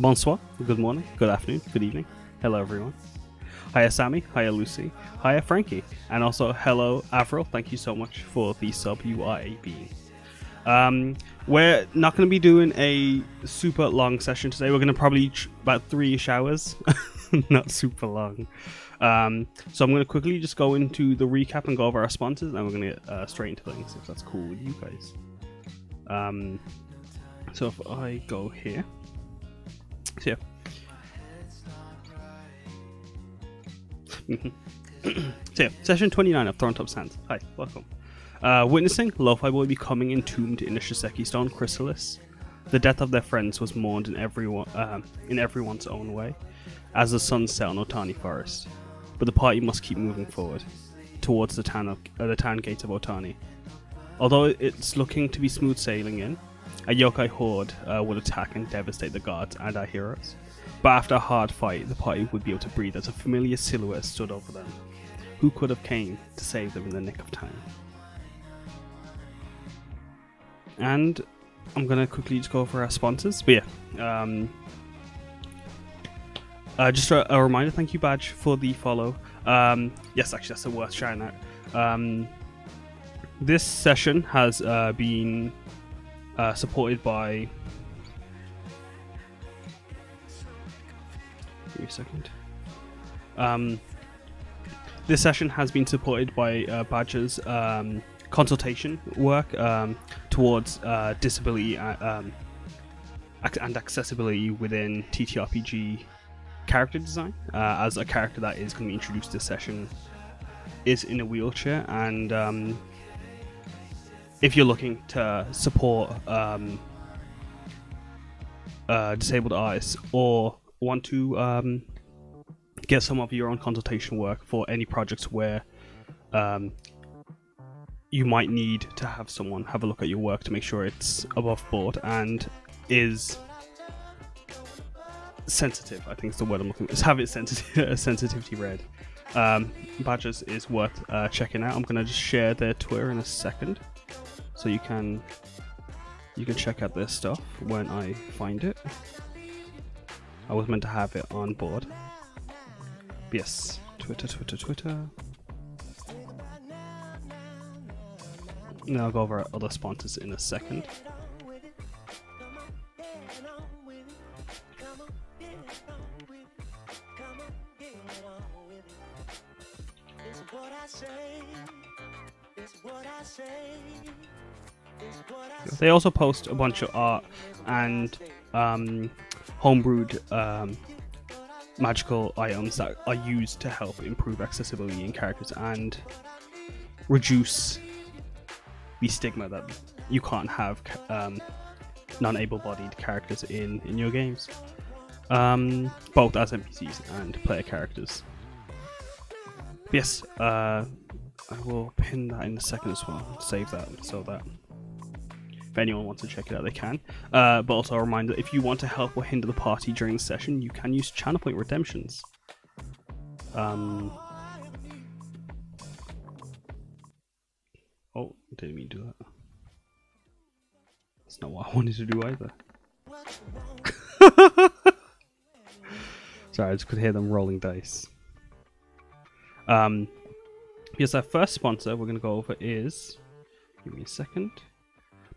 Bonsoir, good morning, good afternoon, good evening. Hello everyone. Hiya Sammy, hiya Lucy, hiya Frankie, and also hello Avril, thank you so much for the sub, you are a being. We're not going to be doing a super long session today. We're going to probably about 3-ish hours, not super long. So I'm going to quickly just go into the recap and go over our sponsors, and we're going to get straight into things if that's cool with you guys. So if I go here, so yeah. So yeah, session 29 of Throne Atop Sands. Hi, welcome. Witnessing Lo-Fi Boy becoming entombed in a Shiseki Stone chrysalis, the death of their friends was mourned in everyone's own way, as the sun set on Otani Forest. But the party must keep moving forward, towards the town gates of Otani. Although it's looking to be smooth sailing in, a yokai horde will attack and devastate the guards and our heroes. But after a hard fight, the party would be able to breathe as a familiar silhouette stood over them. Who could have came to save them in the nick of time? And I'm going to quickly just go for our sponsors. But yeah, just a reminder, thank you Badger for the follow. Yes, actually that's worth shouting out. This session has been supported by... Give me a second. This session has been supported by Badger's consultation work towards disability and accessibility within TTRPG character design, as a character that is going to be introduced this session is in a wheelchair, and if you're looking to support disabled artists or want to get some of your own consultation work for any projects where you might need to have someone have a look at your work to make sure it's above board and is sensitive, I think is the word I'm looking for. Just have its sensitivity read. Badgers is worth checking out. I'm gonna just share their Twitter in a second, so you can check out their stuff when I find it. I was meant to have it on board. But yes, Twitter. Now I'll go over our other sponsors in a second. They also post a bunch of art and homebrewed magical items that are used to help improve accessibility in characters and reduce the stigma that you can't have non-able-bodied characters in your games, both as NPCs and player characters. But yes, I will pin that in a second as well, save that so that if anyone wants to check it out they can. But also a reminder, if you want to help or hinder the party during the session, you can use channel point redemptions. Oh, I didn't mean to do that. That's not what I wanted to do either. Sorry, I just could hear them rolling dice. Yes, our first sponsor we're going to go over is... Give me a second.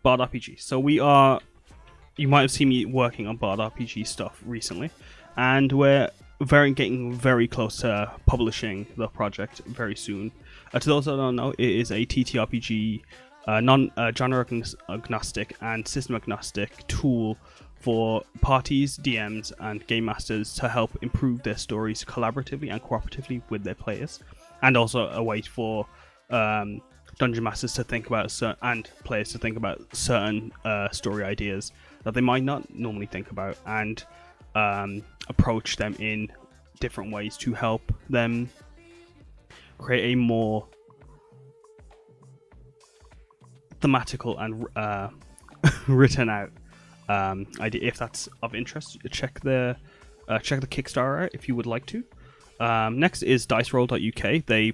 Bard RPG. So we are... You might have seen me working on Bard RPG stuff recently. And we're... getting very close to publishing the project very soon. To those that don't know, it is a TTRPG, non-genre agnostic and system agnostic tool for parties, DMs and game masters to help improve their stories collaboratively and cooperatively with their players, and also a way for dungeon masters to think about and players to think about certain story ideas that they might not normally think about, and approach them in different ways to help them create a more thematical and written out idea. If that's of interest, check the Kickstarter out if you would like to. Next is Diceroll.uk. They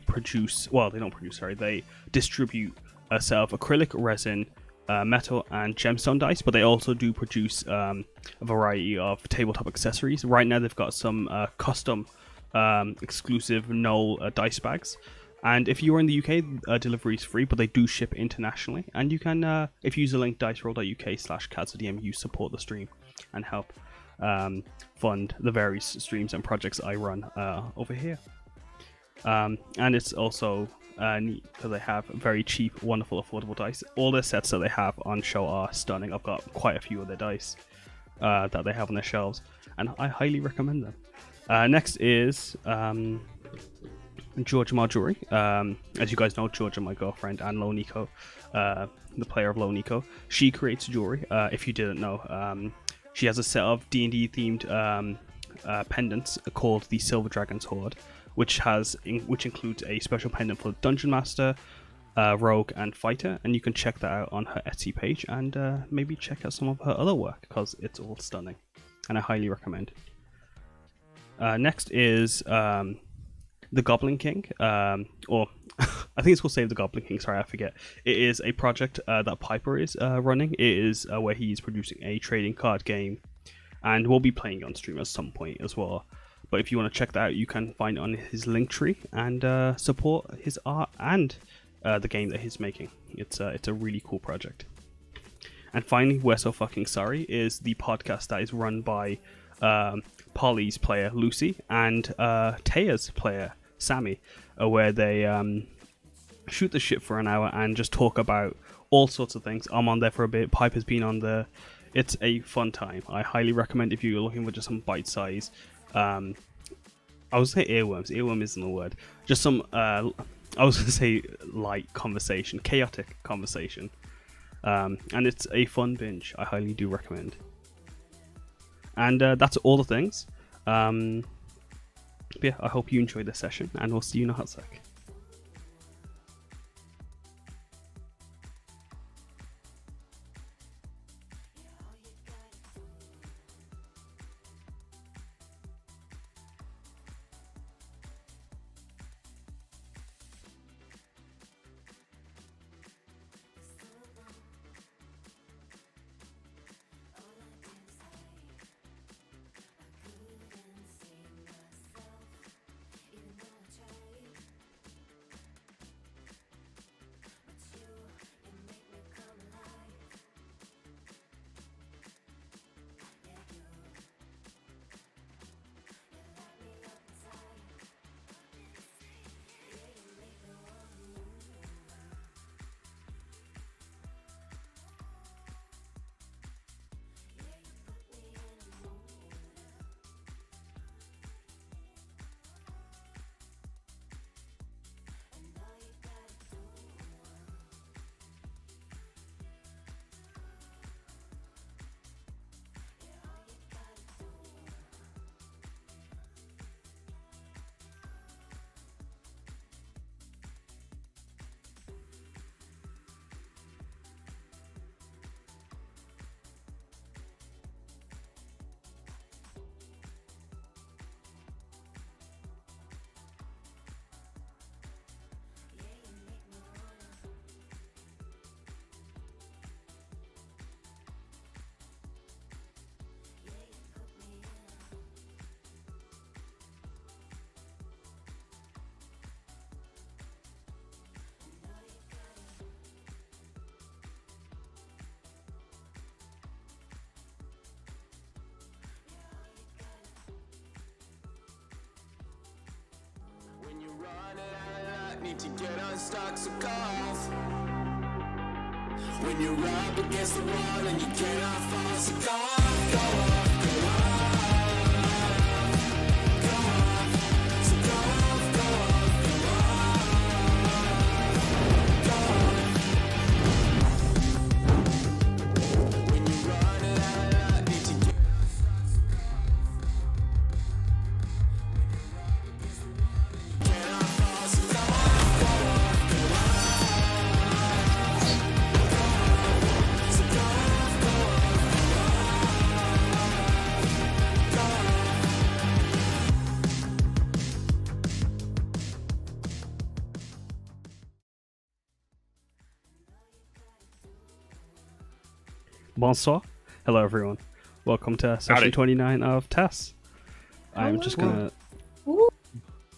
distribute a set of acrylic, resin, metal and gemstone dice, but they also do produce a variety of tabletop accessories. Right now they've got some custom exclusive Knoll dice bags, and if you are in the UK, delivery is free, but they do ship internationally, and you can, if you use the link Diceroll.uk/KazDM, you support the stream and help fund the various streams and projects I run over here. And it's also neat because they have very cheap, wonderful, affordable dice. All their sets that they have on show are stunning. I've got quite a few of their dice that they have on their shelves, and I highly recommend them. Next is Georgia Marjorie. As you guys know, Georgia, my girlfriend, and Lo Niko, the player of Lo Niko, she creates jewelry. If you didn't know, she has a set of D&D themed pendants called the Silver Dragon's Hoard, which includes a special pendant for the Dungeon Master, Rogue, and Fighter, and you can check that out on her Etsy page, and maybe check out some of her other work because it's all stunning, and I highly recommend. Next is The Goblin King, or I think it's called Save the Goblin King, sorry, I forget. It is a project that Piper is running. It is where he is producing a trading card game, and we'll be playing on stream at some point as well. But if you want to check that out, you can find it on his Linktree and support his art and the game that he's making. It's a really cool project. And finally, We're So Fucking Sorry is the podcast that is run by Polly's player, Lucy, and Taya's player, Sammy, where they shoot the shit for an hour and just talk about all sorts of things. I'm on there for a bit. Piper's been on there. It's a fun time. I highly recommend if you're looking for just some bite-size I was gonna say earworms. Earworm isn't the word. Just some I was gonna say light conversation, chaotic conversation, and it's a fun binge. I highly do recommend. And that's all the things. Yeah, I hope you enjoyed this session, and we'll see you in a hot sec. To get on stocks of calls. When you're up against the wall and you cannot fall, so go off, go off. Bonsoir. Hello, everyone. Welcome to session 29 of TAS. I'm just gonna...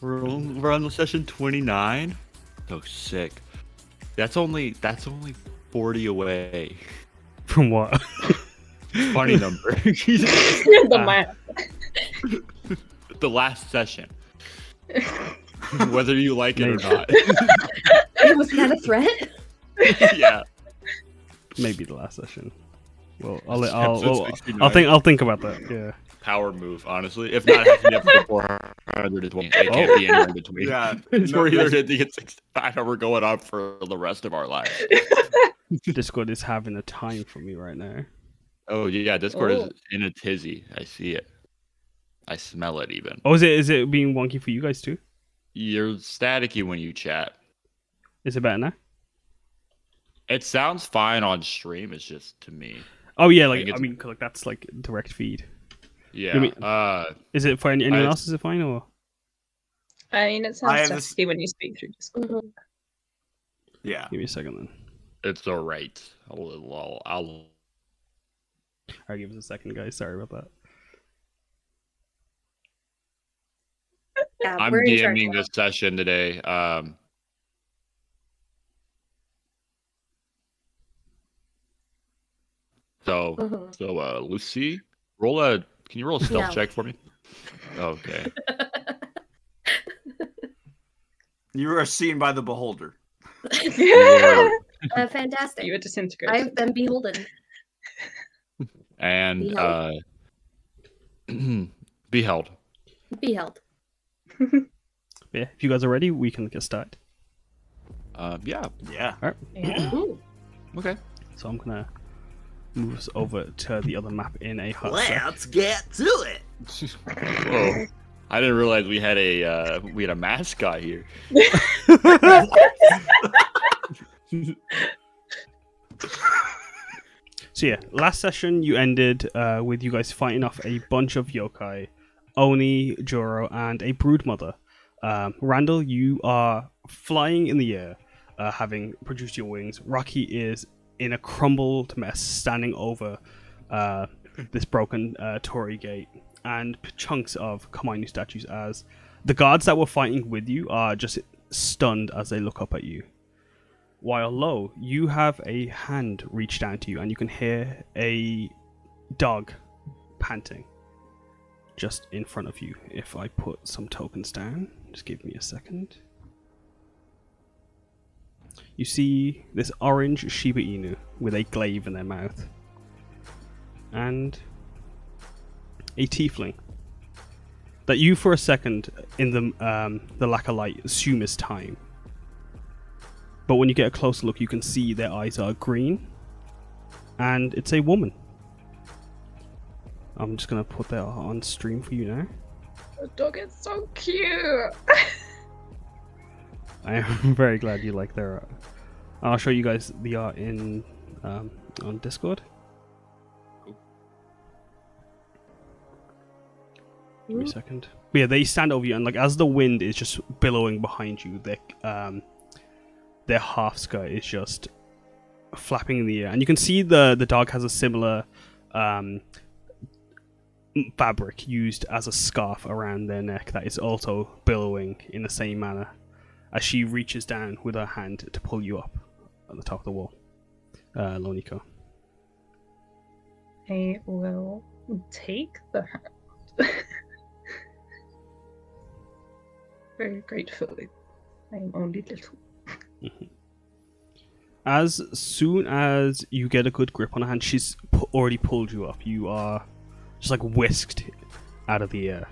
We're on session 29? So sick. That's only 40 away. From what? Funny number. The math. The last session. Whether you like it or not. Was that a threat? Yeah. Maybe the last session. Well, I'll think about that. Yeah. Power move, honestly. If not, have to get to 400 as well. It can't be anywhere in between. Yeah. We're either going to get 65 or we're going up for the rest of our lives. Discord is having a time for me right now. Oh yeah, Discord is in a tizzy. I see it. I smell it even. Oh, is it being wonky for you guys too? You're staticky when you chat. Is it better now? It sounds fine on stream. It's just to me. Oh yeah, I mean, that's like direct feed. Yeah. You know I mean? Is it fine? Anyone else? Is it fine or? I mean, it sounds sexy when you speak through Discord. Yeah. Give me a second then. It's all right. I'll give us a second, guys. Sorry about that. Yeah, I'm DMing this session today. So Lucy, can you roll a stealth check for me? Okay. You are seen by the beholder. Fantastic. You were disintegrated. I've been beholden. And beheld. Yeah, if you guys are ready, we can get started. Yeah. All right. Yeah. Okay. So I'm gonna move us over to the other map in a hut. Let's get to it. Whoa. I didn't realize we had a mascot here. So yeah, last session you ended with you guys fighting off a bunch of yokai, Oni, Juro, and a broodmother. Randall, you are flying in the air, having produced your wings. Rocky is in a crumbled mess, standing over this broken Tori gate, and chunks of Kamainu statues as the guards that were fighting with you are just stunned as they look up at you. While Lo, you have a hand reach down to you and you can hear a dog panting just in front of you. If I put some tokens down, just give me a second. You see this orange Shiba Inu with a glaive in their mouth and a tiefling that you for a second in the lack of light assume is time. But when you get a closer look, you can see their eyes are green, and it's a woman. I'm just gonna put that on stream for you now. The dog is so cute. I am very glad you like their art. I'll show you guys the art in on Discord. Cool. Give me a second. But yeah, they stand over you, and like as the wind is just billowing behind you, they their half skirt is just flapping in the air, and you can see the dog has a similar fabric used as a scarf around their neck that is also billowing in the same manner as she reaches down with her hand to pull you up at the top of the wall. Lo Niko. I will take the hand very gratefully. I'm only little. As soon as you get a good grip on her hand, she's already pulled you up. You are just like whisked out of the air.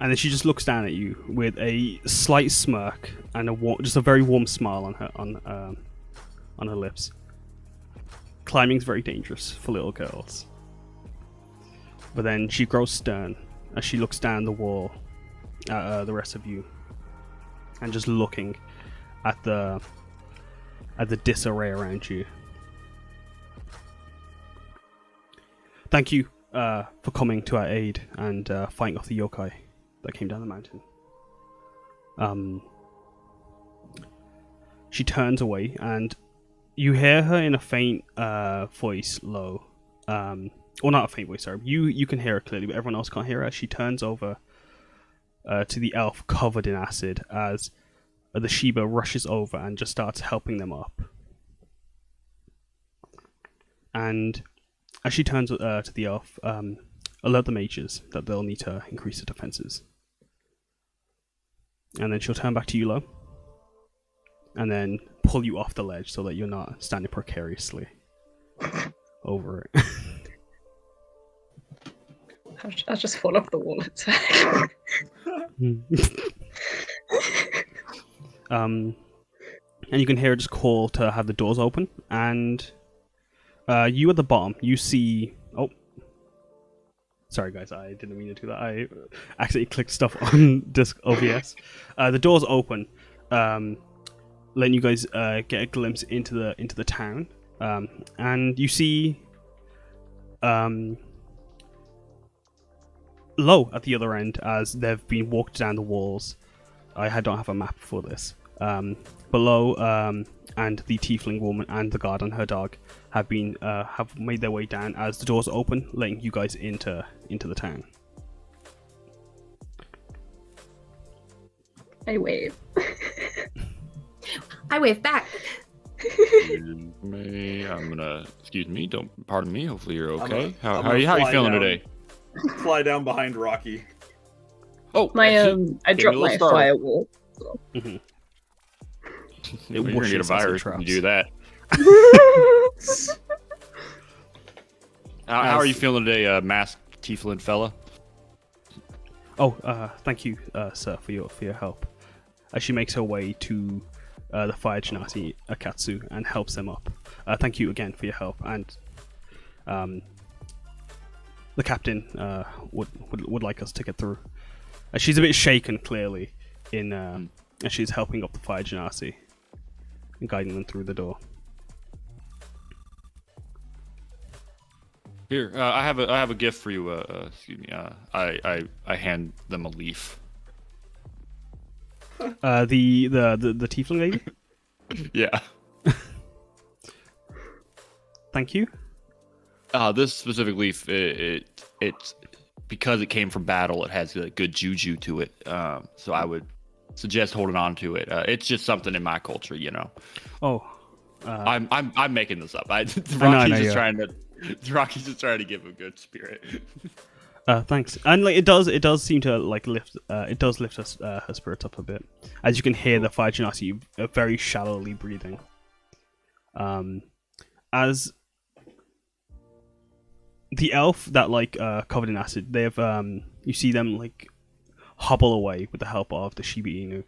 And then she just looks down at you with a slight smirk and just a very warm smile on her lips. Climbing's very dangerous for little girls. But then she grows stern as she looks down the wall at the rest of you. And just looking at the disarray around you. Thank you for coming to our aid and fighting off the yokai that came down the mountain. She turns away and You hear her in a faint voice, low. Or not a faint voice, sorry. You can hear her clearly, but everyone else can't hear her. She turns over to the elf covered in acid as the Shiba rushes over and just starts helping them up. And as she turns to the elf, alert the mages that they'll need to increase the defenses. And then she'll turn back to you, Lo, and then pull you off the ledge so that you're not standing precariously over it. I'll just fall off the wall. And you can hear it just call to have the doors open, and you at the bottom, you see... Oh. Sorry guys, I didn't mean to do that. I accidentally clicked stuff on Disc OBS. The doors open, letting you guys get a glimpse into the town, and you see Lo at the other end as they've been walked down the walls. I don't have a map for this, but Lo and the tiefling woman and the guard and her dog have made their way down as the doors open, letting you guys into the town. I wave. I wave back. Excuse me, don't, pardon me, hopefully you're okay. How are you feeling today? Fly down behind Rocky. Oh, I dropped my firewall. So. Mm-hmm. We're gonna get a virus when you do that. How are you feeling today, masked tiefling fella? Oh, thank you, sir, for your help. As she makes her way to the fire genasi Akatsu and helps them up. Thank you again for your help, and the captain would like us to get through. She's a bit shaken, clearly, as she's helping up the fire genasi and guiding them through the door. Here, I have a gift for you. Excuse me. I hand them a leaf. The tiefling lady. Yeah. Thank you. This specific leaf, it's because it came from battle. It has good juju to it. So I would suggest holding on to it. It's just something in my culture, you know. Oh. I'm making this up. Rocky's just trying to give him good spirit. Thanks, and it does seem to lift. It does lift her spirits up a bit, as you can hear the fire genasi very shallowly breathing. As the elf that covered in acid, they have you see them hobble away with the help of the Shiba Inu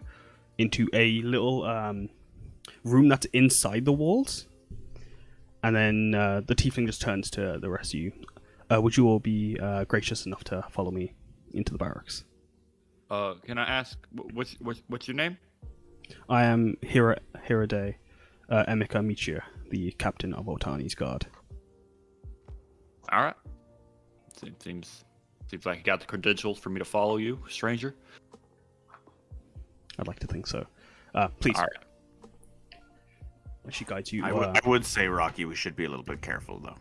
into a little room that's inside the walls. And then the tiefling just turns to the rest of you. Would you all be gracious enough to follow me into the barracks? Can I ask, what's your name? I am Hiradae Emika Michiya, the captain of Otani's guard. All right. Seems like you got the credentials for me to follow you, stranger. I'd like to think so. Please. All right. She guides you. I would say, Rocky, we should be a little bit careful, though.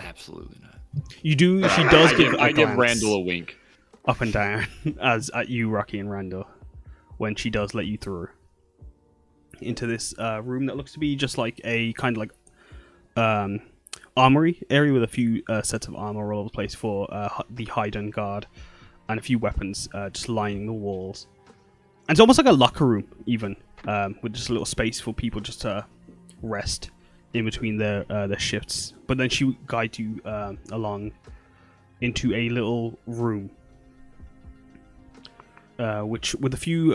Absolutely not. You do. She does. I give Randall a wink, up and down, as at you, Rocky and Randall, when she does let you through into this room that looks to be just a kind of armory area with a few sets of armor all over the place for the Haiden guard and a few weapons just lining the walls. And it's almost like a locker room, even. With just a little space for people just to rest in between their shifts. But then she would guide you along into a little room, which with a few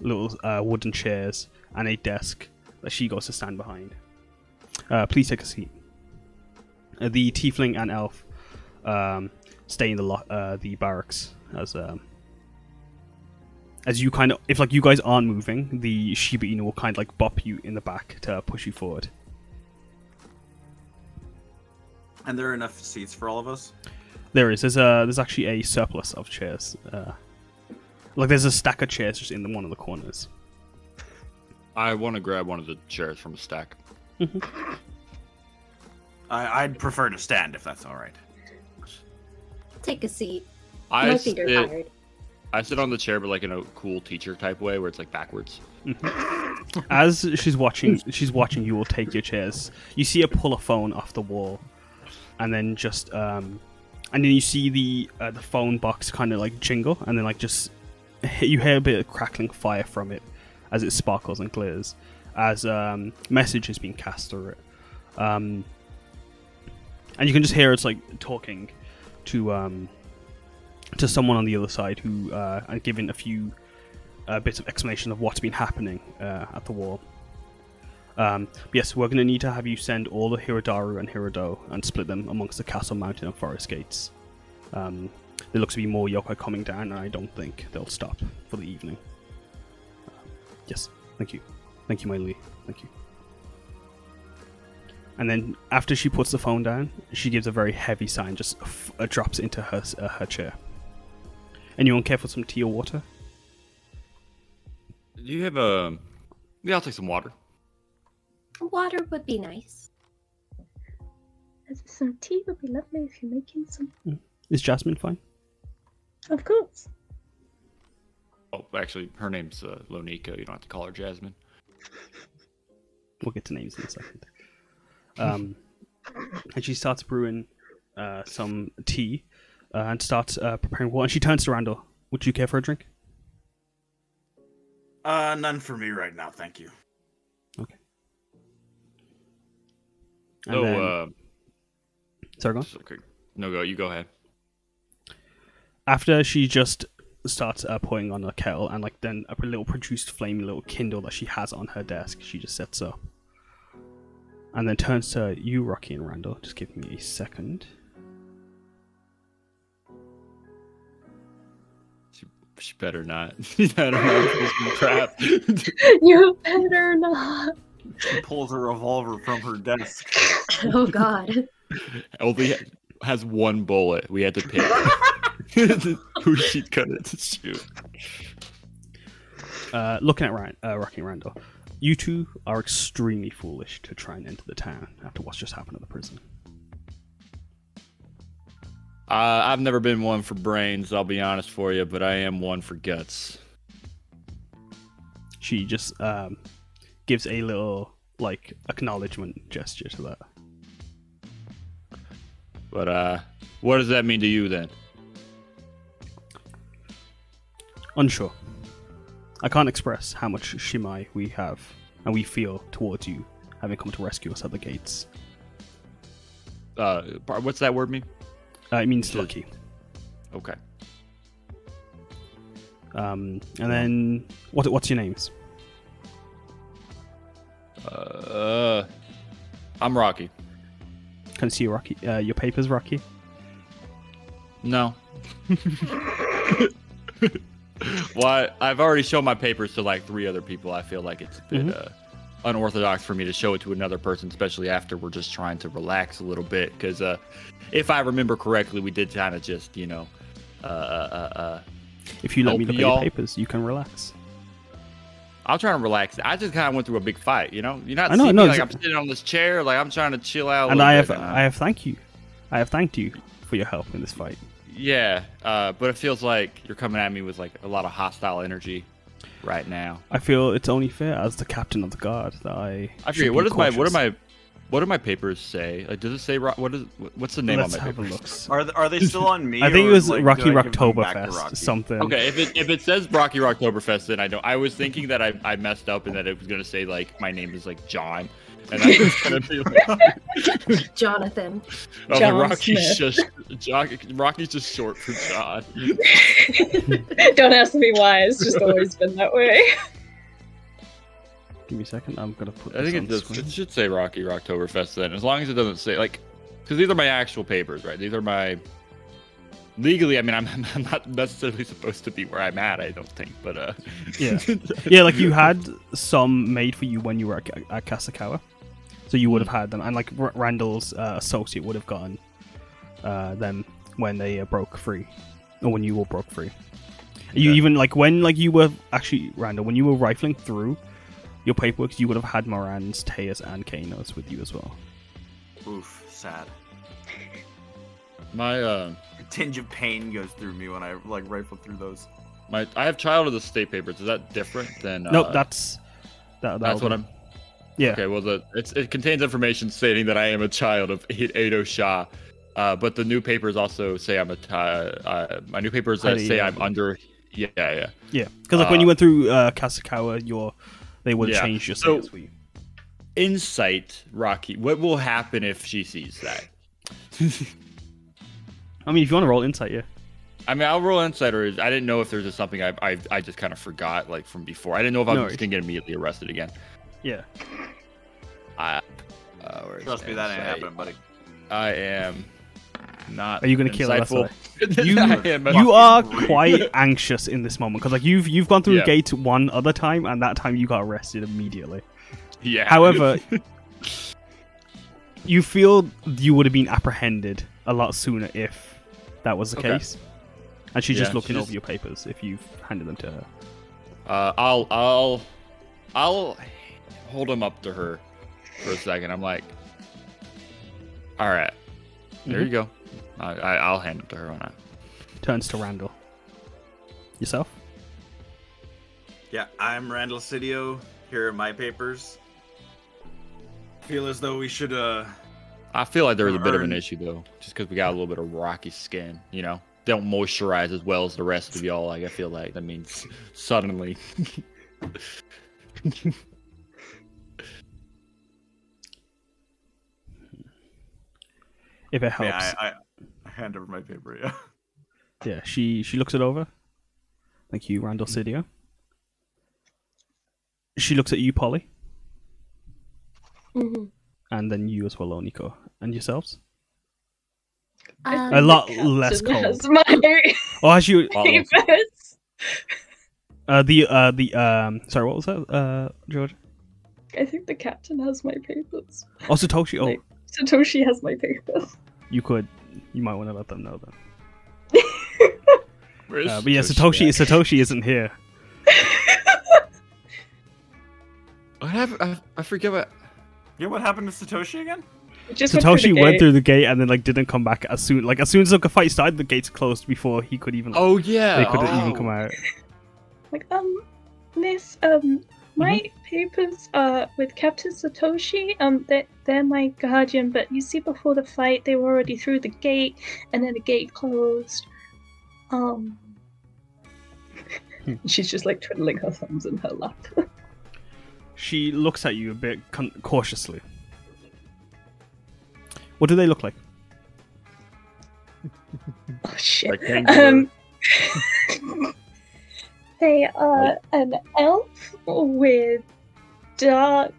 little wooden chairs and a desk that she goes to stand behind. Please take a seat. The tiefling and elf stay in the barracks as you kind of, if you guys aren't moving, the Shiba Inu will kind of bop you in the back to push you forward. And there are enough seats for all of us? There is. There's actually a surplus of chairs. There's a stack of chairs just in one of the corners. I want to grab one of the chairs from a stack. I'd prefer to stand if that's all right. Take a seat. My feet are tired. I sit on the chair, but like in a cool teacher type way, where it's like backwards. As she's watching you all take your chairs. You see her pull a phone off the wall, and then just and then you see the phone box kind of like jingle, and then like just you hear a bit of crackling fire from it as it sparkles and glitters as message has been cast through it. And you can just hear it's like talking to someone on the other side who are giving a few bits of explanation of what's been happening at the wall. Yes, we're going to need to have you send all the Hiradaru and Hirado and split them amongst the castle, mountain and forest gates. There looks to be more yokai coming down, and I don't think they'll stop for the evening. Yes, thank you. Thank you, my Lee. Thank you. And then after she puts the phone down, she gives a very heavy sigh and just drops into her chair. Anyone care for some tea or water? Do you have a... Yeah, I'll take some water. Water would be nice. Some tea would be lovely if you're making some. Is Jasmine fine? Of course. Oh, actually, her name's Lo Niko. You don't have to call her Jasmine. We'll get to names in a second. And she starts brewing some tea and starts preparing water. And she turns to Randall. Would you care for a drink? None for me right now, thank you. Okay. And so, sorry, go on. Okay. No, go. You go ahead. After she just starts pouring on her kettle, and like then a little produced flame, little Kindle that she has on her desk, she just sets up. And then turns to you, Rocky and Randall. Just give me a second. She better not. Crap. You better not. She pulls a revolver from her desk. Oh God. LB has one bullet. We had to pick who she'd gonna shoot. Looking at Rocky and Randall. You two are extremely foolish to try and enter the town after what's just happened at the prison. I've never been one for brains, I'll be honest for you, but I am one for guts. She just gives a little, like, acknowledgement gesture to that. But what does that mean to you then? Unsure. I can't express how much Shimai we have, and we feel towards you, having come to rescue us at the gates. What's that word mean? It means lucky. Okay. And then, what's your names? I'm Rocky. Can I see your Rocky? Your papers, Rocky? No. Well, I've already shown my papers to like 3 other people. I feel like it's a bit unorthodox for me to show it to another person, especially after we're just trying to relax a little bit. Because if I remember correctly, we did kind of just, you know... if you let me look at your papers, you can relax. I'll try and relax. I just kind of went through a big fight, you know? You're not seeing me like I'm sitting on this chair, like I'm trying to chill out a little bit. And I have thanked you for your help in this fight. Yeah, but it feels like you're coming at me with like a lot of hostile energy right now. I feel it's only fair as the captain of the guard that I forget, what do my papers say? Like, does it say what's the name on my papers? Are they still on me? I think it was like, Rocky Rocktoberfest something. Okay, if it says Rocky Rocktoberfest, then I don't. I was thinking that I messed up and that it was gonna say like my name is like John. And I'm just gonna be like Jonathan. Oh, John Rocky's Smith. Rocky's just short for John. Don't ask me why. It's just always been that way. Give me a second. I'm gonna put. I think it should say Rocky Rocktoberfest then, as long as it doesn't say like, because these are my actual papers, right? These are my legally. I mean, I'm not necessarily supposed to be where I'm at. I don't think, but yeah. Like you had some made for you when you were at Kasukawa. So you would have had them, and like Randall's associate would have gotten them when they broke free, or when you all broke free. Yeah. You even like when you were actually Randall when you were rifling through your paperwork, because you would have had Moran's, Teus, and Kano's with you as well. Oof, sad. My a tinge of pain goes through me when I like rifle through those. I have child of the state papers. Is that different than? Nope, that's what I'm. Yeah. Okay. Well, it contains information stating that I am a child of Eidosha, but the new papers also say I'm a. My new papers say I'm under. Yeah, yeah. Yeah, because like when you went through Kasukawa, they would change your status for you. Insight, Rocky. What will happen if she sees that? I mean, if you want to roll insight, yeah. I mean, I'll roll insight, or I didn't know if there's just something I just kind of forgot, like from before. I didn't know if I'm just gonna get immediately arrested again. Yeah. Trust me, that ain't happening, buddy. I am not. Are you gonna kill us? You are quite anxious in this moment because like you've gone through gate one other time, and that time you got arrested immediately. Yeah. However, you feel you would have been apprehended a lot sooner if that was the case. And she's just looking over your papers if you've handed them to her. I'll hold them up to her for a second. I'm like, all right, there you go. I'll hand them to her. Why not? Turns to Randall. Yourself? Yeah, I'm Randall Sidio. Here are my papers. Feel as though we should I feel like there was a bit of an issue though, just because we got a little bit of rocky skin, you know. Don't moisturize as well as the rest of y'all. Like I feel like that means suddenly. If it helps. Yeah, I hand over my paper. Yeah. Yeah. She looks it over. Thank you, Randall Sidio. She looks at you, Polly. Mm-hmm. And then you as well, Lo Niko. And yourselves? A lot less cold. Oh, as you. Sorry, what was that, George? I think the captain has my papers. Oh, Satoshi. Oh. Like, Satoshi has my papers. You might want to let them know then. But yeah, Satoshi isn't here. What happened? I forget what. Yeah, what happened to Satoshi again? Satoshi went through the gate and then like didn't come back as soon as the fight started. The gates closed before he could even. Like, oh yeah, they couldn't even come out. Like miss, my papers are with Captain Satoshi. They're my guardian, but you see, before the fight, they were already through the gate, and then the gate closed. She's just like twiddling her thumbs in her lap. She looks at you a bit cautiously. What do they look like? Oh shit! They are an elf with dark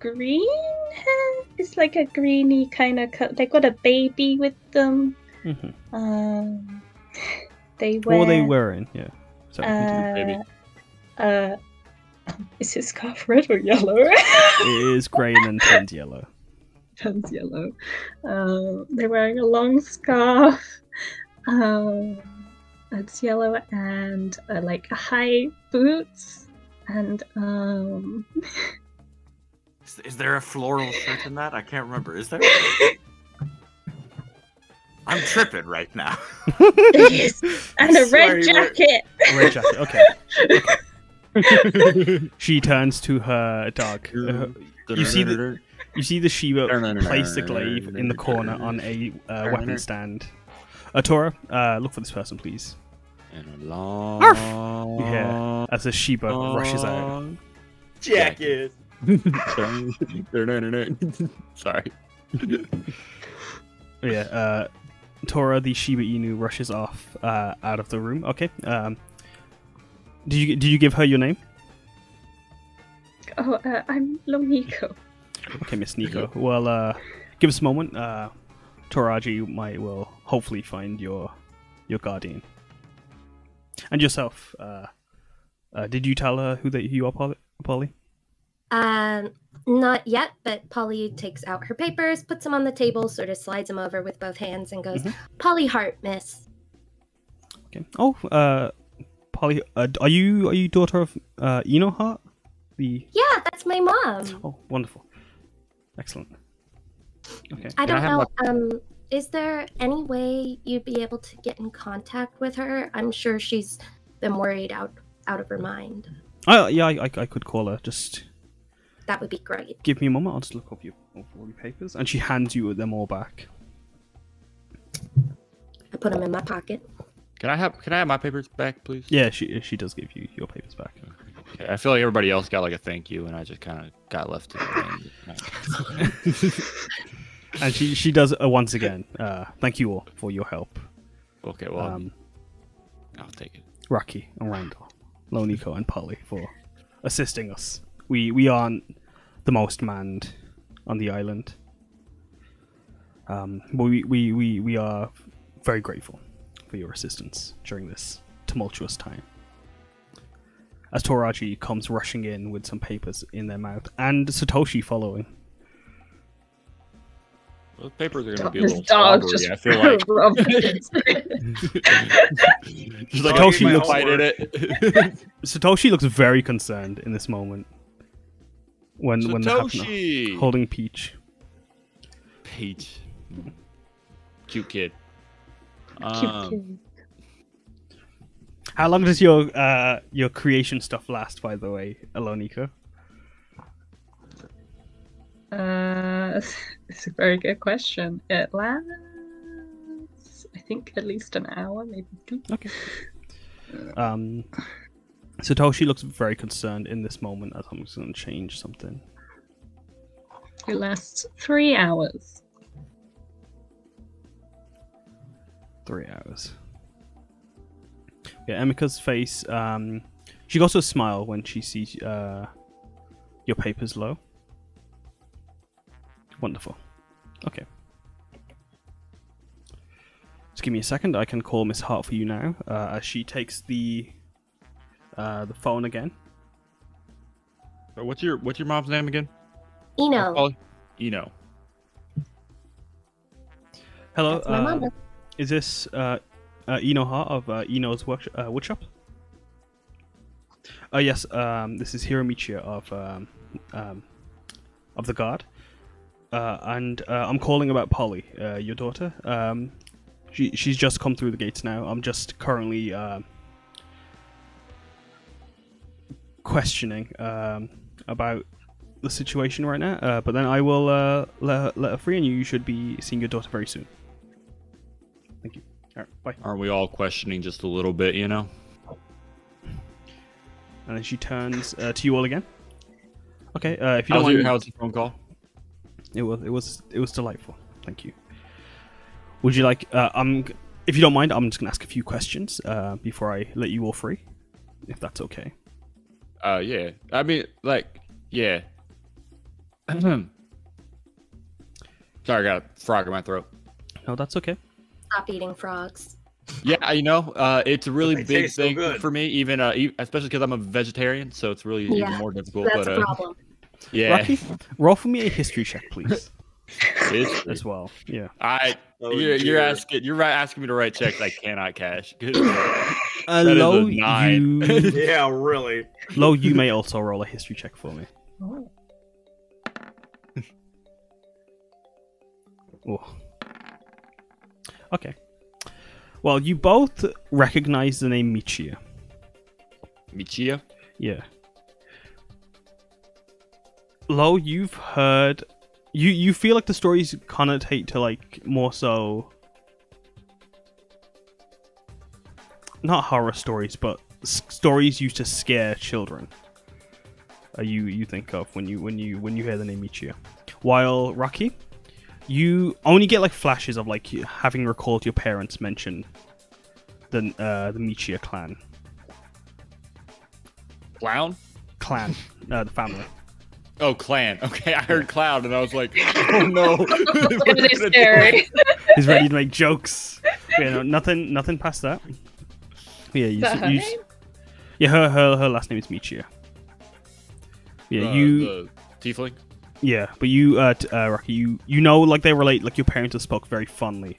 green hair. It's like a greeny kind of color. They got a baby with them. Mm-hmm. They wear. What are they wearing? Yeah. Sorry, baby. Is his scarf red or yellow? It is grey and then turns yellow. Turns yellow. They're wearing a long scarf. It's yellow and like high boots. And is there a floral shirt in that? I can't remember. Is there? I'm tripping right now. Yes. And a red jacket. A red jacket. Okay. She turns to her dog. You see the Shiba place the glaive in the corner on a weapon stand. Tora, look for this person, please. And a long you hear as the Shiba rushes out. Jacket. Sorry. Yeah. Tora, the Shiba Inu, rushes off out of the room. Okay. Did you give her your name? Oh, I'm Lo Niko. Okay, Miss Niko. Well, give us a moment. Toraji will hopefully find your guardian. And yourself. Did you tell her who you are, Polly? Not yet, but Polly takes out her papers, puts them on the table, sort of slides them over with both hands, and goes, Polly Hart, miss. Okay. Oh, Polly, are you daughter of Eno Hart? the... Yeah, that's my mom. Oh, wonderful. Excellent. Okay. I don't know, is there any way you'd be able to get in contact with her? I'm sure she's been worried out of her mind. Oh, yeah, I could call her, just... That would be great. Give me a moment, I'll just look up your, all your papers. And she hands you them all back. I put them in my pocket. Can I have my papers back, please? Yeah, she does give you your papers back. Okay, I feel like everybody else got like a thank you, and I just kind of got left to the end. And she does once again. Thank you all for your help. Okay, well, I'll take it. Rocky and Randall, Lo Niko and Polly for assisting us. We aren't the most manned on the island. But we are very grateful for your assistance during this tumultuous time. As Toraji comes rushing in with some papers in their mouth, and Satoshi following. Those papers are going to be a little dog just I feel like. Just like Satoshi looks Satoshi looks very concerned in this moment. When Satoshi happened, holding Peach. Peach, cute kid. Cute kid. How long does your creation stuff last, by the way, Lo Niko? It's a very good question. It lasts, I think, at least an hour, maybe two. Okay. Satoshi looks very concerned in this moment, as I'm just going to change something. It lasts 3 hours. 3 hours. Yeah, Emika's face, she got a smile when she sees your papers, Lo. Wonderful. Okay. Just give me a second. I can call Miss Hart for you now. As she takes the phone again. What's your mom's name again? Ino. Oh, Ino. Hello. That's my mom. Is this Ino Hart of Ino's Woodshop? Yes. This is Hiradae Michiya of the Guard. And I'm calling about Polly, your daughter. She's just come through the gates now. I'm just currently questioning about the situation right now. But then I will let her free, and you should be seeing your daughter very soon. Thank you. All right, bye. Aren't we all questioning just a little bit, you know? And then she turns to you all again. Okay. If you don't mind, how was the phone call? It was delightful. Thank you. Would you like? If you don't mind, I'm just gonna ask a few questions before I let you all free, if that's okay. Yeah. I mean, like, yeah. Sorry, I got a frog in my throat. No, that's okay. Stop eating frogs. Yeah, you know, it's a really big thing for me, even especially because I'm a vegetarian, so it's really even more difficult. That's a problem. Yeah. Rocky, roll for me a history check, please. History. As well. Yeah. You're asking me to write checks I cannot cash. Hello, you. Yeah, really. Lo, you may also roll a history check for me. Oh. Oh. Okay. Well, you both recognize the name Michiya. Michiya? Yeah. Lo, you've heard, you feel like the stories connotate to, like, more so, not horror stories, but stories used to scare children. You think of when you hear the name Michiya. While Rocky, you only get like flashes of like having recalled your parents mention the Michiya clan. Clown? Clan, the family. Oh, clan. Okay, I heard cloud, and I was like, oh no. Really scary. He's ready to make jokes. Yeah, no, nothing past that. Yeah, you, is that her name? Yeah, her last name is Michiya. Yeah, you. Tiefling. Yeah, but you, Rocky, you know, like they relate, like your parents have spoke very fondly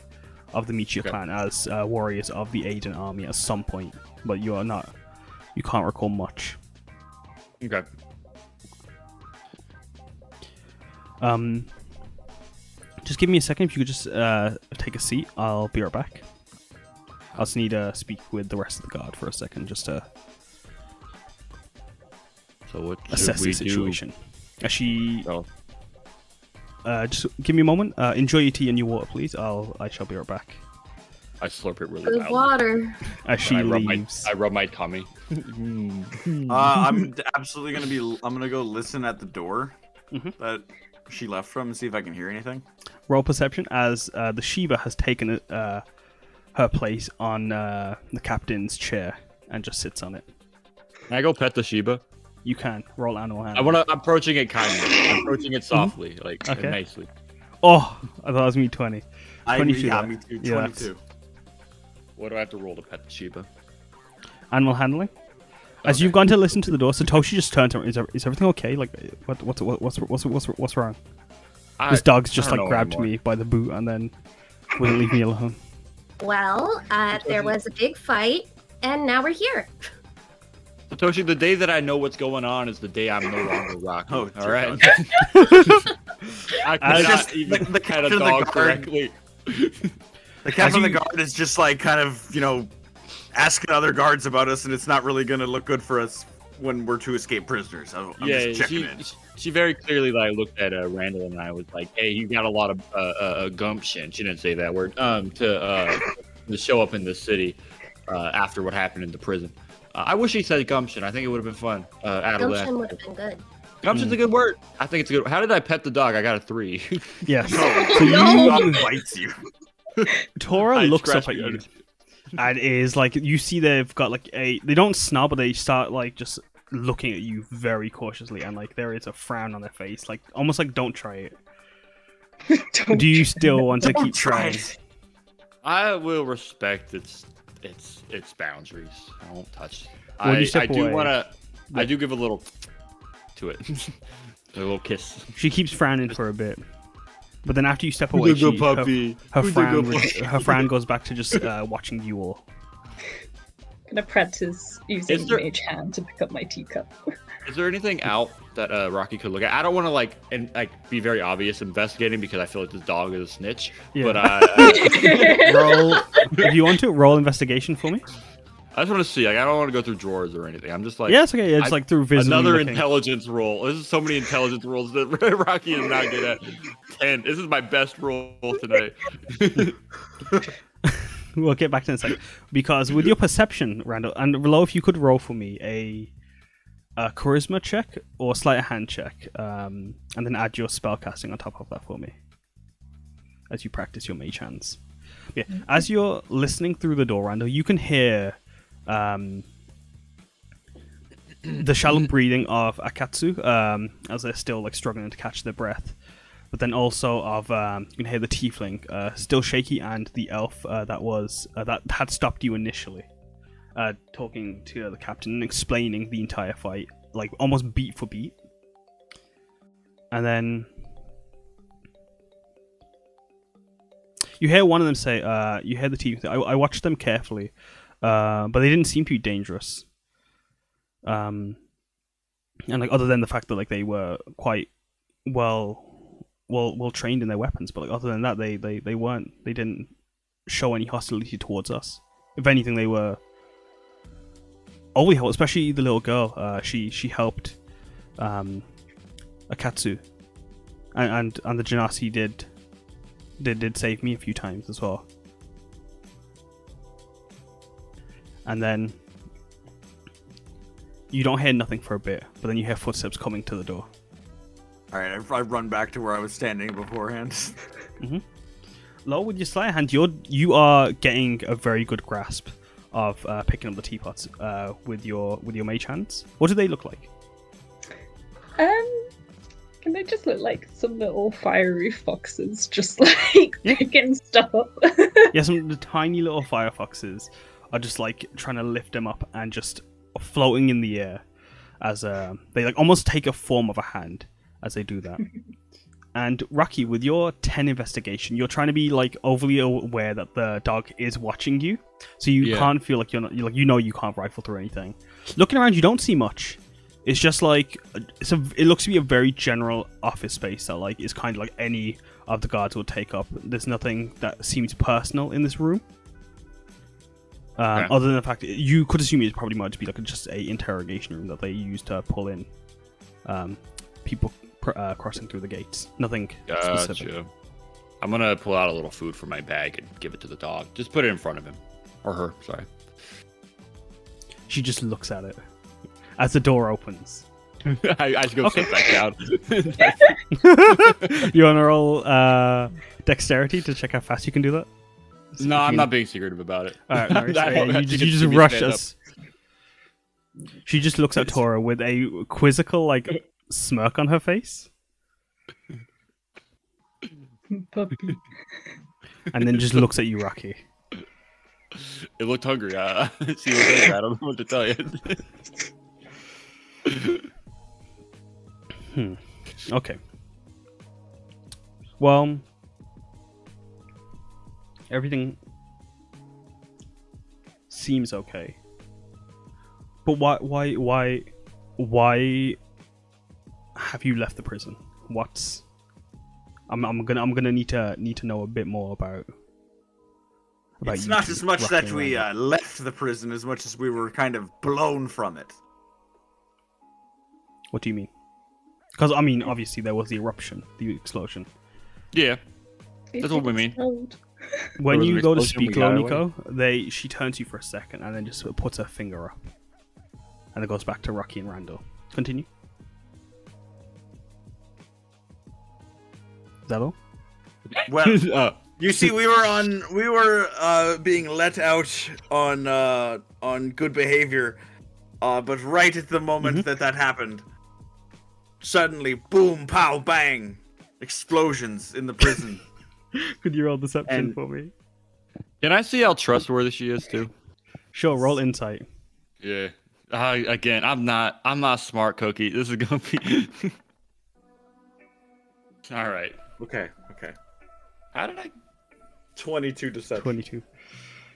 of the Michiya clan as warriors of the Aiden army at some point, but you can't recall much. Okay. Just give me a second. If you could just take a seat, I'll be right back. I just need to speak with the rest of the guard for a second, just to assess the situation. Just give me a moment. Enjoy your tea and your water, please. I shall be right back. I slurp it really loud. Water. As she leaves, I rub my tummy. I'm absolutely gonna be. I'm gonna go listen at the door that she left from and see if I can hear anything. Roll perception as the Shiba has taken her place on the captain's chair and just sits on it. Can I go pet the Shiba? You can. Roll animal handling. I want to approaching it kindly. I'm approaching it softly, like okay. Nicely. Oh, I thought it was me 20. Me too. 22. Yeah, what do I have to roll to pet the Shiba? Animal handling. Okay. As you've gone to listen to the door, Satoshi just turned to her. Is everything okay? Like, what's wrong? This dog's just like grabbed me by the boot and then wouldn't leave me alone. Well, there was a big fight, and now we're here. Satoshi, the day that I know what's going on is the day I'm no longer rocking. Oh, all right. I cannot even pet a dog correctly. The captain of the guard is just like kind of, you know, asking other guards about us, and it's not really going to look good for us when we're two escaped prisoners. I'm just checking in. She very clearly like looked at Randall and I was like, hey, you got a lot of gumption. She didn't say that word. To show up in this city after what happened in the prison. I wish he said gumption. I think it would have been fun. Gumption would have been good. Gumption's a good word. I think it's a good. How did I pet the dog? I got a 3. Yes. No. Bites you. Tora looks up at you and is like, you see they've got like a, they don't snarl, but they start like just looking at you very cautiously, and like there is a frown on their face, like almost like don't try it. Do you still want to keep trying? I will respect its boundaries. I won't touch. I do give a little to it, a little kiss. She keeps frowning for a bit. But then after you step away, her frown goes back to just watching you all. I'm gonna practice using mage hand to pick up my teacup. Is there anything out that Rocky could look at? I don't want to be very obvious investigating because I feel like this dog is a snitch. Yeah. But roll. If you want to roll investigation for me. I just want to see. Like, I don't want to go through drawers or anything. I'm just like... Yeah, it's okay. It's like through visibility. Another intelligence roll. There's so many intelligence rolls that Rocky is not good at. 10. This is my best roll tonight. We'll get back to this in a second. Because with your perception, Randall, and Lo, if you could roll for me a charisma check or a sleight of hand check, and then add your spell casting on top of that for me as you practice your mage hands. Yeah. As you're listening through the door, Randall, you can hear... the shallow breathing of Akatsu as they're still like struggling to catch their breath, but then also of you can hear the tiefling still shaky, and the elf that had stopped you initially talking to the captain and explaining the entire fight, like almost beat for beat. And then you hear one of them say, you hear the tiefling, I watched them carefully. But they didn't seem to be dangerous, and like other than the fact that like they were quite well trained in their weapons, but like other than that, they didn't show any hostility towards us. If anything, they were overly helpful, especially the little girl. She helped Akatsu, and the Genasi did save me a few times as well. And then you don't hear nothing for a bit, but then you hear footsteps coming to the door. All right, I run back to where I was standing beforehand. Lo, with your sleight of hand, you are getting a very good grasp of picking up the teapots with your mage hands. What do they look like? Can they just look like some little fiery foxes, just like picking stuff up? Yeah, some of the tiny little fire foxes. Are just like trying to lift them up and just floating in the air as they like almost take a form of a hand as they do that. And Rocky, with your 10 investigation, you're trying to be like overly aware that the dog is watching you, so you can't feel like you're not, you know, you can't rifle through anything. Looking around, you don't see much, It's just like it looks to be a very general office space that like is kind of like any of the guards will take up. There's nothing that seems personal in this room. Other than the fact you could assume it probably might be like just a interrogation room that they use to pull in people crossing through the gates. Nothing specific. I'm gonna pull out a little food from my bag and give it to the dog. Just put it in front of him or her. Sorry. She just looks at it as the door opens. I just go sit back down. You want to roll dexterity to check how fast you can do that? No, I'm not being secretive about it. All right, no, you just rush us. She just looks at Tora with a quizzical like smirk on her face, puppy, and then just looks at you, Rocky. It looked hungry. She was hungry. I don't know what to tell you. Okay. Well, everything seems okay. But why have you left the prison? What's I'm gonna need to know a bit more about. It's not as much that we left the prison as much as we were kind of blown from it. What do you mean? Because, I mean, obviously there was the eruption, the explosion. Yeah. That's what we mean. When you go to speak, Lo Niko, she turns you for a second and then just sort of puts her finger up. And it goes back to Rocky and Randall. Continue. Is that all? Well... You see, we were being let out on good behavior, but right at the moment that happened, suddenly, boom, pow, bang, explosions in the prison. Could you roll deception for me? Can I see how trustworthy she is too? Sure, roll insight. Yeah. Again, I'm not smart, Cookie. This is gonna be. All right. Okay. Okay. How did I? 22 deception. 22.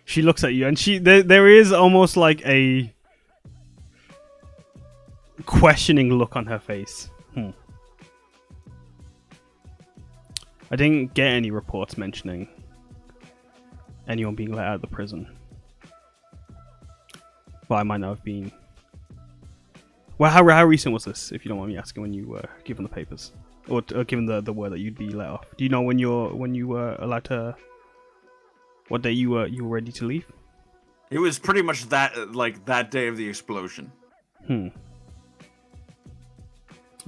She looks at you, and there is almost like a questioning look on her face. I didn't get any reports mentioning anyone being let out of the prison. Well, I might not have been. Well, how recent was this? If you don't mind me asking, when you were given the papers or given the word that you'd be let off. Do you know when you were allowed to? What day you were ready to leave? It was pretty much that day of the explosion.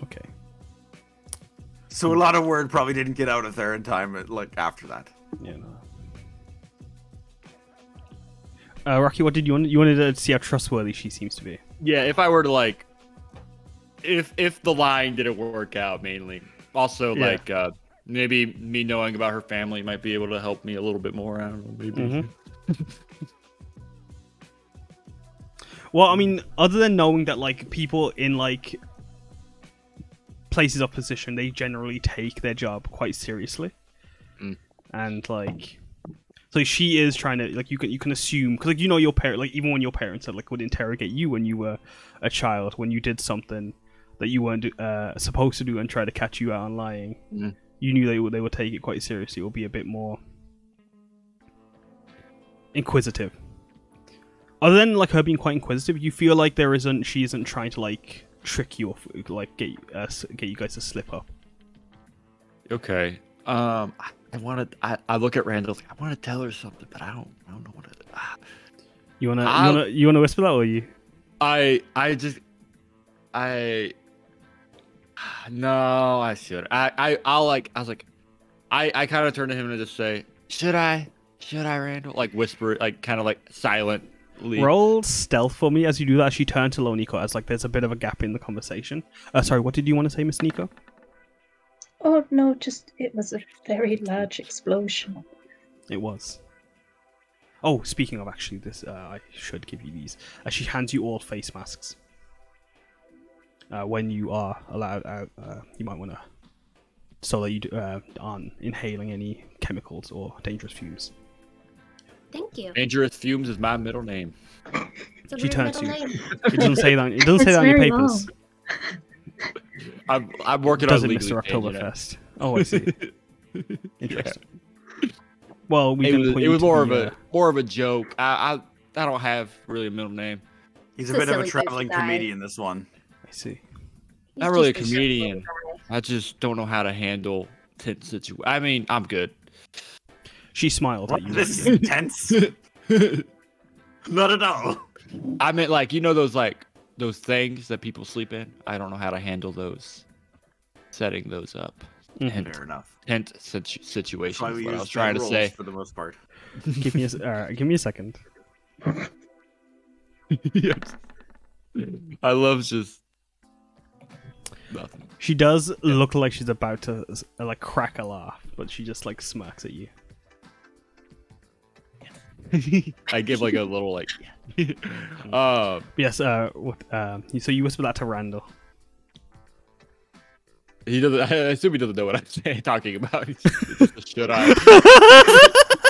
Okay. So a lot of word probably didn't get out of there in time. Like after that. Yeah. No. Rocky, what did you want? You wanted to see how trustworthy she seems to be. Yeah. If I were to like, if the lying didn't work out, mainly. Also, yeah. Like. Maybe me knowing about her family might be able to help me a little bit more. I don't know, maybe. Well, I mean, other than knowing that, like, people in, like, places of position, they generally take their job quite seriously. And, like, so she is trying to, like, you can assume, because, like, you know your parents, like, even when your parents had, like, would interrogate you when you were a child, when you did something that you weren't supposed to do and try to catch you out on lying. You knew they would take it quite seriously, or be a bit more inquisitive. Other than like her being quite inquisitive, you feel like she isn't trying to like trick you or like get you guys to slip up. Okay. I look at Randall. I want to tell her something, but I don't know what it. You wanna whisper that, or you? No, I should. I kind of turn to him and just say, "Should I, Randall?" Like whisper, like kind of like silently. Roll stealth for me as you do that. She turned to Lo Niko as like there's a bit of a gap in the conversation. Sorry, what did you want to say, Miss Niko? Oh no, just it was a very large explosion. It was. Oh, speaking of actually, this I should give you these. She hands you all face masks. When you are allowed out, you might want to, so that you aren't inhaling any chemicals or dangerous fumes. Thank you. Dangerous Fumes is my middle name. She turns to you. It doesn't say that. It doesn't say that on your papers. I'm working on Legally Mr. Oktoberfest. Oh, I see. Interesting. Yeah. Well, it was more of a joke. I don't have really a middle name. He's a bit of a traveling comedian, this one. I see. Not really a comedian. I just don't know how to handle tense situations. I mean, I'm good. She smiled at you. This is tense. Not at all. I meant like, you know, those things that people sleep in. I don't know how to handle those. Setting those up. Mm-hmm. Fair enough. Tense situations. That's what I was trying to say. For the most part. Give me a second. Yes. I love just nothing. She does look like she's about to like crack a laugh, but she just like smirks at you. I give like a little like. Yes. So you whisper that to Randall. He doesn't. I assume he doesn't know what I'm talking about. Should I?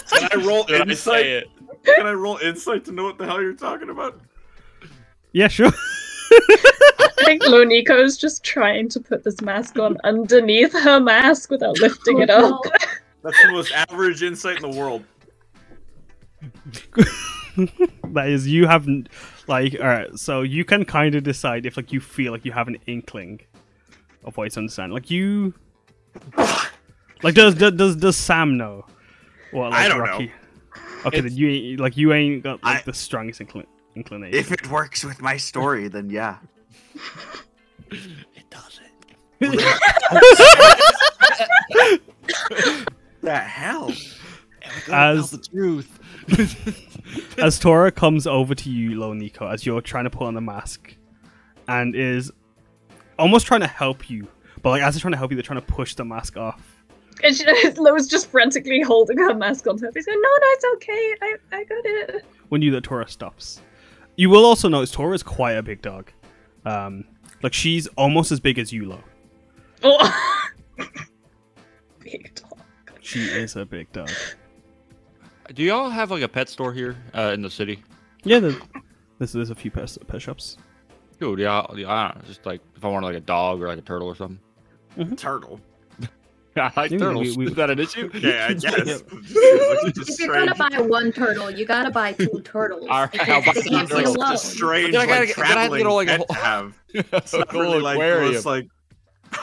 Can I roll insight? Can I roll insight to know what the hell you're talking about? Yeah, sure. I think Lo Niko is just trying to put this mask on underneath her mask without lifting it up. That's the most average insight in the world. That is, you haven't, like, alright, so you can kind of decide if, like, you feel like you have an inkling of what it's understanding. Like, you, like, does Sam know? Or, like, I don't know. Okay, then you, like, you ain't got, like, the strongest inclination. If it works with my story, then yeah. It doesn't. The hell? As the truth. As Tora comes over to you, Lo Niko, as you're trying to put on the mask, and is almost trying to help you, but like as they're trying to help you, they're trying to push the mask off. And she, Lo's just frantically holding her mask on her face. Going, no, it's okay. I got it. When you that Tora stops, you will also notice Tora is quite a big dog. Like she's almost as big as you, Lo. Oh, big dog. She is a big dog. Do y'all have like a pet store here in the city? Yeah, there's a few pet shops. Dude, yeah, I don't know, just like if I wanted like a dog or like a turtle or something. Mm-hmm. Turtle. I like turtles. Is that an issue? Yeah, I guess. If you're gonna buy one turtle, you gotta buy two turtles. All right, I'll buy two turtles. It's just strange. It's not really like most, like.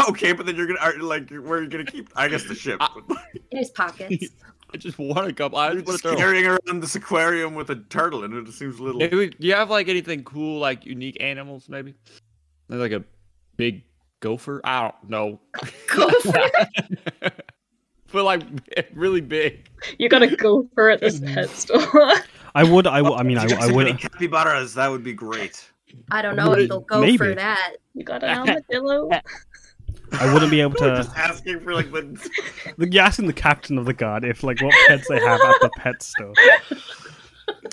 Okay, but then you're gonna like where are you gonna keep? I guess the ship. In his pockets. I just want a couple. I just carrying around this aquarium with a turtle, and it just seems a little. Do you have like anything cool, like unique animals, maybe? Like a big gopher? I don't know. Gopher? But like really big. You got a gopher at this pet store. I mean, I would. Capybaras, that would be great. I don't know if they'll go for that. You got an armadillo. I wouldn't be able to. Just asking for like the. You're asking the captain of the guard if like what pets they have at the pet store.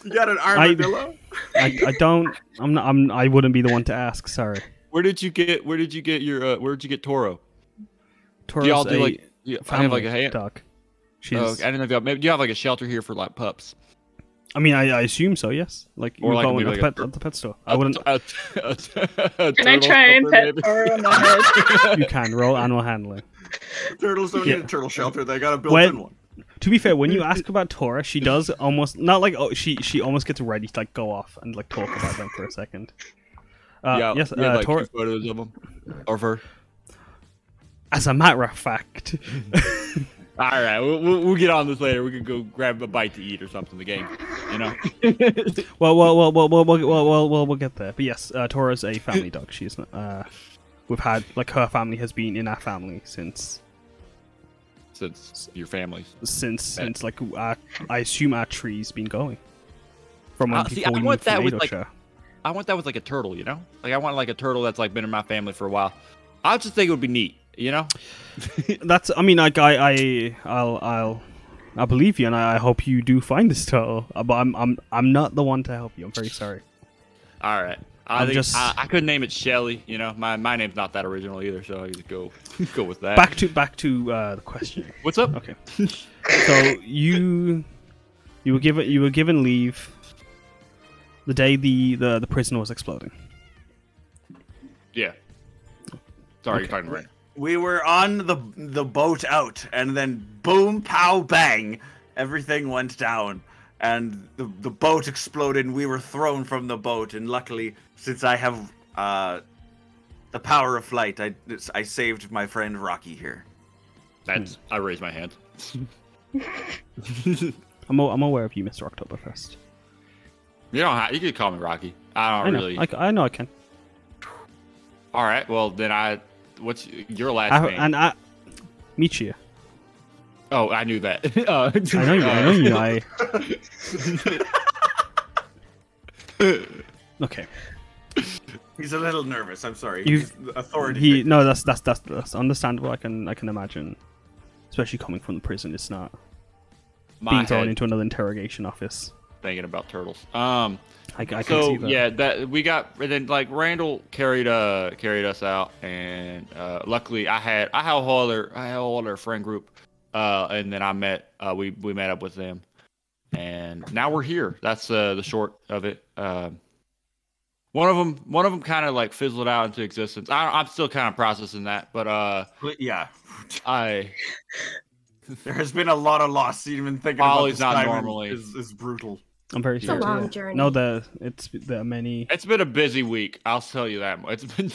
You got an armadillo? I don't. I wouldn't be the one to ask. Sorry. Where did you get Toro? Toro's do y'all do like? I have like a duck. She's. Oh, I don't know if y'all. Maybe do you have like a shelter here for like pups? I mean, I assume so. Yes, like or like maybe at the pet store. I wouldn't. Can I try and pet Toro on the head? You can roll animal handling. Turtles don't need a turtle shelter. They got a built-in one. To be fair, when you ask about Tora, she does almost not like. Oh, she almost gets ready to like go off and like talk about them for a second. Yes, like, Tora. Photos of them or her. As a matter of fact. All right, we'll get on this later. We could go grab a bite to eat or something. The game, you know. We'll get there. But yes, Tora's a family dog. She's not. We've had like her family has been in our family since your family since like our, I assume our tree's been going from when people moved from Eidosha. Like, I want that with like a turtle, you know. Like I want like a turtle that's like been in my family for a while. I just think it would be neat. You know, that's. I mean, like, I believe you, and I hope you do find this turtle. But I'm not the one to help you. I'm very sorry. All right, I couldn't name it Shelly. You know, my name's not that original either, so I just go with that. Back to the question. What's up? Okay. So you were given leave the day the prisoner was exploding. Yeah. Sorry, okay. You're talking. We were on the boat out, and then boom, pow, bang, everything went down, and the boat exploded, and we were thrown from the boat. And luckily, since I have the power of flight, I saved my friend Rocky here. And I raise my hand. I'm aware of you, Mr. Oktoberfest. You don't have, you can call me Rocky. I know I can. All right. Well, then what's your last name? Michiya. Oh, I knew that. I know you. Okay. He's a little nervous. I'm sorry. He's authority. No, that's understandable. I can imagine, especially coming from the prison. It's not being thrown into another interrogation office. Thinking about turtles. I can see that. Yeah, that we got, and then like Randall carried us out, and luckily I had a whole other friend group, and then I met we met up with them, and now we're here. That's the short of it. One of them kind of like fizzled out into existence. I'm still kind of processing that, but yeah, there has been a lot of loss. Even thinking Ollie's about this not normally is brutal. I'm very sorry. It's a long journey. No, there are many. It's been a busy week. I'll tell you that much. It's been.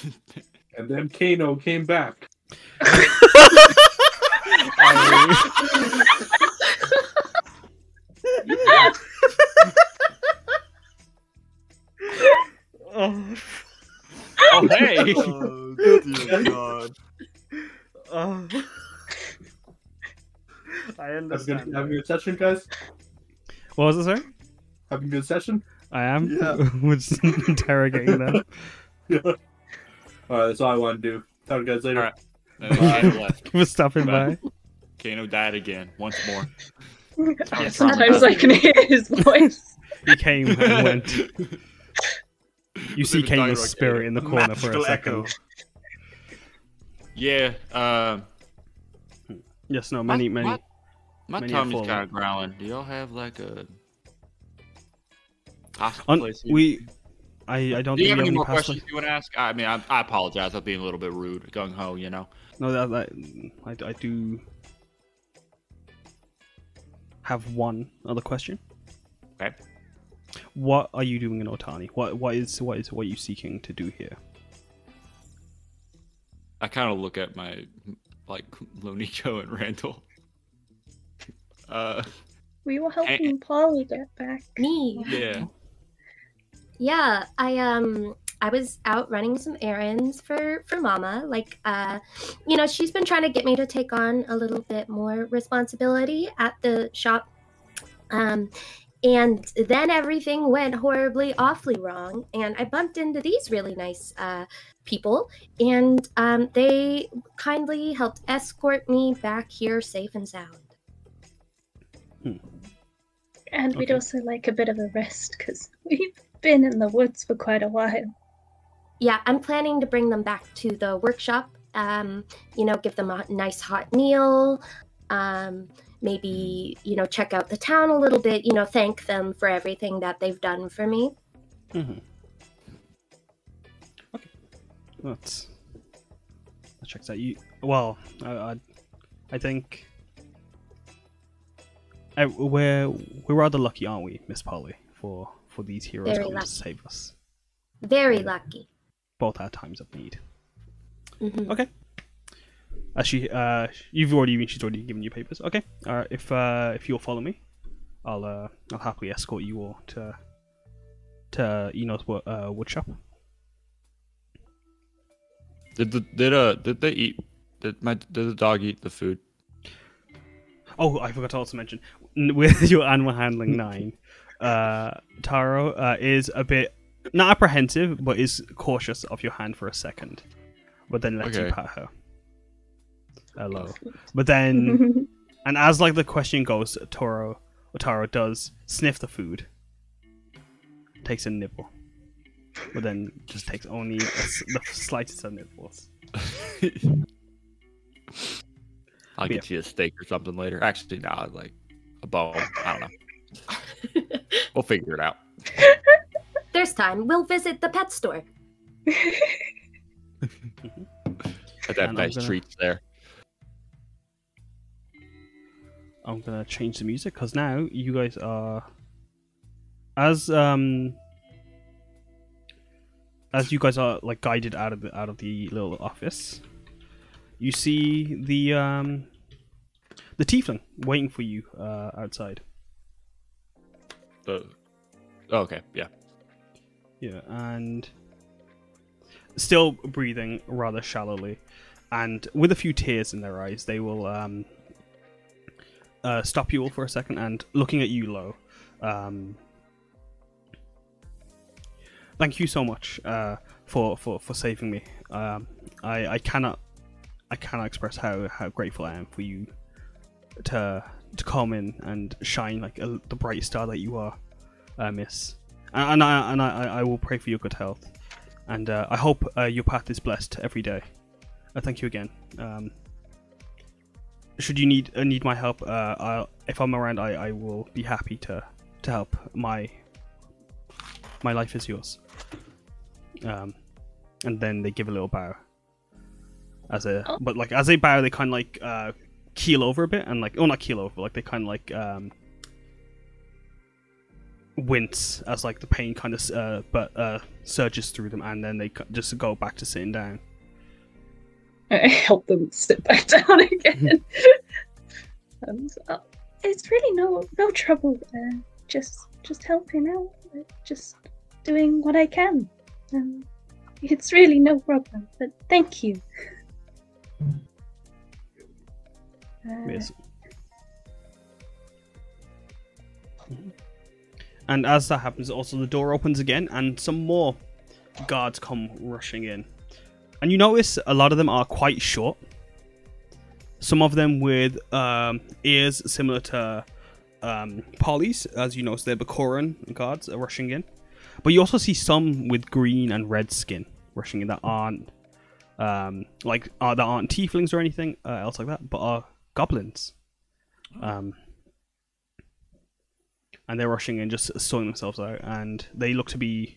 And then Kano came back. Oh hey! Oh, dear God. I understand. Having a good session, guys. What was it, sir? Having a good session? I am. Yeah. We're just interrogating them. Yeah. All right, that's all I want to do. Talk to you guys later. All right. Kano left. We're stopping by. Kano died again, once more. Sometimes I can hear his voice. He came and went. You see Kano's spirit in the corner for a second. Echo. Yeah. Yes. No. Many. My tummy's kind of growling. Do y'all have like a? I don't. Do you have any more questions you want to ask? I mean, I apologize. I'm being a little bit rude, gung ho, you know. No, I do have one other question. Okay. What are you doing in Otani? What are you seeking to do here? I kind of look at my like Lo Niko and Randall. We were helping Polly get back. Me. Yeah. Yeah, I was out running some errands for Mama. Like, you know, she's been trying to get me to take on a little bit more responsibility at the shop. And then everything went horribly, awfully wrong. And I bumped into these really nice people. And they kindly helped escort me back here safe and sound. Hmm. And we'd also like a bit of a rest because we've been in the woods for quite a while. Yeah, I'm planning to bring them back to the workshop. You know, give them a nice hot meal. Maybe, you know, check out the town a little bit, you know, thank them for everything that they've done for me. Mm-hmm. Okay. That checks out. Well, I think we're rather lucky, aren't we, Miss Polly, for these heroes coming to save us. Very lucky. Both our times of need. Mm-hmm. Okay. She's already given you papers. Okay, all right. If you'll follow me, I'll happily escort you all to Eno's woodshop. Did the dog eat the food? Oh, I forgot to also mention with your animal handling 9, Taro is a bit not apprehensive, but is cautious of your hand for a second, but then lets you pat her. Hello. But then, and as like the question goes, Taro does sniff the food, takes a nibble, but then just takes only the slightest of nibbles. I'll get you a steak or something later. Actually, nah, like a bone. I don't know. We'll figure it out. There's time. We'll visit the pet store. Had that nice treats there. I'm gonna change the music because now you guys are, as you guys are like guided out of the little office, you see the tiefling waiting for you outside. Okay, yeah. Yeah, and still breathing rather shallowly, and with a few tears in their eyes, they will stop you all for a second and looking at you, Lo. Thank you so much for saving me. I cannot express how grateful I am for you to come in and shine like the bright star that you are, miss. And I will pray for your good health, and I hope your path is blessed every day. Thank you again. Should you need my help, if I'm around, I will be happy to help. My life is yours. And then they give a little bow. But like as they bow, they kind of like keel over a bit and like, oh, not keel over, but like they kind of like wince as like the pain kind of surges through them, and then they just go back to sitting down. I help them sit back down again. It's really no trouble. Just helping out. Just doing what I can. It's really no problem, but thank you. And as that happens, also the door opens again and some more guards come rushing in. And you notice a lot of them are quite short. Some of them with ears similar to Polly's, as you notice, they're Bakoran guards are rushing in. But you also see some with green and red skin rushing in that aren't that aren't tieflings or anything else like that, but are goblins. And they're rushing in, just sorting themselves out, and they look to be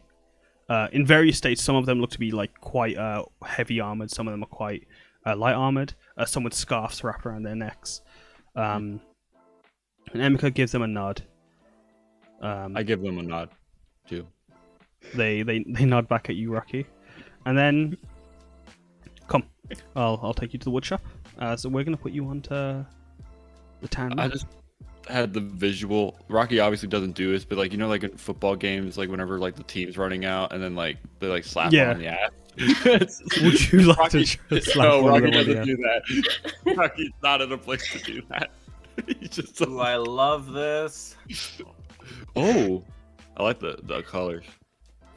in various states. Some of them look to be like quite heavy armoured, some of them are quite light armoured, some with scarves wrapped around their necks. And Emika gives them a nod. I give them a nod too. They nod back at you, Rocky. And then come, I'll take you to the wood shop. So we're gonna put you onto the town. I just had the visual. Rocky obviously doesn't do this, but like, you know, like in football games, like whenever like the team's running out and then like they like slap him in the ass. Would you like Rocky, to slap? No, Rocky doesn't do that. Rocky's not in a place to do that. Just a... I love this. Oh, I like the colors.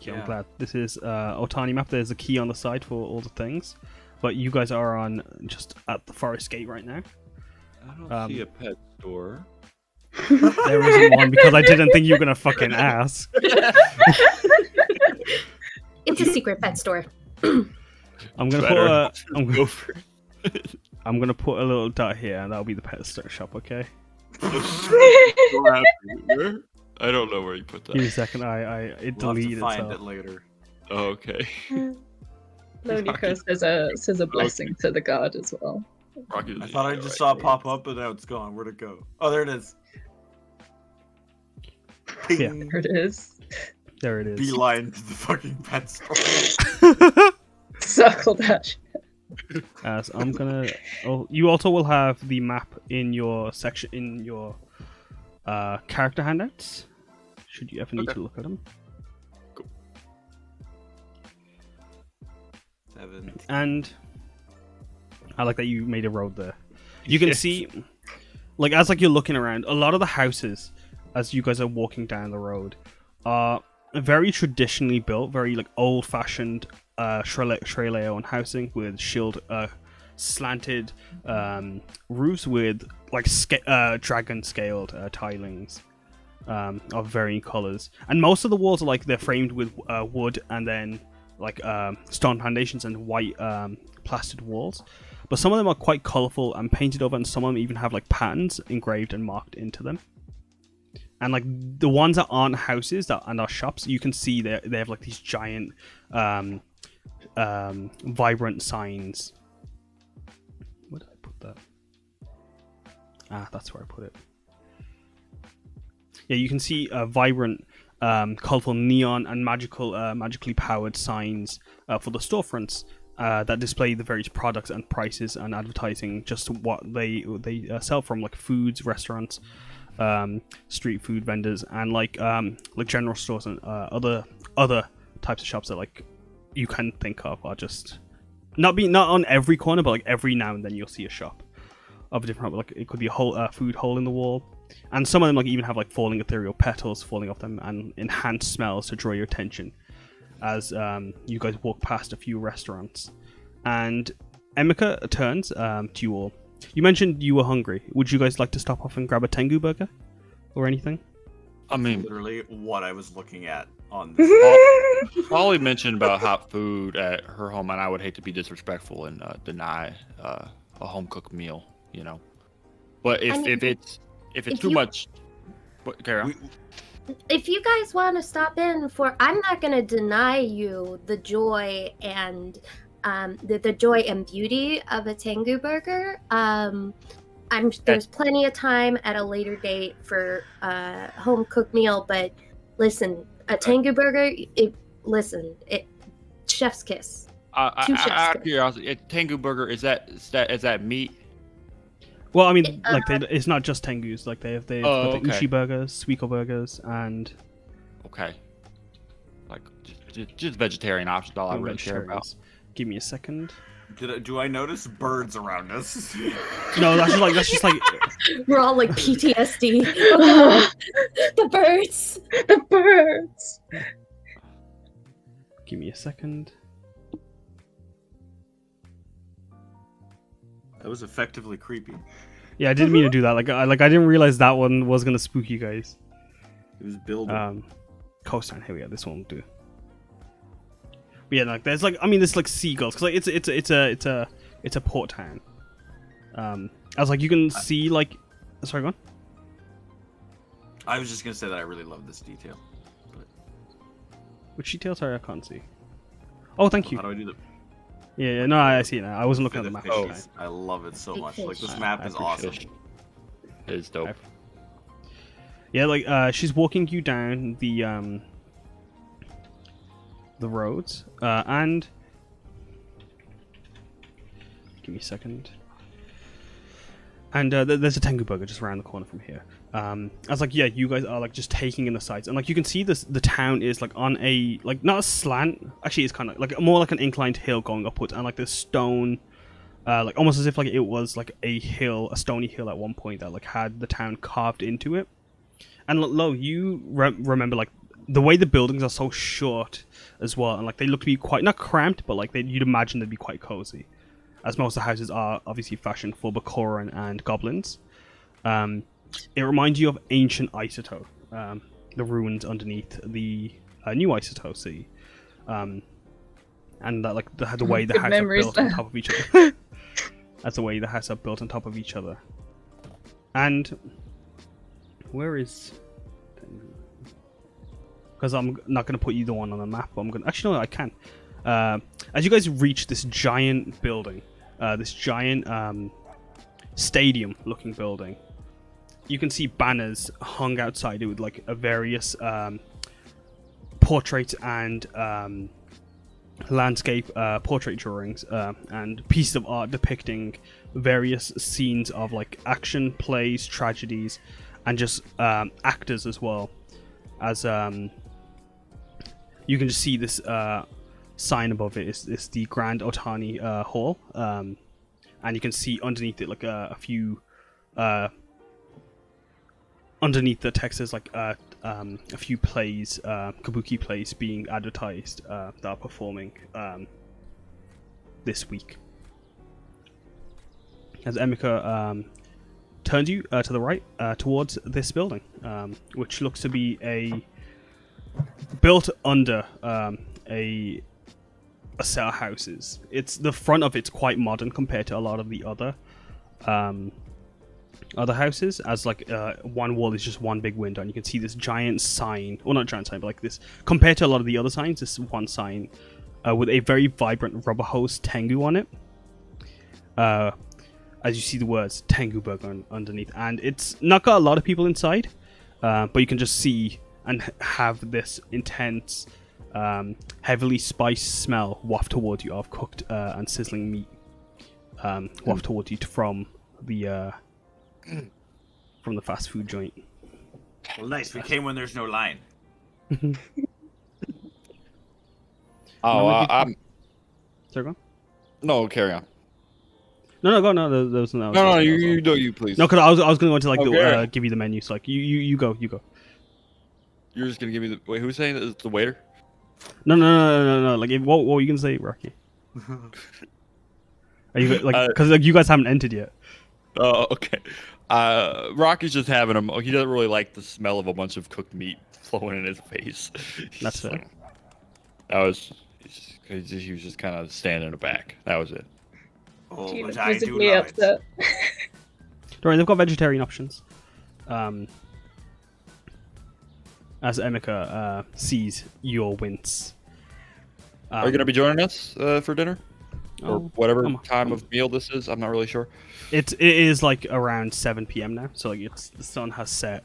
Yeah, I'm glad. This is Otani map. There's a key on the side for all the things, but you guys are on just at the forest gate right now. I don't see a pet store. There isn't one because I didn't think you were gonna fucking ask. It's a secret pet store. I'm gonna put a little dot here, and that'll be the pet shop, okay? I don't know where you put that. Give me a second. It deleted itself. Find it later. Oh, okay. Lo Niko says a blessing to the guard as well. I thought I just saw it pop up, but now it's gone. Where'd it go? Oh, there it is. Yeah. There it is. There it is. Beeline to the fucking pet store. Circle dash. So I'm gonna. Oh, you also will have the map in your section in your character handouts. Should you ever need to look at them. Cool. 7. And I like that you made a road there. You can see, like as like you're looking around, a lot of the houses as you guys are walking down the road are very traditionally built, very like old-fashioned. Treleo on housing with shield slanted roofs with like dragon scaled tilings of varying colors, and most of the walls are like they're framed with wood and then like stone foundations and white plastered walls, but some of them are quite colorful and painted over, and some of them even have like patterns engraved and marked into them. And like the ones that aren't houses and are shops, you can see they have like these giant vibrant signs Ah, that's where I put it. Yeah, you can see vibrant, colorful neon and magically powered signs for the storefronts that display the various products and prices and advertising just what they sell from, like foods, restaurants, street food vendors, and like general stores and other types of shops that like you can think of are just not on every corner, but like every now and then you'll see a shop of a different, like it could be a whole food hole in the wall. And some of them like even have like falling ethereal petals falling off them and enhanced smells to draw your attention as you guys walk past a few restaurants. And Emika turns to you all. You mentioned you were hungry. Would you guys like to stop off and grab a Tengu burger or anything? I mean, literally what I was looking at on this. Polly mentioned about hot food at her home, and I would hate to be disrespectful and deny a home-cooked meal, you know. But if, I mean, if it's too much, Kara. If you guys want to stop in for, I'm not going to deny you the joy and the joy and beauty of a Tengu burger. There's plenty of time at a later date for a home-cooked meal, but listen, a Tengu burger, chef's kiss. Out of curiosity, a Tengu burger, is that meat? Well, I mean, it's not just Tengus. Like they have the Ushi burgers, Suiko burgers, and just vegetarian options. All I really care about. Give me a second. Do I notice birds around us? No, that's just like we're all like PTSD. The birds. Give me a second. That was effectively creepy. Yeah, I didn't mean to do that. I didn't realize that one was gonna spook you guys. It was building. Coastline. Here we go. This one will do. But yeah, there's seagulls, because it's a port town. You can see sorry, go on. I was just gonna say that I really love this detail. But... Which detail? Sorry, I can't see. Oh, thank you. How do I do that? Yeah, no, I see it now. I wasn't looking at the map. Oh, I love it so much. Like, this map is awesome. It is dope. Yeah, she's walking you down the roads, and... Give me a second. And there's a Tengu burger just around the corner from here. You guys are just taking in the sights, and you can see this. The town is on a not a slant. Actually, it's kind of more like an inclined hill going upwards, and this stone, almost as if it was a hill, a stony hill at one point that had the town carved into it. And Lo, you remember the way the buildings are so short as well, and they look to be quite not cramped, but you'd imagine they'd be quite cozy, as most of the houses are obviously fashioned for Bakoran and goblins. It reminds you of ancient Isoto, the ruins underneath the new Isoto Sea, and that the way the house are built on top of each other. That's the way the house are built on top of each other. And where is? Because I'm not going to put you the one on the map. But I'm going. Actually, no, I can. As you guys reach this giant building, this giant stadium-looking building. You can see banners hung outside it with various portraits and landscape portrait drawings and pieces of art depicting various scenes of action, plays, tragedies, and just actors as well. As you can just see this sign above it is the Grand Otani Hall, and you can see underneath it a few. Underneath the text is a few plays, kabuki plays being advertised that are performing this week. As Emika turns you to the right towards this building, which looks to be built under a set of houses. The front of it's quite modern compared to a lot of the other houses, as one wall is just one big window, and you can see this giant sign, or not giant sign, but this, compared to a lot of the other signs, this one sign with a very vibrant rubber hose Tengu on it, as you see the words Tengu Burger underneath, and it's not got a lot of people inside, but you can just see and have this intense, heavily spiced smell waft toward you of cooked and sizzling meat, waft toward you from the fast food joint. Well, nice. We came when there's no line. Sorry, go on. No, carry on. No, you please. No, because I was gonna go into like give you the menu. So like you go. You're just gonna give me the wait. Who's saying that? It's the waiter? No. Like what were you gonna say, Rocky? Are you like because like you guys haven't entered yet? Oh, okay. Rocky's just having him. He doesn't really like the smell of a bunch of cooked meat flowing in his face. That's fair. He was just kind of standing in the back. That was it. Oh, but I do love it. Don't worry, they've got vegetarian options. As Emika sees your wince. Are you going to be joining us for dinner? Or whatever time of meal this is? I'm not really sure. It is like around 7 PM now, so like the sun has set.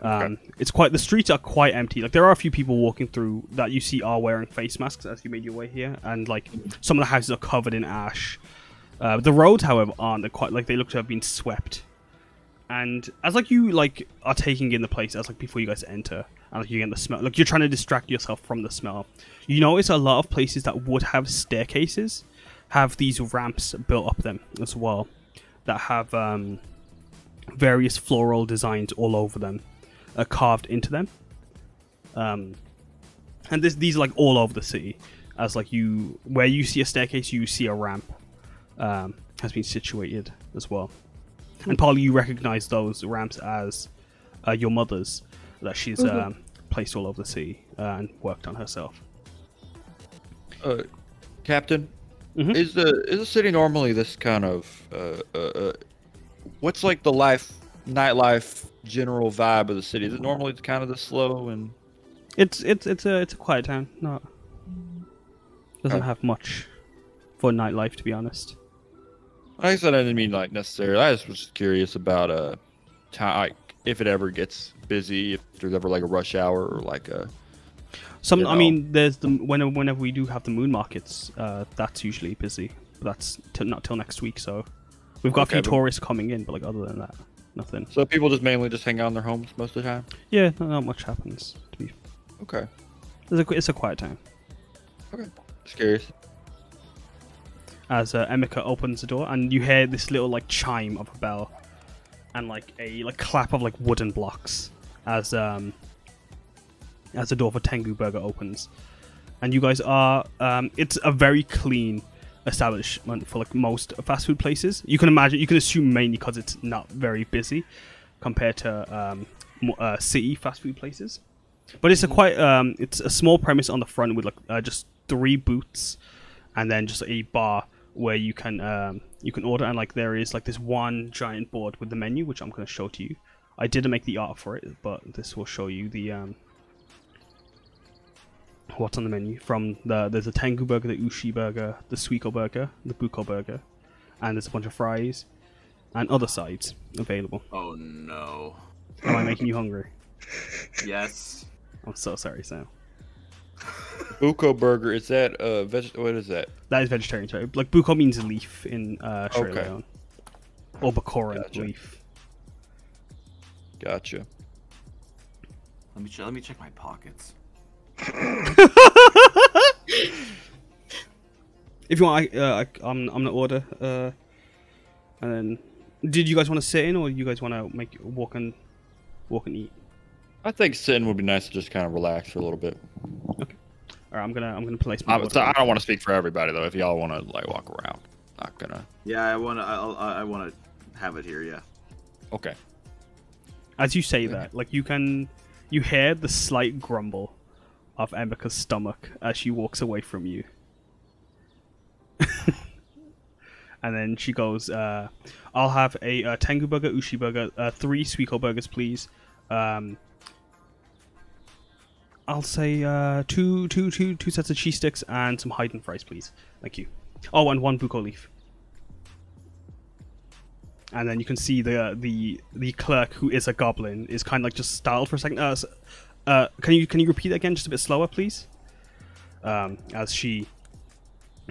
The streets are quite empty. Like there are a few people walking through that you see are wearing face masks as you made your way here, and like some of the houses are covered in ash. The roads, however, aren't. They're quite like they look to have been swept. And as like you like are taking in the place as like before you guys enter, and like you get the smell, like you're trying to distract yourself from the smell. You notice a lot of places that would have staircases have these ramps built up them as well, that have various floral designs all over them. Carved into them, and these are like all over the city. As like where you see a staircase, you see a ramp has been situated as well. And Polly, you recognize those ramps as your mother's, that she's placed all over the city and worked on herself. Captain, is the city normally this kind of what's like the nightlife general vibe of the city? Is it normally kind of the slow and? It's a quiet town. No, doesn't have much for nightlife, to be honest. I said I didn't mean like necessarily. I just was curious about time, like if it ever gets busy, if there's ever like a rush hour or like a. I mean, there's whenever we do have the moon markets, that's usually busy. But that's not till next week, so we've got a few tourists coming in, but like other than that. Nothing. So people mainly just hang out in their homes most of the time? Yeah, not much happens. Okay. It's a quiet time. Okay. Just curious. As Emika opens the door, and you hear this little like chime of a bell, and like a clap of like wooden blocks as the door for Tengu Burger opens, and you guys are it's a very clean establishment for like most fast food places. You can assume mainly because it's not very busy compared to city fast food places, but it's a quite it's a small premise on the front with like just 3 booths, and then just a bar where you can order, and like there is like this one giant board with the menu, which I'm going to show to you. I didn't make the art for it, but this will show you the what's on the menu. There's a Tengu Burger, the Ushi Burger, the Suiko Burger, the Buko Burger, and there's a bunch of fries and other sides available. Oh no. Am I making you hungry? Yes. I'm so sorry, Sam. Buko Burger, is that what is that? That is vegetarian. Sorry. Like Buko means leaf in Sri Lanka. Or Bakoran, leaf. Gotcha. Let me check my pockets. If you want, I'm gonna order. And then, did you guys want to sit in, or you guys want to walk and eat? I think sitting would be nice to just kind of relax for a little bit. Okay. All right, I'm gonna place my order. I don't want to speak for everybody though. If y'all want to like walk around, not gonna. Yeah, I wanna have it here. Yeah. Okay. As you say that, like you hear the slight grumble of Emika's stomach as she walks away from you. And then she goes, I'll have a Tengu Burger, Ushi Burger, 3 Suiko Burgers, please. I'll say two sets of cheese sticks and some Haiden fries, please. Thank you. Oh, and 1 Buko leaf. and then you can see the clerk, who is a goblin, is kind of like just startled for a second. Can you repeat that again, just a bit slower, please? As she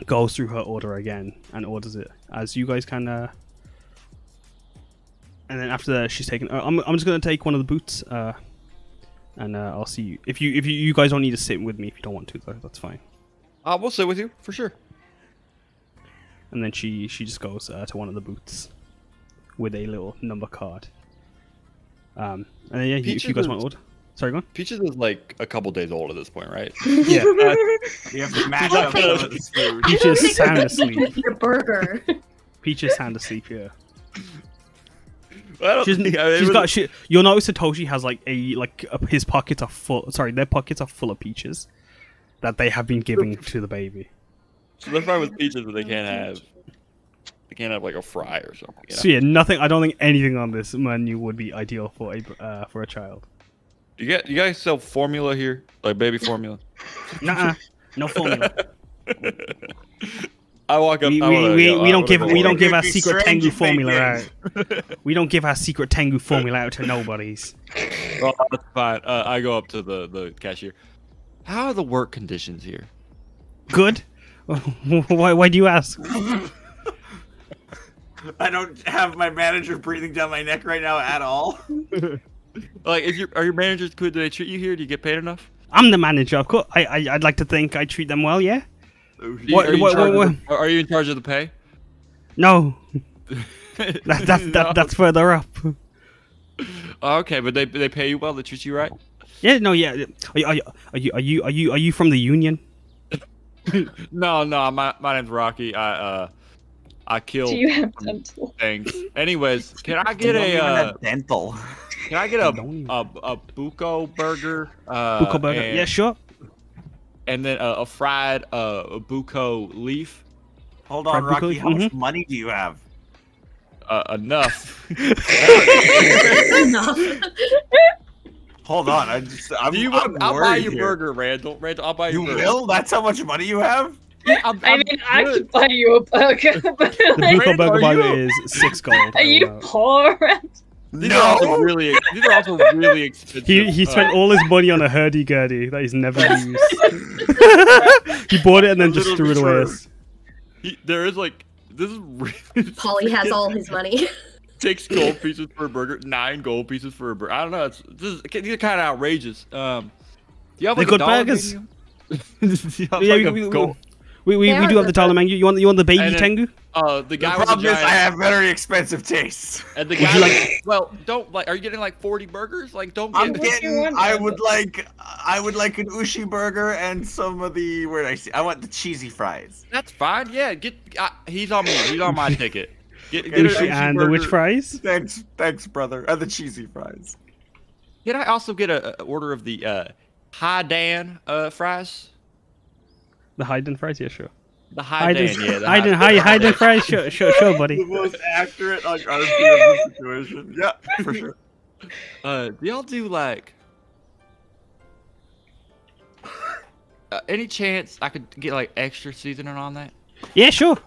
goes through her order again and orders it, as you guys can. And then after that, she's taken. I'm just gonna take one of the boots, and I'll see you. If you guys don't need to sit with me if you don't want to, though, that's fine. We'll sit with you for sure. And then she just goes to one of the booths with a little number card. And then, yeah, if you guys want to order. Sorry, go on. Peaches is like a couple days old at this point, right? Yeah. You have to mash up all of this food. Peaches is sound asleep. Your burger. Peaches sound asleep, yeah. I don't think, I mean, she's got. You'll notice Satoshi has his pockets are full. Sorry, their pockets are full of peaches that they have been giving to the baby. So they're fine with peaches, but they can't have like a fry or something. You know? So yeah, nothing. I don't think anything on this menu would be ideal for a child. You guys sell formula here, like baby formula? Nuh-uh. No formula. I walk up. We don't give our secret Tengu formula out. We don't give our secret Tengu formula out to nobodies. Well, that's fine. I go up to the cashier. How are the work conditions here? Good. Why do you ask? I don't have my manager breathing down my neck right now at all. Like, are your managers good? Do they treat you here? Do you get paid enough? I'm the manager, of course. I'd like to think I treat them well, yeah. Are you in charge of the pay? No. That's further up. Oh, okay, but they pay you well. They treat you right. Yeah. No. Yeah. Are you from the union? No, my name's Rocky. I kill. Do you have dental things? Anyways, can I get a dental? Can I get a buko burger? Buko burger. Yeah, sure. And then a fried buko leaf. Hold on, fried Rocky. Buko? How much money do you have? Enough. Enough. Hold on, I'll buy you a burger, Randall. Randall, I'll buy you. You will? That's how much money you have? Yeah, I could buy you a burger. But like, the burger is 6 gold. Are you poor? These are also really expensive. He spent all his money on a hurdy-gurdy that he's never used. He bought it and then just threw it away. Polly has all his money. 6 gold pieces for a burger, 9 gold pieces for a burger. I don't know. These are kind of outrageous. Do you have like a dollar menu? We do have the dollar menu. You want the baby Tengu? The problem is I have very expensive tastes. And the guy, are you getting like 40 burgers? Like, don't. I would like an ushi burger and some of the. Where did I see? I want the cheesy fries. That's fine. Yeah, get. He's on me. He's on my ticket. And the witch fries? Thanks, brother. And the cheesy fries. Can I also get a order of the Haiden fries? The Haiden fries? Yeah, sure. The Haiden, yeah. The Haiden fries? Sure, buddy. The most accurate honesty of the situation. Yeah, for sure. Do y'all do, like... any chance I could get, like, extra seasoning on that? Yeah, sure.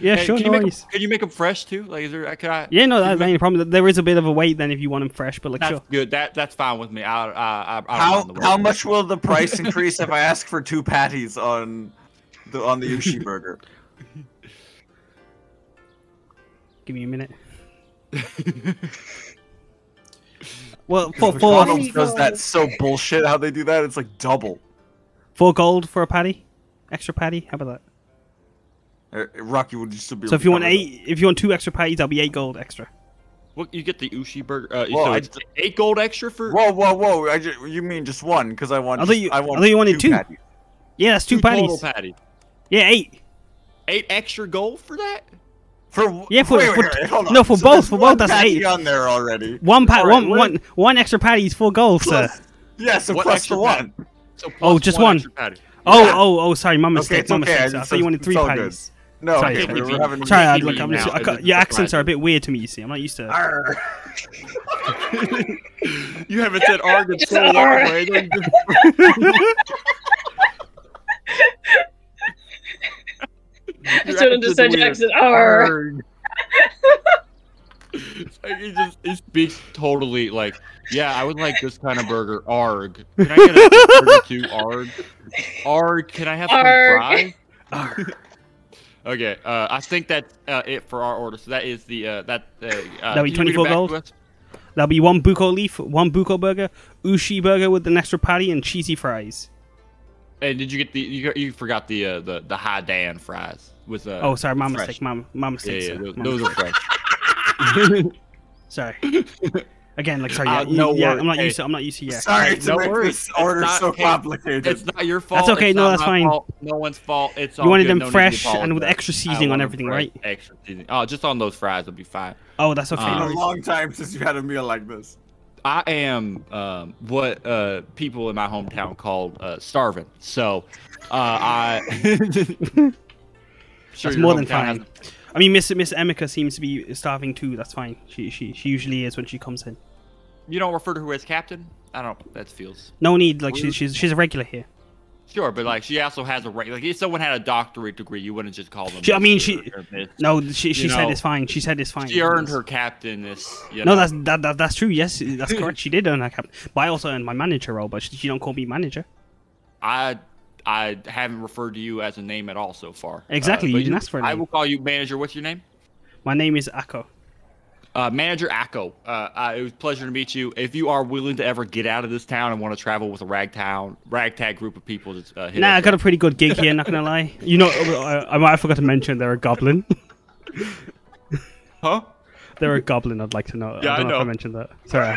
Yeah, hey, sure. Can you make them fresh too? Like, is there? Can I? Yeah, no, that's any problem. There is a bit of a wait then if you want them fresh, but like, that's sure. Good. That's fine with me. How much will the price increase if I ask for 2 patties on the Yushi burger? Give me a minute. Well, McDonald's does that so bullshit. How they do that? It's like double. 4 gold for a patty, extra patty. How about that? Rocky would just be. So if you want 2 extra patties, that'll be 8 gold extra. What, you get the ushi burger? Whoa, so it's 8 gold extra for? Whoa! You mean just 1? Because I want. I thought you wanted 2. Patties. Yeah, that's 2 patties. Total patty. Yeah, 8. 8 extra gold for that? For yeah, for, wait, for wait, hold on. No, for so both. For both, that's 8. On there already. One extra patty is 4 gold, plus, sir. Yeah, so plus the 1. So plus just 1. Oh! Sorry, my mistake. Okay, I thought you wanted 3 patties. No, sorry, okay, we're having your accents are a bit weird to me, you see. I'm not used to You haven't said arg so long. I don't understand your accent. Beak's totally like, yeah, I would like this kind of burger. Arg. Can I get a burger too? Arg. Arg. Can I have some fries? Arg. Okay. I think that's it for our order. So that is the that'll be 24 gold. That'll be one buko leaf, one buko burger, ushi burger with an extra patty, and cheesy fries. And did you get the? You forgot the Haiden fries with oh, sorry, my mistake. My mistake. Yeah, yeah, those are fresh. Sorry. Again, like sorry. Yeah, no yeah, I'm not used to. I'm not used to. Yeah. Sorry to make this order so complicated. It's not your fault. That's okay. It's no, that's fine. Fault. No one's fault. It's all you wanted good. Them no fresh and with extra seasoning on everything, right? Extra seasoning. Oh, just on those fries would be fine. Oh, that's okay. It's been a long time since you had a meal like this. I am what people in my hometown call starving. So, I. Sure, that's more than fine. I mean, Miss Emika seems to be starving too. That's fine. She usually is when she comes in. You don't refer to her as captain? I don't. That feels no need. Like she's a regular here. Sure, but like she also has a like if someone had a doctorate degree, you wouldn't just call them. I mean, she said it's fine. She said it's fine. She earned her captainness. You know? No, that's true. Yes, that's correct. She did earn her captain. But I also earned my manager role. But she don't call me manager. I haven't referred to you as a name at all so far. Exactly, you didn't ask for a name. I will call you manager. What's your name? My name is Akko. Manager Akko. It was a pleasure to meet you. If you are willing to ever get out of this town and want to travel with a ragtag group of people, just hit Nah, I got a pretty good gig here. Not gonna lie. You know, I might have forgot to mention they're a goblin. Huh? They're a goblin. I'd like to know. Yeah, I know. If I mentioned that. Sorry.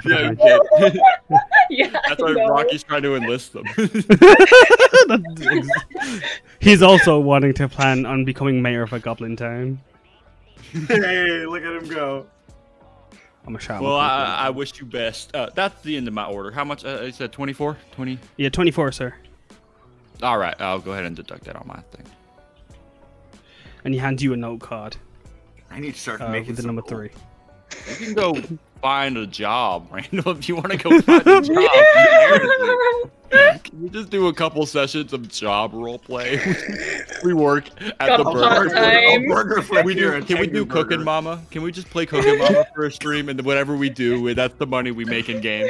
Yeah, that's why Rocky's trying to enlist them. He's also wanting to plan on becoming mayor of a goblin town. Hey, look at him go! I'm a shaman. Well, I wish you best. That's the end of my order. How much? I said 24. 20. Yeah, 24, sir. All right, I'll go ahead and deduct that on my thing. And he hands you a note card. I need to start making the number three. You can go find a job, Randall, if you want to go find a job. Yeah. Can you just do a couple sessions of job roleplay? We work at the burger. Can we do Cookin' Mama? Can we just play Cookin' Mama for a stream, and whatever we do, that's the money we make in game?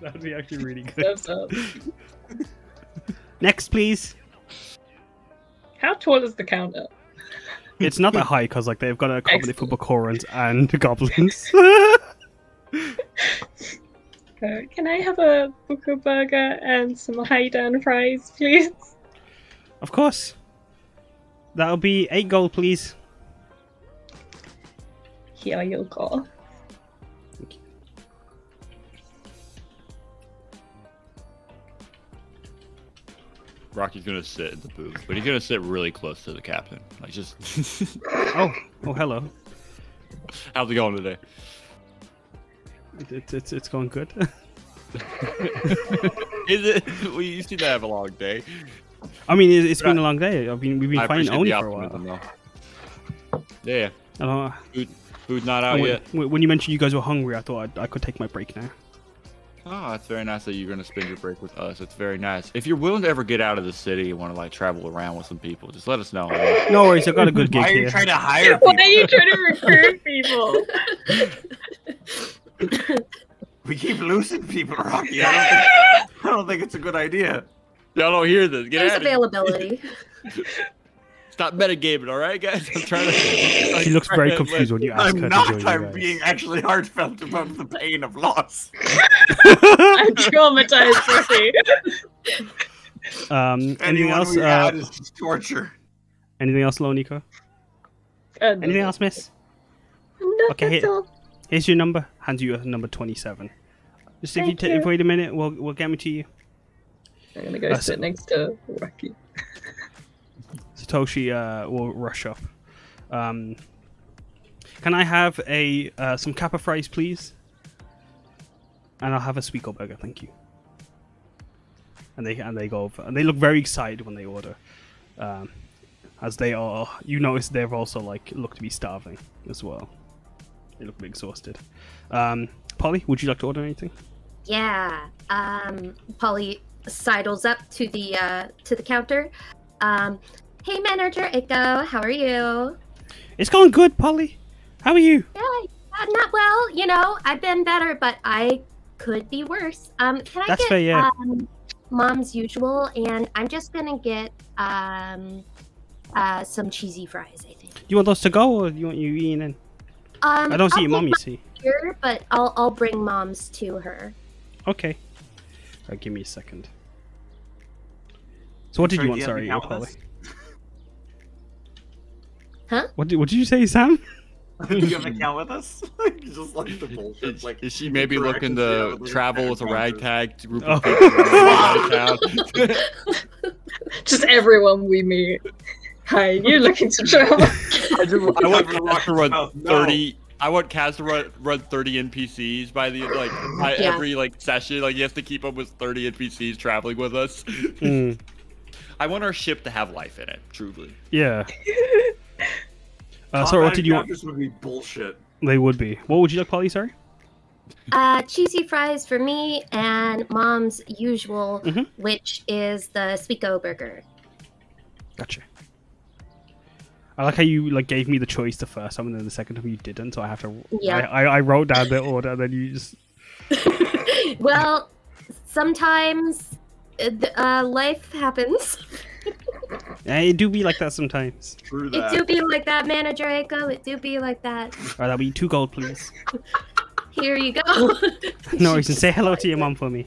That would be actually really good. Next, please. How tall is the counter? It's not that high because like they've got to accommodate for Bakorans and goblins. Can I have a buko burger and some Haiden fries, please? Of course. That'll be 8 gold, please. Here are your gold. Thank you. Rocky's gonna sit in the booth, but he's gonna sit really close to the captain. Like just. oh, hello. How's it going today? It's going good. Is it? You seem to have a long day. I mean, it's been a long day. I mean, we've been fighting Oni for a while. Yeah. Food not out yet. When you mentioned you guys were hungry, I thought I could take my break now. Oh, it's very nice that you're going to spend your break with us. It's very nice. If you're willing to ever get out of the city and want to like travel around with some people, just let us know. No worries, I've got a good gig here. Why are you trying to hire people? Why are you trying to recruit people? We keep losing people, Rocky. I don't think it's a good idea. Y'all don't hear this. Get out availability. Stop metagaming, all right, guys? I'm trying to... She looks very confused when you ask her to join you. I'm being actually heartfelt about the pain of loss. I'm traumatized, Rocky. Anything else? Is just torture. Anything else, Lo Niko? Anything else, miss? No, okay, here's your number. Hands you a number 27. Just if you wait a minute, we'll get me to you. I'm going to go sit next to Rocky. Satoshi will rush up. Can I have a some kappa fries, please? And I'll have a sweet burger, thank you. And they go over, and they look very excited when they order, as they are. You notice they've also like look to be starving as well. They look exhausted. Polly, would you like to order anything? Yeah. Polly sidles up to the counter. Hey, Manager Akko, how are you? It's going good, Polly. How are you? Yeah, Not well, you know. I've been better, but I could be worse. Can I That's get fair, yeah. Mom's usual? And I'm just gonna get some cheesy fries, I think. You want those to go, or do you want you eating in? I don't see your mom, you see. Here, but I'll bring mom's to her. Okay. Give me a second. So what did you want? Sorry, Polly. Huh? What did you say, Sam? Do you have an account with us? Just like the bullshit. Like, is she maybe looking to travel with a ragtag group of people? Just everyone we meet. Hi, you're looking to travel. I want Kaz to run 30. I want Kaz to run 30 NPCs by the every session. Like, you have to keep up with 30 NPCs traveling with us. Mm. I want our ship to have life in it. Truly. Yeah. Sorry, what did you want? This would be bullshit. They would be. What would you like, Polly? Sorry? Cheesy fries for me and mom's usual, which is the Suiko burger. Gotcha. I like how you gave me the choice the first time and then the second time you didn't, so I have to... Yeah. I wrote down the order and then you just... Well, sometimes life happens. Yeah, it do be like that sometimes. True that. It do be like that, Manager Eiko. It do be like that. Alright, that'll be 2 gold, please. Here you go. No reason. Say hello to your mom for me.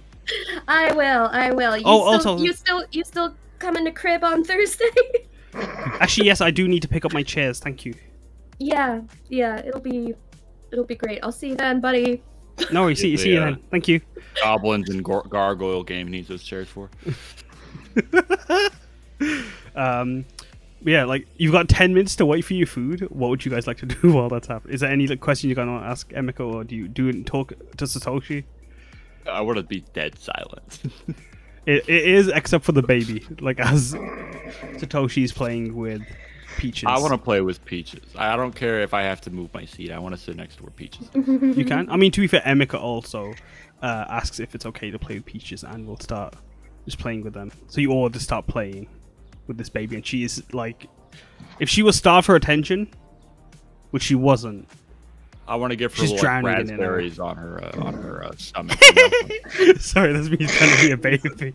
I will. I will. You you still come in the crib on Thursday? Actually, yes. I do need to pick up my chairs. Thank you. Yeah. Yeah. It'll be great. I'll see you then, buddy. No worries. See you then. Thank you. Goblins and gargoyle game needs those chairs for. Yeah, like, you've got 10 minutes to wait for your food. What would you guys like to do while that's happening? Is there any question you're going to ask Emika, or do you talk to Satoshi? I want to be dead silent. it is, except for the baby, like, as Satoshi's playing with Peaches. I want to play with Peaches. I don't care if I have to move my seat. I want to sit next to where Peaches is. You can? I mean, to be fair, Emika also asks if it's okay to play with Peaches, and we'll start just playing with them. So you all just start playing with this baby, and she is like, if she was starved for attention, which she wasn't, I want to give her like raspberries on her stomach. Sorry, that's me trying to be a baby.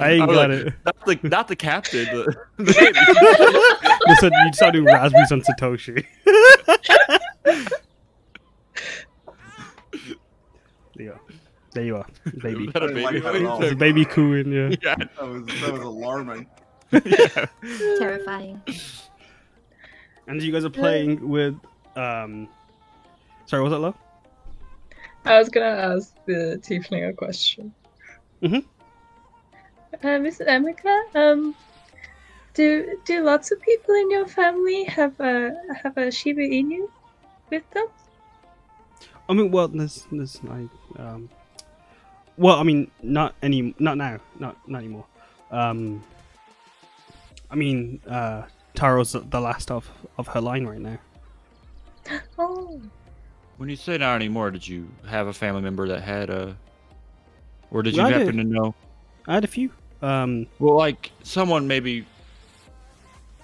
I ain't got it. That's like not the captain. Listen, you start doing raspberries on Satoshi. There you are, baby. It was a baby cooing, yeah. Yeah. That was alarming. Yeah. Terrifying. And you guys are playing with, sorry, what was that, Lo? I was gonna ask the tiefling a question. Miss Emika, do lots of people in your family have a Shiba Inu with them? I mean, well, there's like, well, I mean, not anymore. I mean, Taro's the last of her line right now. Oh. When you say not anymore, did you have a family member that had a, or did you happen to know? I had a few. Well, like someone maybe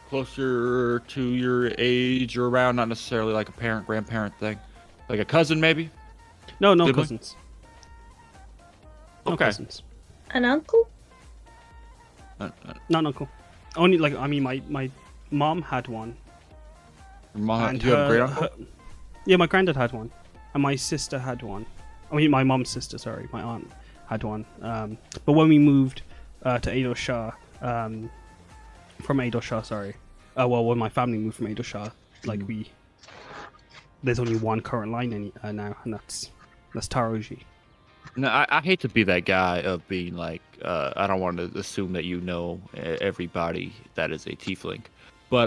closer to your age or around, not necessarily like a parent, grandparent thing, like a cousin maybe. No cousins. Okay. An uncle? Not an uncle. Only, like, I mean, my mom had one. Your mom had her, yeah, my granddad had one. And my sister had one. I mean, my mom's sister, sorry. My aunt had one. But when we moved to Eidosha, from Eidosha, sorry. Well, when my family moved from Eidosha, like, there's only one current line now, and that's Taroji. No, I hate to be that guy of being like, I don't want to assume that you know everybody that is a tiefling, but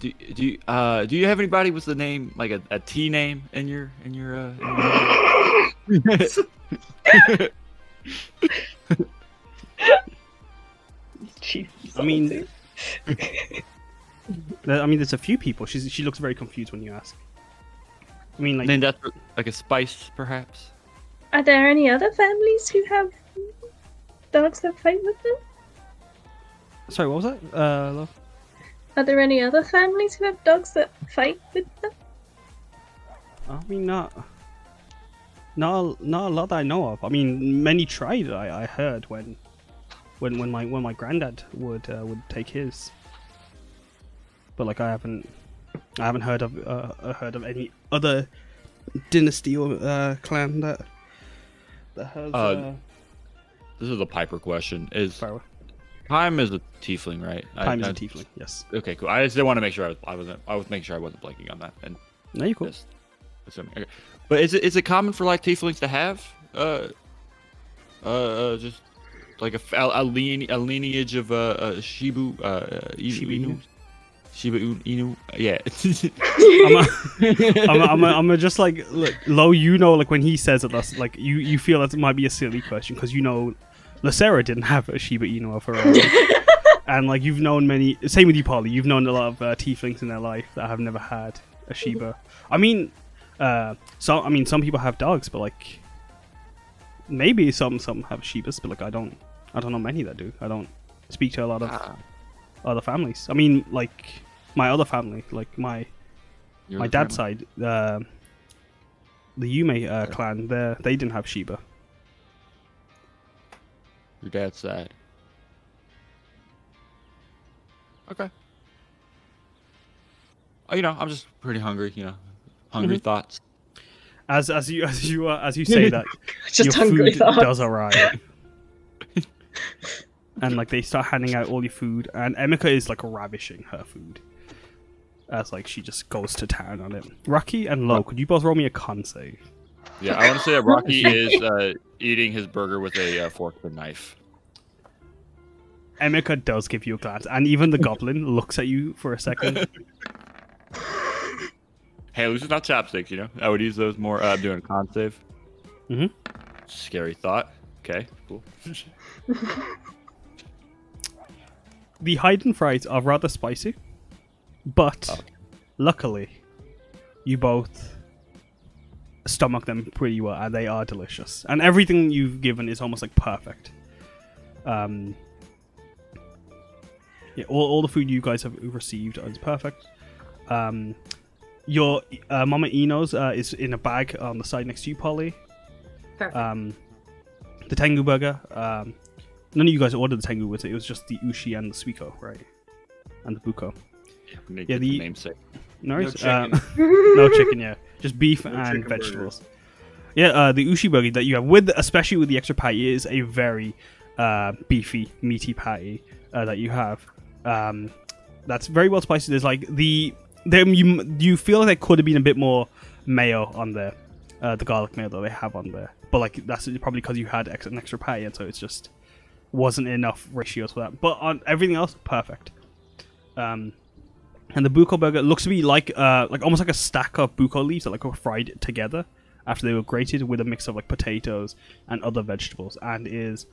do you have anybody with the name like a T name in your I mean, there's a few people. She looks very confused when you ask. I mean, like, then that's like a spice, perhaps. Are there any other families who have dogs that fight with them? Sorry, what was that? Are there any other families who have dogs that fight with them? I mean, not a lot that I know of. I mean, many tried. I heard when my granddad would take his, but like I haven't heard of any other dynasty or clan that has. This is a Piper question. Is Time is a tiefling, right? Time is a tiefling. Yes. Okay, cool. I just didn't want to make sure I was making sure I wasn't blanking on that. And no, you're cool. Assuming. Okay. But is it common for like tieflings to have just like a lineage of Shiba Inu? Yeah. I'm just like, look, Lo, you know, like when he says it, that's like you feel that it might be a silly question because you know Lucera didn't have a Shiba Inu of her own. And like you've known many, same with you, Polly, you've known a lot of tieflings in their life that have never had a Shiba. I mean some people have dogs, but like maybe some have Shibas, but like I don't know many that do. I don't speak to a lot of other families. I mean, like my other family, like my dad's side, the Yume clan, they didn't have Shiba. Your dad's side. Okay. You know, I'm just pretty hungry. You know, hungry thoughts. As you say that, just your food does arrive, and like they start handing out all your food, and Emika is like ravishing her food, as like she just goes to town on it. Rocky and Lo, could you both roll me a con save? Yeah, I want to say that Rocky is eating his burger with a fork and knife. Emika does give you a glance, and even the goblin looks at you for a second. Hey, at least it's not chopsticks, you know? I would use those more. I'm doing a con save. Mm-hmm. Scary thought. Okay, cool. The Haiden fries are rather spicy, but luckily, you both stomach them pretty well, and they are delicious. And everything you've given is almost like perfect. Yeah, all the food you guys have received is perfect. Your Mama Ino's is in a bag on the side next to you, Polly. Perfect. The Tengu Burger. None of you guys ordered the Tengu, was it? It was just the Ushi and the Suiko, right? And the Buko. Yeah, the namesake. No chicken. No chicken, yeah. Just beef and vegetables. Burger. Yeah, the Ushi Burger that you have, with, especially with the extra patty, is a very beefy, meaty patty that you have. That's very well spiced. There's like the... You feel like there could have been a bit more mayo on there, the garlic mayo that they have on there. But like that's probably because you had an extra patty, and so it's just wasn't enough ratios for that. But on everything else, perfect. And the buko burger looks to be like almost like a stack of buko leaves that like were fried together after they were grated with a mix of like potatoes and other vegetables, and is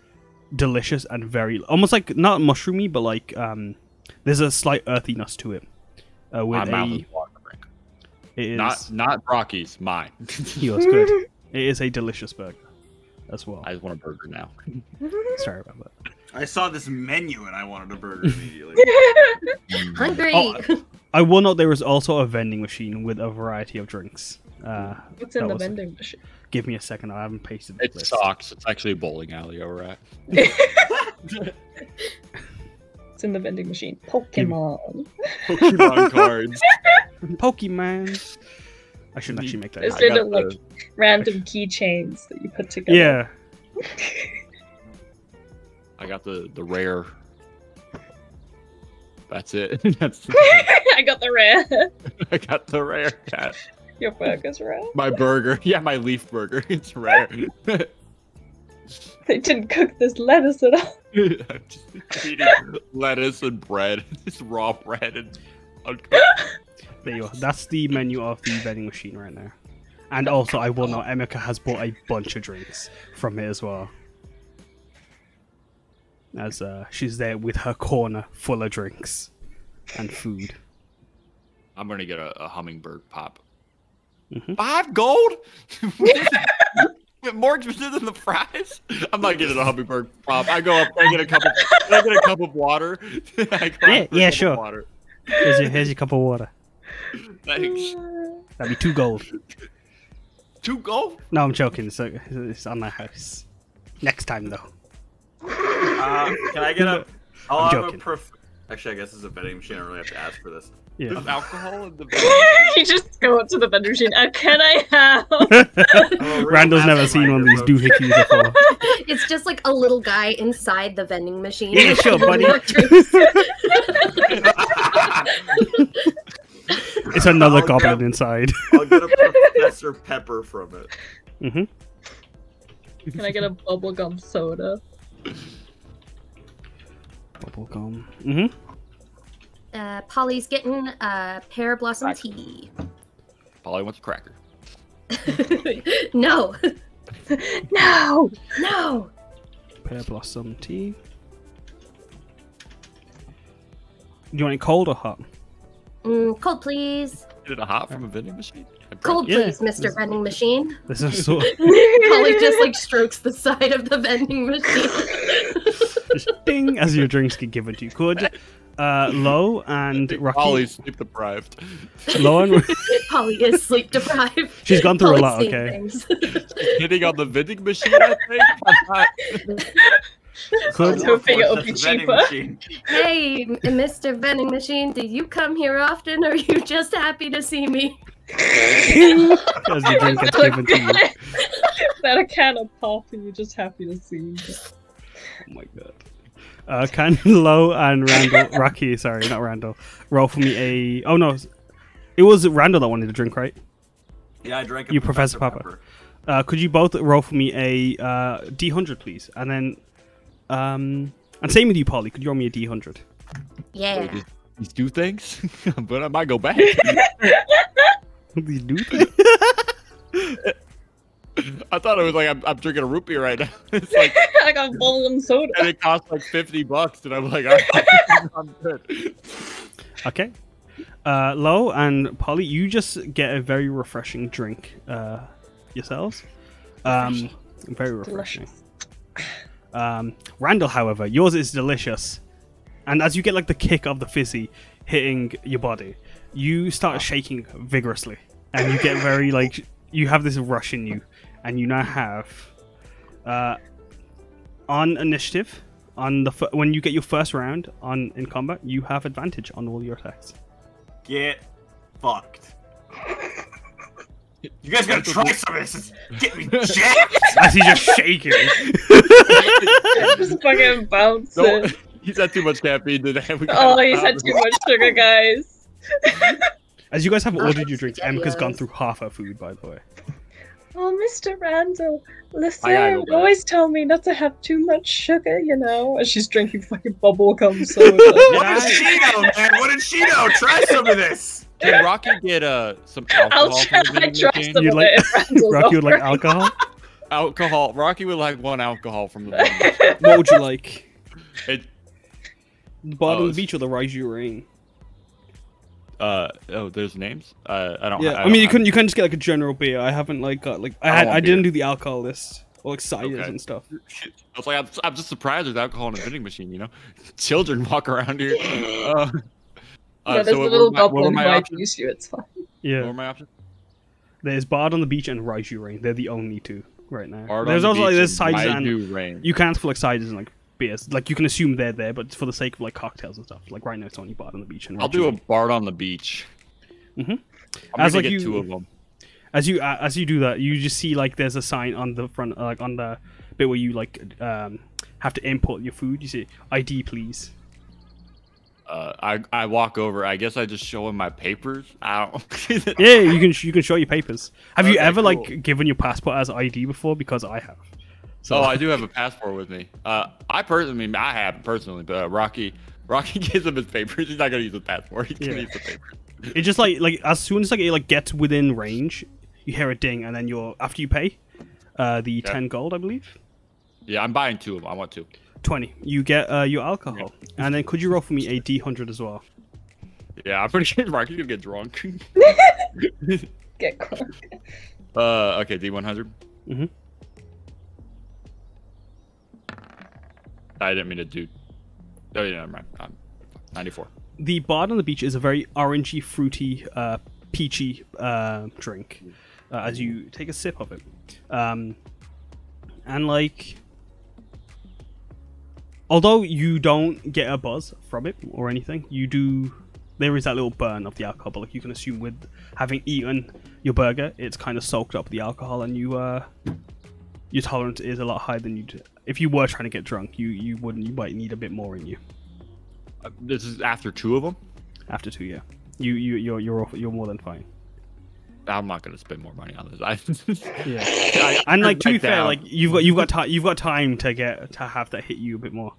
delicious and very almost like not mushroomy, but like there's a slight earthiness to it. My mouth is watering. It is not Rocky's, mine. Yours, good. It is a delicious burger as well. I just want a burger now. Sorry about that. I saw this menu and I wanted a burger immediately. Hungry. Oh, I will note there is also a vending machine with a variety of drinks. What's in the vending machine? Give me a second. I haven't pasted the list. It sucks. It's actually a bowling alley over at. It's in the vending machine. Pokemon cards. Pokemon. I shouldn't actually make that. It's sort of like random keychains that you put together. Yeah. I got the rare. That's it. I got the rare. I got the rare. Cat. Your burger's rare. My burger. Yeah, my leaf burger. It's rare. They didn't cook this lettuce at all. I'm just eating lettuce and bread. It's raw bread and uncooked. There you are. That's the menu of the vending machine right now. And also, I will note, Emika has bought a bunch of drinks from it as well. As she's there with her corner full of drinks and food. I'm going to get a hummingbird pop. Mm-hmm. 5 gold? More expensive than the fries? I'm not getting a hummingbird pop. I go up, I get a cup of water. Yeah, sure. Water. Here's your cup of water. Thanks. That'd be 2 gold. 2 gold? No, I'm joking. It's on my house. Next time, though. Can I get a... I'm joking. Actually, I guess it's a vending machine. I don't really have to ask for this. Yeah. There's alcohol in the vending machine. You just go up to the vending machine. Can I have... Randall's never seen one of these doohickeys before. It's just like a little guy inside the vending machine. Yeah, sure, buddy. It's another goblin inside. I'll get a Professor Pepper from it. Mm-hmm. Can I get a bubblegum soda? Bubblegum. Mm-hmm. Polly's getting pear blossom tea. Polly wants a cracker. No. No. No. Pear blossom tea. Do you want it cold or hot? Cold, please. Is it a hot from a vending machine? Cold, please, yeah. Mr. Vending Machine. This is so... Polly just, like, strokes the side of the vending machine. Just ding, as your drinks get given to you. Could Lo and Rocky... Polly's sleep deprived. Lo and... Polly is sleep deprived. She's gone through Polly's a lot, okay. She's hitting on the vending machine, I think. Could Hey, Mr. Vending Machine, do you come here often, or are you just happy to see me? As the drink gets given to you. Is that a can of pop, and you're just happy to see me? Oh my god. Can Lo and Randall, Rocky, sorry, not Randall, roll for me a... Oh no, it was Randall that wanted to drink, right? Yeah, I drank a Professor Pepper. Could you both roll for me a D100, please? And then... and same with you, Polly. Could you roll me a D100? Yeah. These do things, but I might go back. These do things. I thought it was like I'm drinking a root beer right now. It's like I got bubblegum soda, and it costs like $50, and I'm like, all right, I'm good. Okay. Lo and Polly, you just get a very refreshing drink yourselves. Very refreshing. Randall, however, yours is delicious, and as you get like the kick of the fizzy hitting your body, you start shaking vigorously, and you get very like you have this rush in you, and you now have on initiative on the when you get your first round on in combat, you have advantage on all your attacks. Get fucked. You guys gotta try some of this. It's getting me jacked. As he's just shaking. Just fucking bouncing. No, he's had too much caffeine today. Oh, he's had too much sugar, guys. As you guys have ordered your drinks, Emika's gone through half her food, by the way. Oh, Mr. Randall, listen, you always tell me not to have too much sugar, you know. And she's drinking fucking bubblegum soda. What did she know, man? What did she know? Try some of this. Can Rocky get some alcohol? Rocky would like alcohol? Alcohol. Rocky would like 1 alcohol from the bottom. What would you like? The bottom of the beach or the Raiju Ring? Oh, there's names. I don't. Yeah, I mean, you couldn't just get like a general beer. I haven't like got like I didn't do the alcohol list or like ciders and stuff. I was like, I'm just surprised there's alcohol in a vending machine. You know, children walk around here. Yeah, there's so the little goblin raiju. It's fine. Yeah. What were my options? There's Bard on the Beach and Raiju Rain. They're the only 2 right now. Bard there's also like there's ciders and rain. You can't for like ciders and like. Beers. Like, you can assume they're there, but for the sake of, like, cocktails and stuff. Like, right now it's only Bard on the Beach. And I'll do a Bard on the Beach. Mm-hmm. I'm gonna get 2 of them. As you do that, you just see, like, there's a sign on the front, like, on the bit where you, like, have to import your food. You say, ID, please. I walk over. I guess I just show him my papers. I don't... Yeah, you can show your papers. Have you ever, like, given your passport as ID before? Because I have. So I do have a passport with me. I haven't personally, but Rocky gives him his papers. He's not gonna use the passport. He's gonna use the papers. It just like as soon as like it like gets within range, you hear a ding, and then you're after you pay, the 10 gold, I believe. Yeah, I'm buying 2 of them. I want 2. 20. You get your alcohol, and then could you roll for me a D100 as well? Yeah, I'm pretty sure Rocky's gonna get drunk. Get drunk. Okay, D100. Mm-hmm. I didn't mean to do. Oh yeah, never mind. 94. the Bard on the Beach is a very orangey, fruity, peachy drink as you take a sip of it. And like, although you don't get a buzz from it or anything, you do, there is that little burn of the alcohol, but like you can assume with having eaten your burger, it's kind of soaked up the alcohol, and you your tolerance is a lot higher than you'd, if you were trying to get drunk, you wouldn't, you might need a bit more in you. This is after two of them? After two, yeah. You're more than fine. I'm not gonna spend more money on this. Yeah, and like to be fair, like you've got time to get to have that hit you a bit more.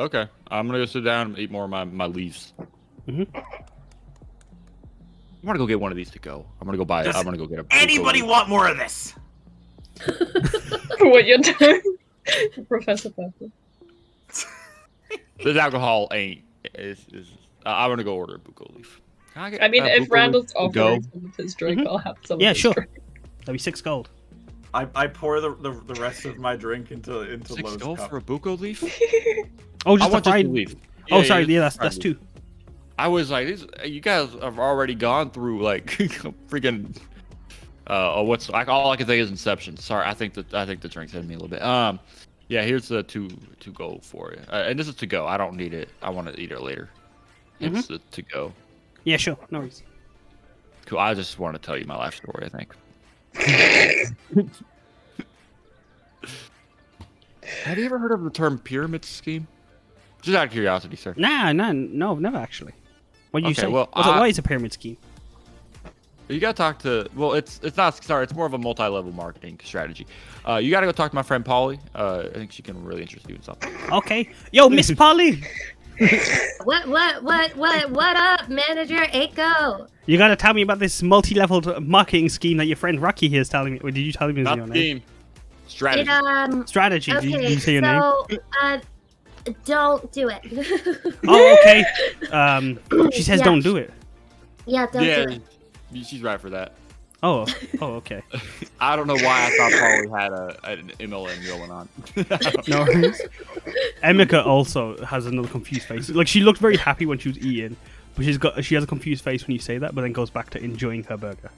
Okay, I'm gonna go sit down and eat more of my leaves. Mm-hmm. I'm gonna go get one of these to go. I'm gonna go buy. I'm gonna go get a. Anybody want more of this? For what you're doing, Professor Pepper. This alcohol ain't. I'm gonna go order a buko leaf. I mean, if Randall's offering some of his drink, I'll have some. Yeah, sure. That'll be 6 gold. I pour the rest of my drink into 6 gold cup. For a buko leaf? Oh, just a fried leaf. Yeah, oh, sorry. Yeah, that's 2. I was like, you guys have already gone through like freaking. What's like? All I can think is Inception. Sorry, I think the drink's hitting me a little bit. Yeah, here's the 2 gold for you, and this is to go. I don't need it. I want to eat it later. It's the to go. Yeah, sure. No worries. Cool. I just want to tell you my life story, I think. Have you ever heard of the term pyramid scheme? Just out of curiosity, sir. No, never actually. What do you say? Well, why is a pyramid scheme? You gotta talk to. Well, it's not. Sorry, it's more of a multi-level marketing strategy. You gotta go talk to my friend Polly. I think she can really interest you in something. Okay. Yo, Miss Polly. What up, manager Eiko? You gotta tell me about this multi-leveled marketing scheme that your friend Rocky here is telling me. Or did you tell him his name? Not scheme. Strategy. Strategy. Okay, did you say your name? Don't do it. Oh, okay. She says don't do it. Yeah, don't do it. She's right for that. Oh, okay. I don't know why I thought Polly had an MLM going on. No worries. Emika also has another confused face. Like, she looked very happy when she was eating, but she has a confused face when you say that, but then goes back to enjoying her burger.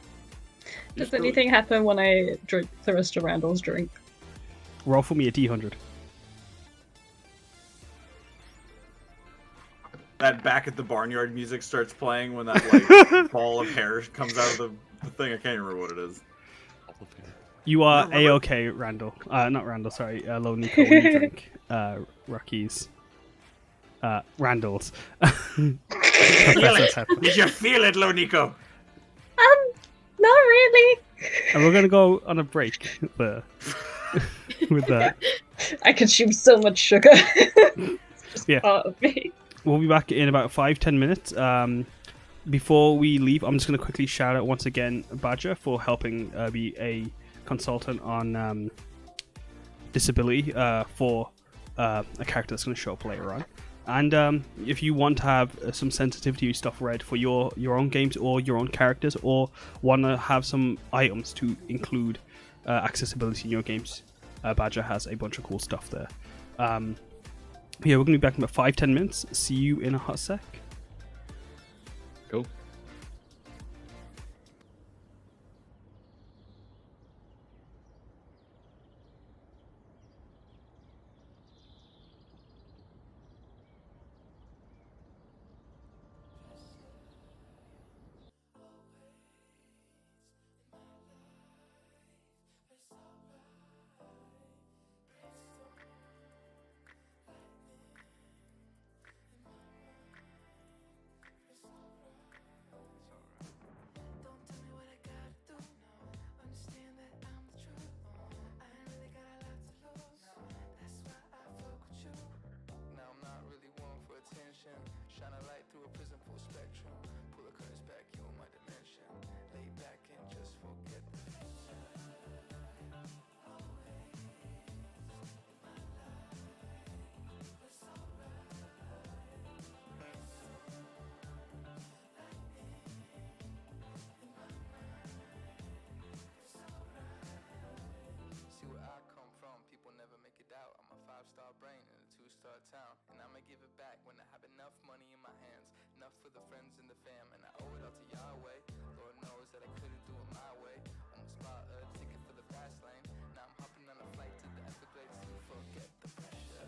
Does anything happen when I drink the rest of Randall's drink? Roll for me a D100. That Back at the Barnyard music starts playing when that, like, ball of hair comes out of the thing. I can't remember what it is. You are A-okay, Randall. Not Randall, sorry. Lo Niko, when you drink. Rockies. Randall's. Did you feel it, Lo Niko? Not really. And we're going to go on a break there. With that. I consume so much sugar. It's just part of me. We'll be back in about 5-10 minutes. Before we leave, I'm just going to quickly shout out once again Badger for helping be a consultant on disability for a character that's going to show up later on. And if you want to have some sensitivity stuff read for your own games or your own characters, or want to have some items to include accessibility in your games, Badger has a bunch of cool stuff there. Yeah, we're going to be back in about 5-10 minutes. See you in a hot sec. Go. Town, and I'ma give it back when I have enough money in my hands. enough for the friends and the fam, and I owe it all to Yahweh. Lord knows that I couldn't do it my way. Almost bought a ticket for the fast lane. Now I'm hopping on a flight to the Everglades to forget the pressure.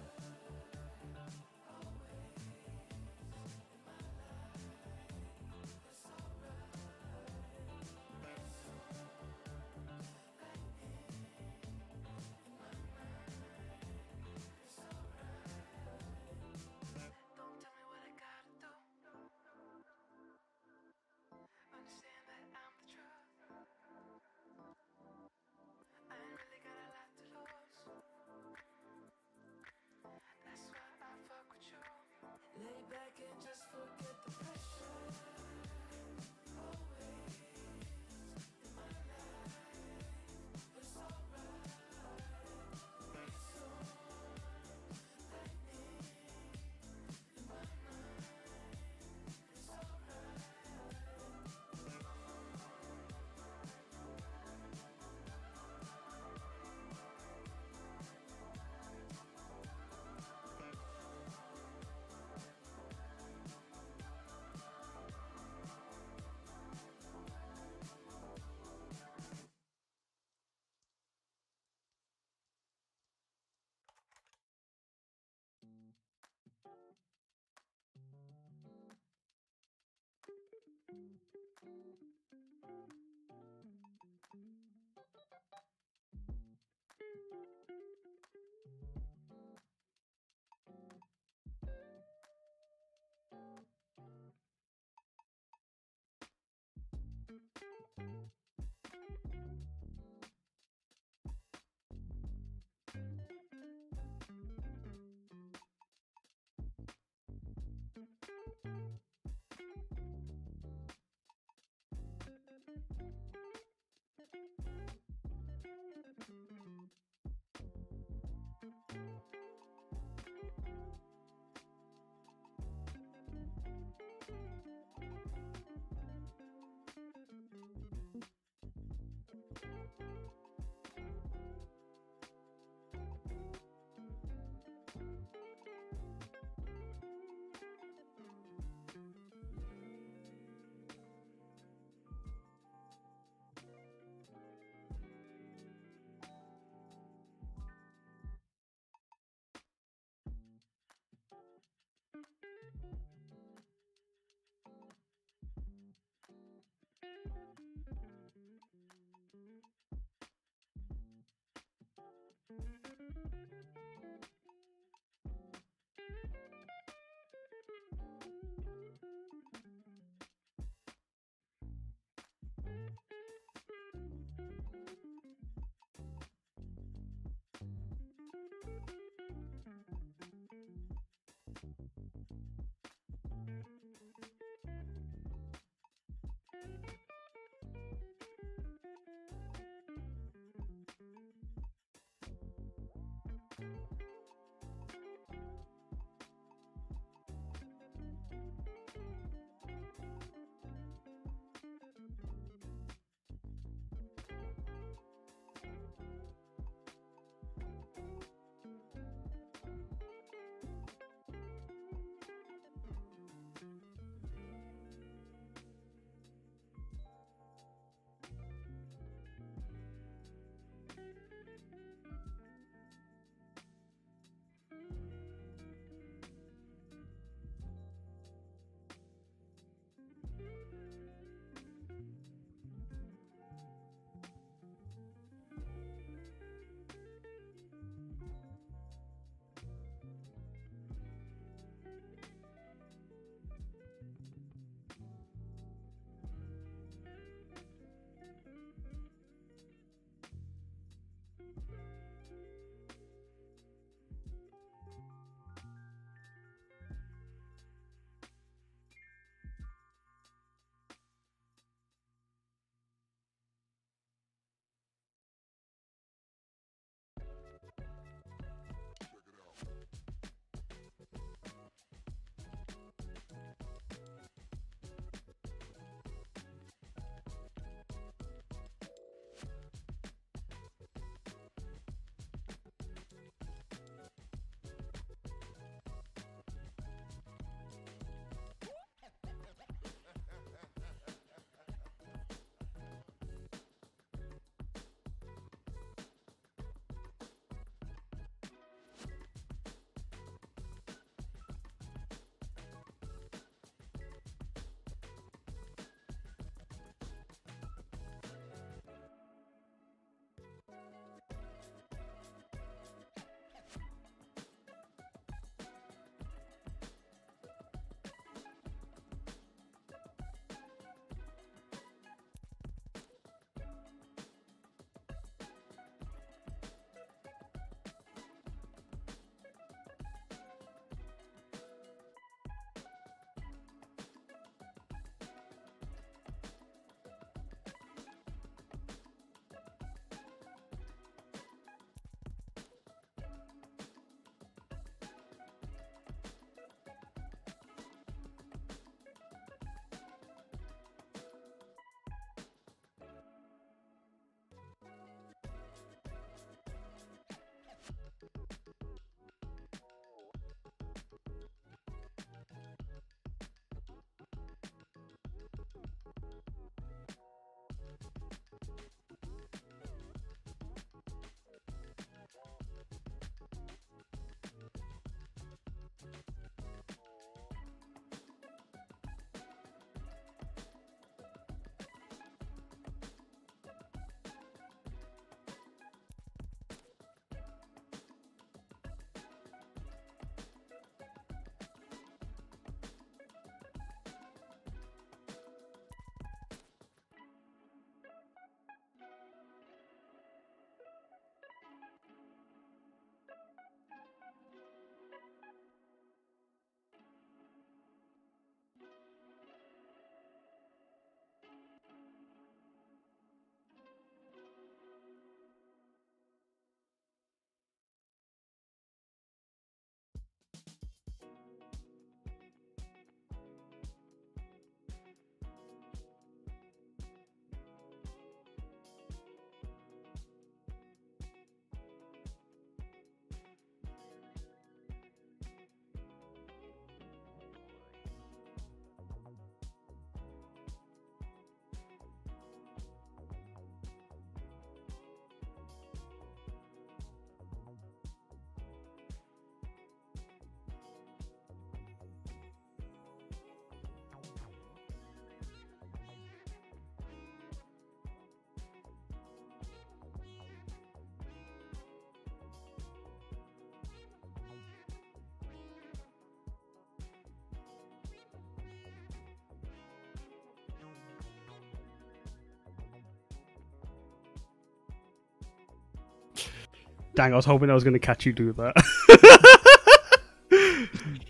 Dang, I was hoping I was going to catch you do that.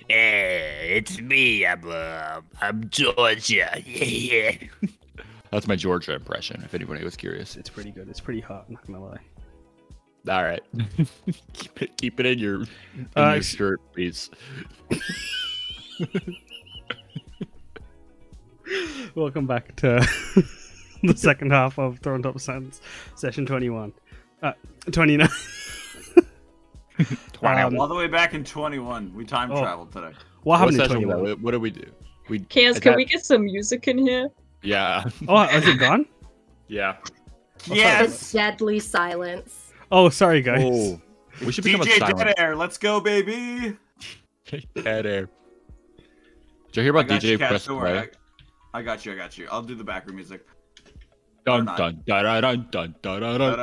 Hey, it's me. I'm Georgia. Yeah. That's my Georgia impression, if anybody was curious. It's pretty good. It's pretty hot, I'm not going to lie. All right, keep it in your shirt, please. Welcome back to the second half of Throne Atop Sands, session 29. 21. All the way back in 21. We time traveled today. What happened in 21? What did we do? Kaz, can we get some music in here? Yeah. Oh, is it gone? Yeah. Yes. Deadly silence. Oh, sorry, guys. Oh, we should become DJ a Dead Air. Let's go, baby. Dead Air. Did you hear about DJ Preston? I got you. I'll do the background music. Dun dun da da dun dun da da dun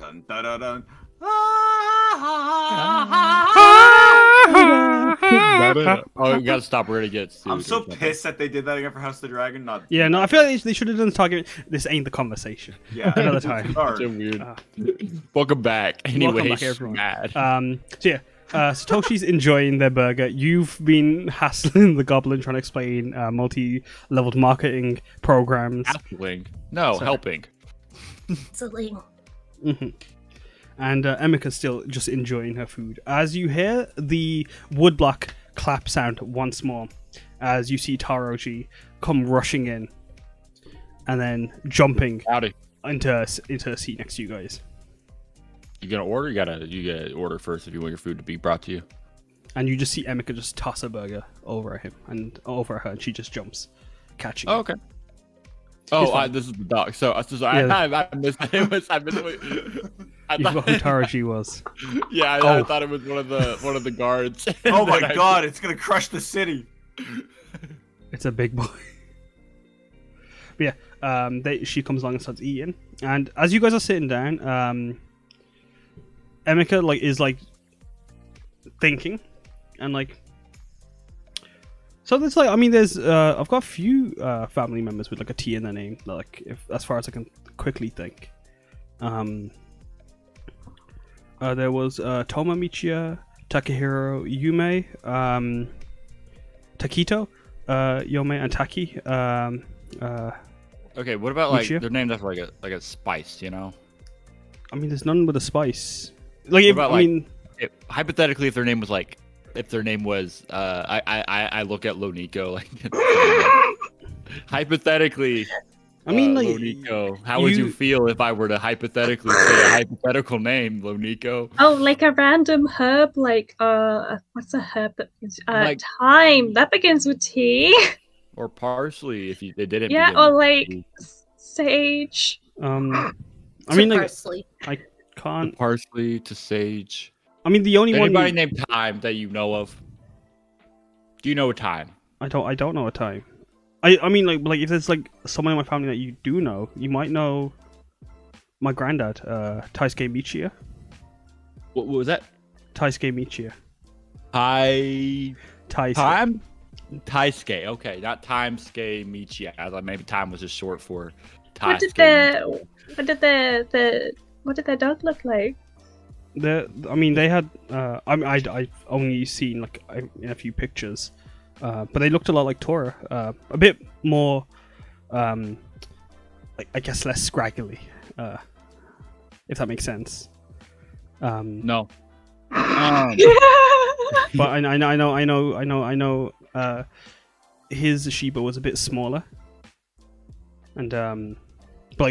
dun da da dun. Oh, we gotta stop. We're gonna get sued. I'm so pissed that they did that again for House of the Dragon. I feel like they should have done target. This ain't the conversation. Yeah, another time. It's weird. Welcome back. Anyways, welcome back, Satoshi's enjoying their burger. You've been hassling the goblin trying to explain multi-leveled marketing programs. Hassling? No, helping. And Emika's still just enjoying her food. As you hear the woodblock clap sound once more, as you see Taroji come rushing in and then jumping into a seat next to you guys. You gonna order? You gotta order first if you want your food to be brought to you. And you just see Emika just toss a burger over him and over her, and she just jumps, catching. Oh, okay. Oh, this is the doc. I thought who Taraji was. Yeah, I thought it was one of the guards. Oh my god, it's gonna crush the city. It's a big boy. But yeah, she comes along and starts eating, and as you guys are sitting down, Emika is thinking, and so there's I've got a few family members with a T in their name, as far as I can quickly think. There was Toma Michiya, Takehiro Yume, Takito, Yome, and Taki. Okay, what about Michiya? They're named after a spice, you know? I mean, there's none but a spice. Hypothetically, if their name was I look at Lo Niko, hypothetically. I mean, Lo Niko, how would you feel if I were to hypothetically say a hypothetical name, Lo Niko? Oh, a random herb, what's a herb that begins? Thyme, that begins with T. Or parsley, if they didn't. Yeah, or sage. Parsley. I can't. Parsley to sage. I mean, the only anybody named Time that you know of? Do you know a Time? I don't know a Time. I mean, if there's someone in my family that you do know, you might know my granddad, Taisuke Michiya. What was that? Taisuke Michiya. Time? Taisuke. Okay, not Taisuke Michiya. I thought maybe Time was just short for Taisuke. What did their dog look like? I've only seen in a few pictures, but they looked a lot like Tora, a bit more, I guess less scraggly, if that makes sense. No. But I know. His Shiba was a bit smaller, and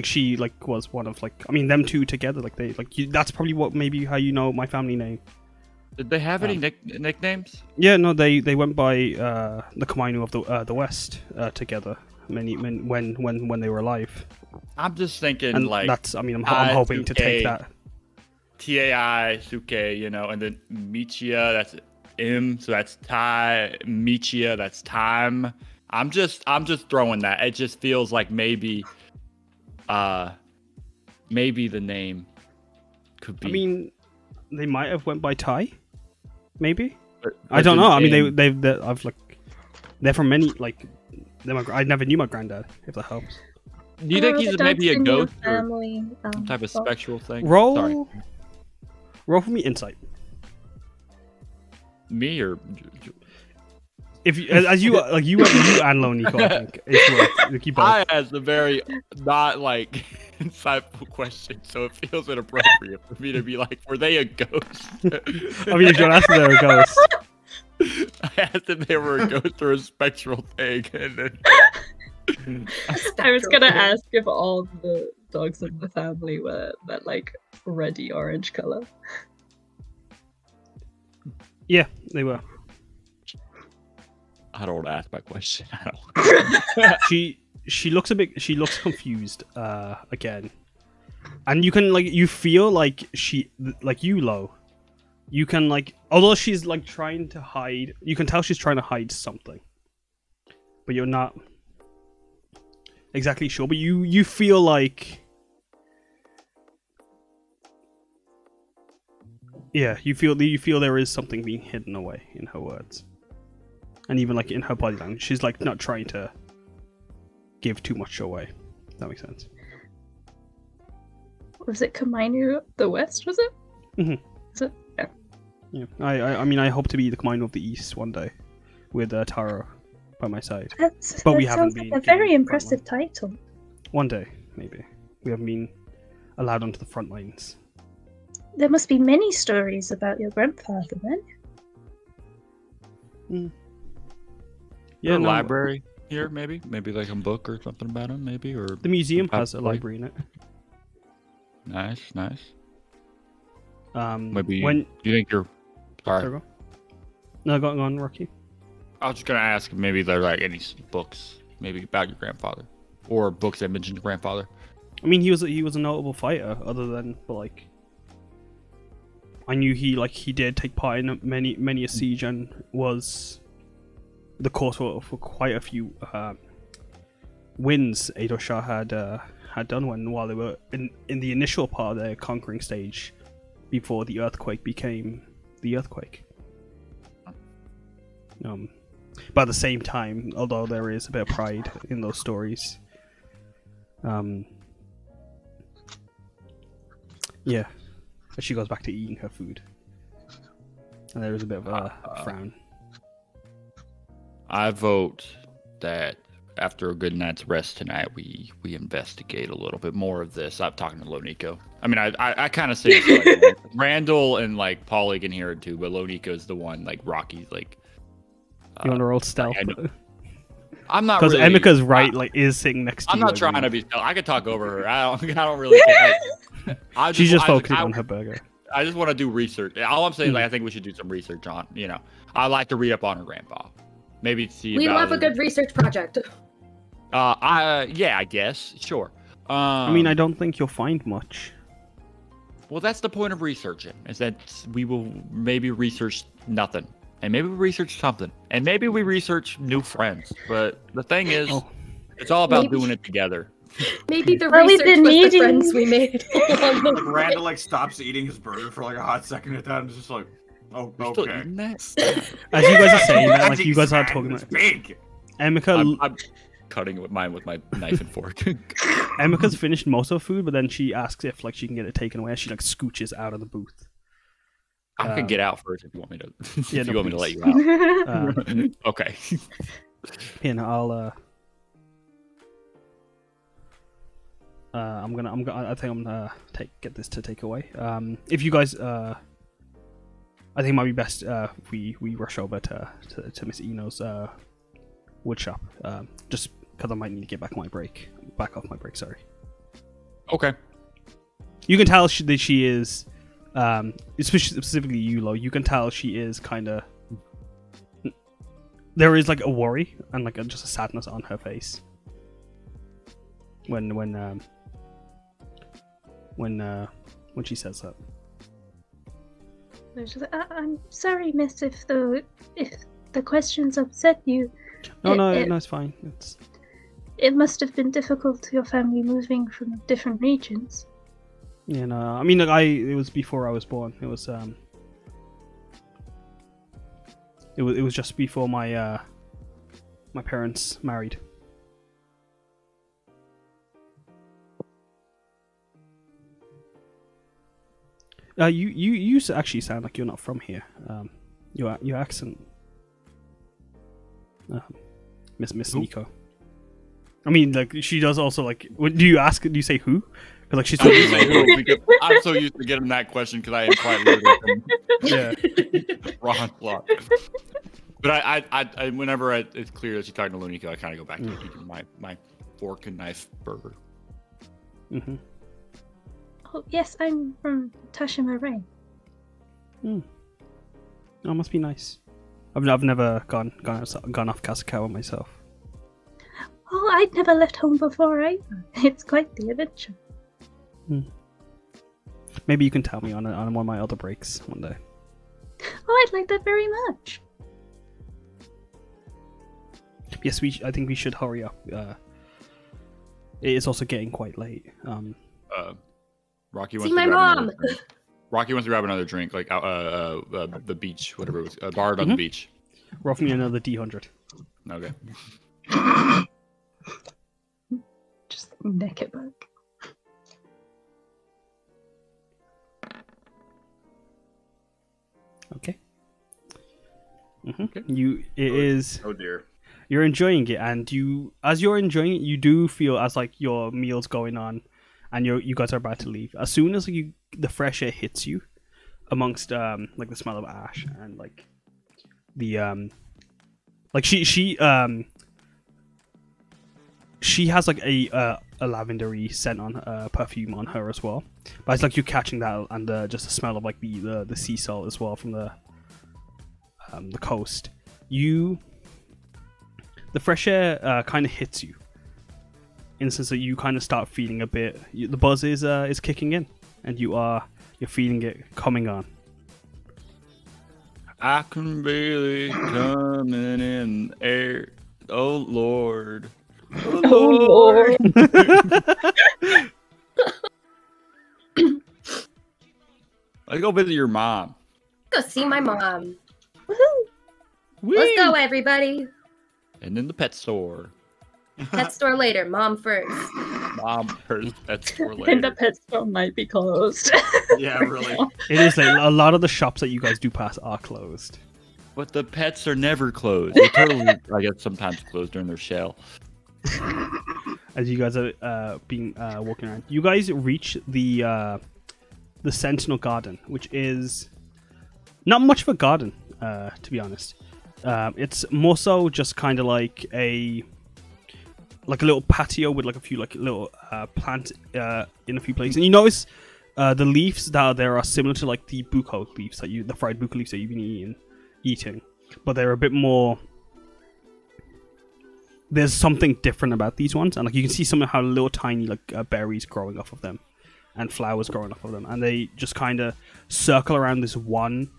she was one of them two together that's probably how you know my family name. Did they have any nicknames? Yeah, no, they went by the Kamainu of the West together when they were alive. I'm just thinking and that's. I mean, I'm hoping to take that. Tai Suke, and then Michiya. That's M. So that's Tai Michiya. That's time. I'm just throwing that. It just feels like maybe. Maybe the name could be. I mean, they might have went by Tai, maybe. I don't know. I mean, they're from many. I never knew my granddad. If that helps. Do you think he's maybe a ghost or some type of spectral thing? Roll. Sorry. Roll for me insight. Me or if you, as you like you and Lo Niko, I think I asked a very not like insightful question, so it feels inappropriate for me to be like, were they a ghost? I mean, if you asked if they were a ghost, I asked if they were a ghost or a spectral thing, and then I was gonna ask if all the dogs in the family were that like reddy orange color. Yeah, they were. I don't want to ask my question. I don't. she looks a bit. She looks confused again, and you can like you feel like she like you Lo. You can like although she's like trying to hide. You can tell she's trying to hide something, but you're not exactly sure. But you feel like yeah. You feel there is something being hidden away in her words. And even like in her body language, she's like not trying to give too much away. That makes sense. Was it Kamainu of the West? Was it? Mm-hmm. Is it? Yeah. Yeah. I mean, I hope to be the Kamainu of the East one day, with Taro by my side. But we haven't been. Like a very impressive title. One day, maybe we haven't been allowed onto the front lines. There must be many stories about your grandfather then. Mm. Yeah, no, library here, maybe like a book or something about him, maybe, or the museum has a library in it. Nice, nice. Maybe. When do you think you're? Sorry. Go. No, go on, Rocky. I was just gonna ask, maybe there are like any books, maybe about your grandfather, or books that mention your grandfather. I mean, he was a notable fighter, other than for like. I knew he did take part in many a siege and was. The course for quite a few wins Eidosha had done while they were in the initial part of their conquering stage before the earthquake became the earthquake. But at the same time, although there is a bit of pride in those stories, yeah, as she goes back to eating her food, and there is a bit of a frown. I vote that after a good night's rest tonight, we investigate a little bit more of this. I'm talking to Lo Niko. I mean, I kind of say it's like Randall and like Polly can hear it too, but Lo Niko's the one like Rocky's like. You want to roll stealth? I'm not because really, Emika's right like is sitting next to. I'm you not trying to be stealth. I could talk over her. I don't really. She's just focusing on her burger. I just want to do research. All I'm saying is like I think we should do some research on. You know, I like to read up on her grandpa. Maybe see. We love a good research project. Yeah, I guess. Sure. I mean, I don't think you'll find much. Well, that's the point of researching, is that we will maybe research nothing. And maybe we research something. And maybe we research new friends. But the thing is, it's all about doing it together. Maybe the research was the friends we made. Randall, like, stops eating his burger for, like, a hot second at that and is just like... Oh, okay. As you guys are saying that, like you guys are talking about big. Emika, I'm cutting mine with my knife and fork. Emika's finished most of her food, but then she asks if like she can get it taken away. She like scooches out of the booth. I can get out first if you want me to. Yeah, if you want me to let you out. Okay. And I'll. I think I'm gonna get this to take away. If you guys I think it might be best if we rush over to Miss Ino's woodshop, just because I might need to get back off my break. Sorry. Okay. You can tell that she is, specifically you, Lo. You can tell she is kind of. There is like a worry and like just a sadness on her face. When she says that. I'm sorry, miss, if the questions upset you. No, it's fine. It must have been difficult to your family moving from different regions. Yeah, no, I mean, like, it was before I was born. It was, it was just before my, my parents married. You actually sound like you're not from here. Your accent, Miss Niko. I mean, like, she does also, like, do you ask, do you say who? Because, like, she's I'm so used to getting that question because I am quite rude with him. Yeah. Wrong plot. But I whenever it's clear that she's talking to Lo Niko, I kind of go back to eating my fork and knife burger. Mm-hmm. Oh, yes, I'm from Tashima Rain. Hmm. Oh, must be nice. I've never gone off Kasukawa myself. Oh, I'd never left home before either. It's quite the adventure. Hmm. Maybe you can tell me on one of my other breaks one day. Oh, I'd like that very much. Yes, I think we should hurry up. It is also getting quite late. Rocky wants to grab another drink. Rocky wants to grab another drink, like the beach, whatever it was, Bard on the beach. Rough me another D100. Okay. Just neck it back. Okay. Mm-hmm. Okay. Oh dear. You're enjoying it, and as you're enjoying it, you do feel as like your meal's going on, and you guys are about to leave. As soon as the fresh air hits you, amongst like the smell of ash and like the like she has like a lavendery scent on perfume on her as well, but it's like you're catching that and just the smell of like the sea salt as well from the coast. The fresh air kind of hits you, in the sense that you kind of start feeling a bit. The buzz is kicking in, and you're feeling it coming on. I can barely come in air. Oh Lord! Oh Lord! I go visit your mom. Go see my mom. Woohoo! Wee. Let's go, everybody. And then the pet store. Pet store later. Mom first. Mom first. Pet store later. And the pet store might be closed. Yeah, really. It is like a lot of the shops that you guys do pass are closed. But the pets are never closed. They're totally, I guess, sometimes closed during their shell. As you guys are walking around, you guys reach the Sentinel Garden, which is not much of a garden, to be honest. It's more so just kind of like a little patio with like a few like little plant in a few places. And you notice the leaves that are there are similar to like the buko leaves that the fried buko leaves that you've been eating, but they're a bit more. There's something different about these ones, and like you can see somehow little tiny like berries growing off of them, and flowers growing off of them, and they just kind of circle around this one.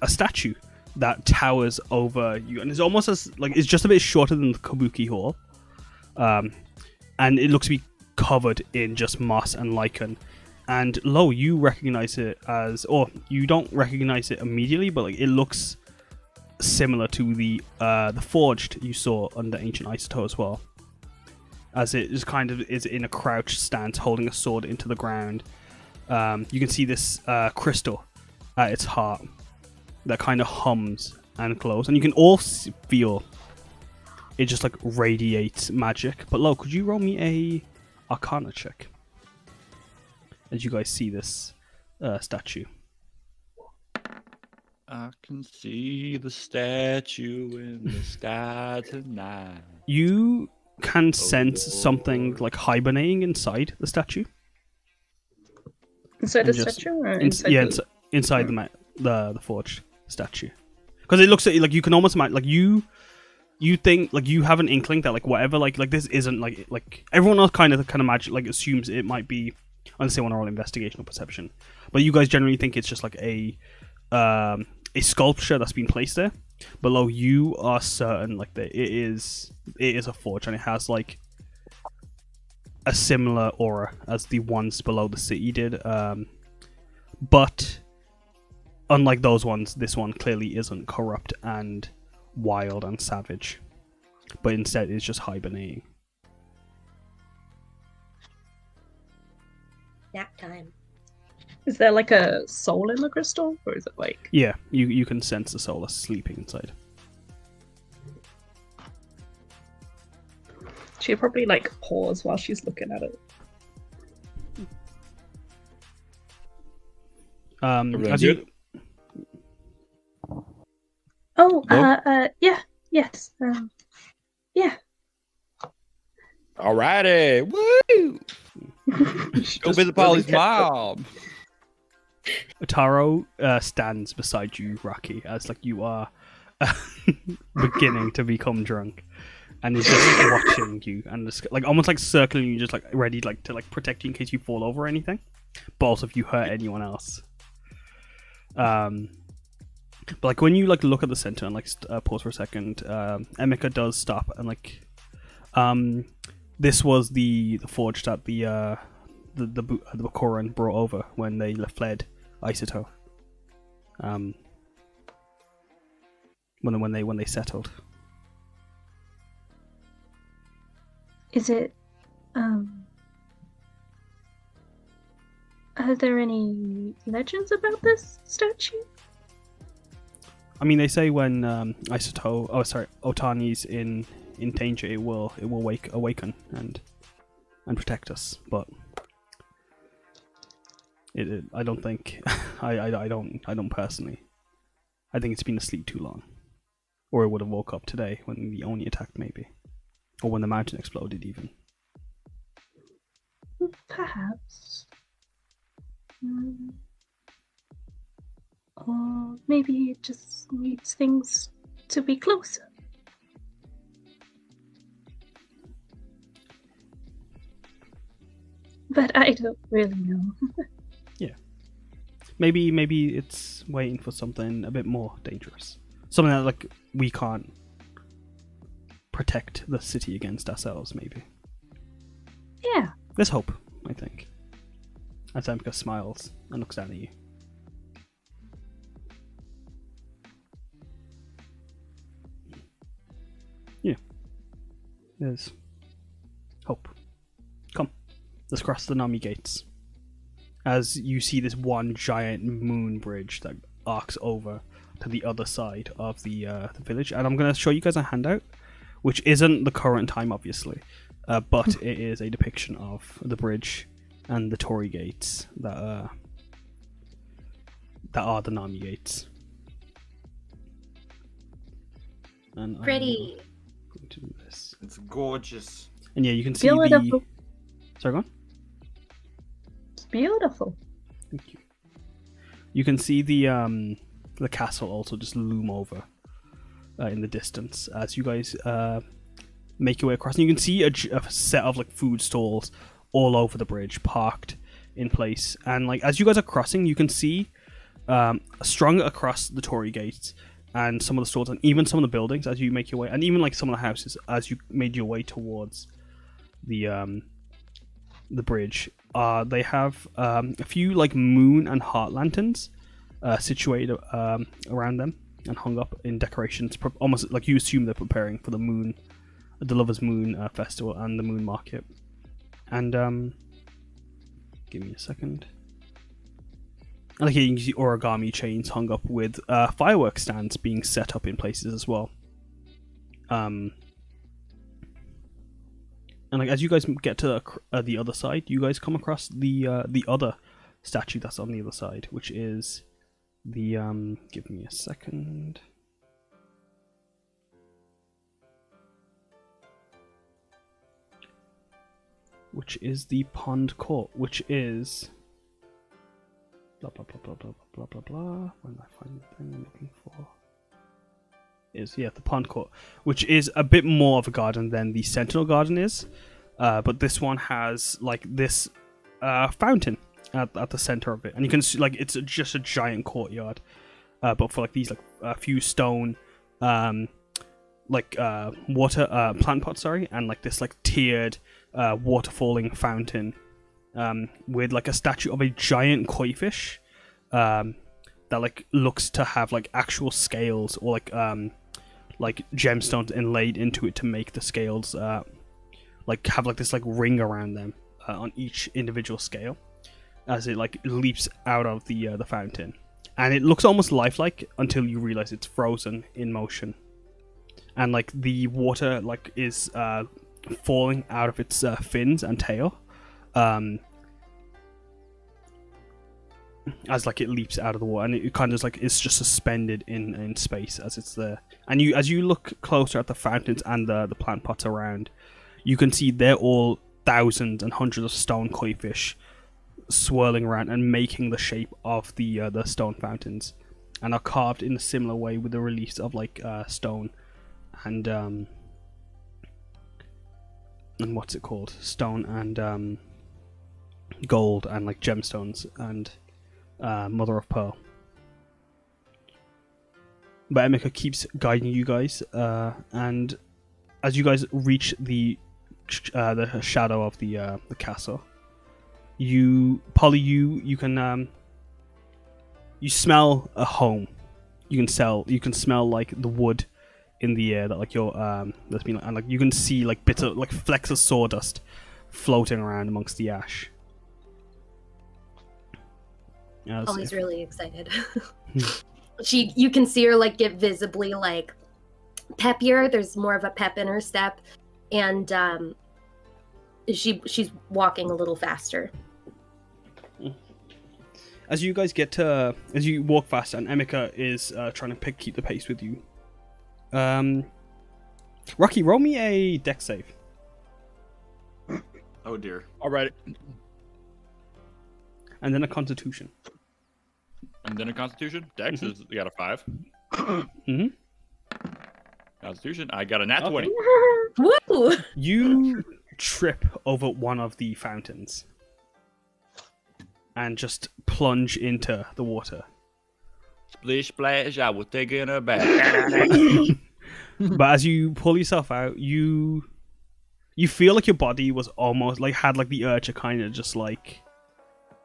A statue that towers over you, and it's almost as like it's just a bit shorter than the Kabuki Hall, and it looks to be covered in just moss and lichen. And Lo, you recognize it as, or you don't recognize it immediately, but like it looks similar to the forged you saw under Ancient Isotope as well, as it is kind of is in a crouched stance, holding a sword into the ground. You can see this crystal at its heart that kind of hums and glows, and you can all feel it just like radiates magic. But Lo, could you roll me a Arcana check as you guys see this statue? I can see the statue in the sky tonight. You can sense something like hibernating inside the statue. Inside the statue? Or inside inside the forge statue, because it looks at, like, you can almost like you think like you have an inkling that like whatever like this isn't like everyone else kind of magic like assumes it might be, unless they want to roll investigation or perception, but you guys generally think it's just like a sculpture that's been placed there. But Lo, you are certain like that it is a forge, and it has like a similar aura as the ones below the city did, but unlike those ones, this one clearly isn't corrupt and wild and savage, but instead is just hibernating. Nap time. Is there like a soul in the crystal, or is it like? Yeah, you can sense the soul that's sleeping inside. She'll probably like pause while she's looking at it. Yeah. Alrighty, woo! Go visit Polly's mom. Taro stands beside you, Rocky, as like you are beginning to become drunk, and is just watching you and just, like almost like circling you, just like ready like to like protect you in case you fall over or anything, but also if you hurt anyone else. But like when you like look at the center and like pause for a second, Emika does stop and like, this was the forge that the Bakoran brought over when they fled Isoto. When they settled. Is it? Are there any legends about this statue? I mean, they say when Otani's in danger, it will awaken and protect us. But it I don't think I don't personally. I think it's been asleep too long, or it would have woke up today when the Oni attacked, maybe, or when the mountain exploded, even. Perhaps. Or maybe it just needs things to be closer. But I don't really know. Yeah. Maybe it's waiting for something a bit more dangerous. Something that like we can't protect the city against ourselves, maybe. Yeah. There's hope, I think. As Emika smiles and looks down at you. Yeah. There's hope. Come. Let's cross the Nami gates. As you see this one giant moon bridge that arcs over to the other side of the village. And I'm going to show you guys a handout, which isn't the current time, obviously. But it is a depiction of the bridge and the Tori gates that are the Nami gates. And pretty. I'm going to do this. It's gorgeous. And yeah, you can see beautiful. Sorry, go on. It's beautiful. Thank you. You can see the castle also just loom over in the distance as you guys make your way across. And you can see a set of like food stalls all over the bridge, parked in place, and like as you guys are crossing, you can see strung across the Torii gates and some of the stalls, and even some of the buildings as you make your way, and even like some of the houses as you made your way towards the bridge. They have a few like moon and heart lanterns situated around them and hung up in decorations, almost like you assume they're preparing for the moon, the Lovers' Moon festival and the moon market. And give me a second. And like here you can see origami chains hung up with fireworks stands being set up in places as well. And like as you guys get to the other side, you guys come across the other statue that's on the other side, which is the give me a second. Which is the Pond Court, which is blah blah blah blah blah blah blah blah. When I find the thing I'm looking for is, yeah, the Pond Court, which is a bit more of a garden than the Sentinel Garden is, but this one has like this fountain at the center of it, and you can see like it's just a giant courtyard, but for like these like a few stone like water plant pots, sorry, and like this like tiered waterfalling fountain with like a statue of a giant koi fish that like looks to have like actual scales or like gemstones inlaid into it to make the scales like have like this like ring around them on each individual scale. as it like leaps out of the fountain, and it looks almost lifelike until you realize it's frozen in motion, and like the water like is falling out of its fins and tail as like it leaps out of the water, and it kind of like it's just suspended in space as it's there. And you, as you look closer at the fountains and the plant pots around, you can see they're all thousands and hundreds of stone koi fish swirling around and making the shape of the stone fountains, and are carved in a similar way with the release of like stone and what's it called, stone and gold and like gemstones and mother of pearl. But Emika keeps guiding you guys, and as you guys reach the shadow of the castle, Polly, you can you smell a home. You can smell like the wood in the air that like your that's been, and like you can see like bits of like flecks of sawdust floating around amongst the ash. Polly's really excited. You can see her like get visibly like peppier. There's more of a pep in her step, and she's walking a little faster. As you guys get to, as you walk faster, and Emika is trying to keep the pace with you. Rocky, roll me a dex save. Oh dear. All right. And then a Constitution. And then a Constitution. Dex is we got a 5. Constitution. I got a nat 20. Woo! You trip over one of the fountains and just plunge into the water. Splish splash! I was taking a bath. But as you pull yourself out, you feel like your body was almost like had like the urge to kind of just like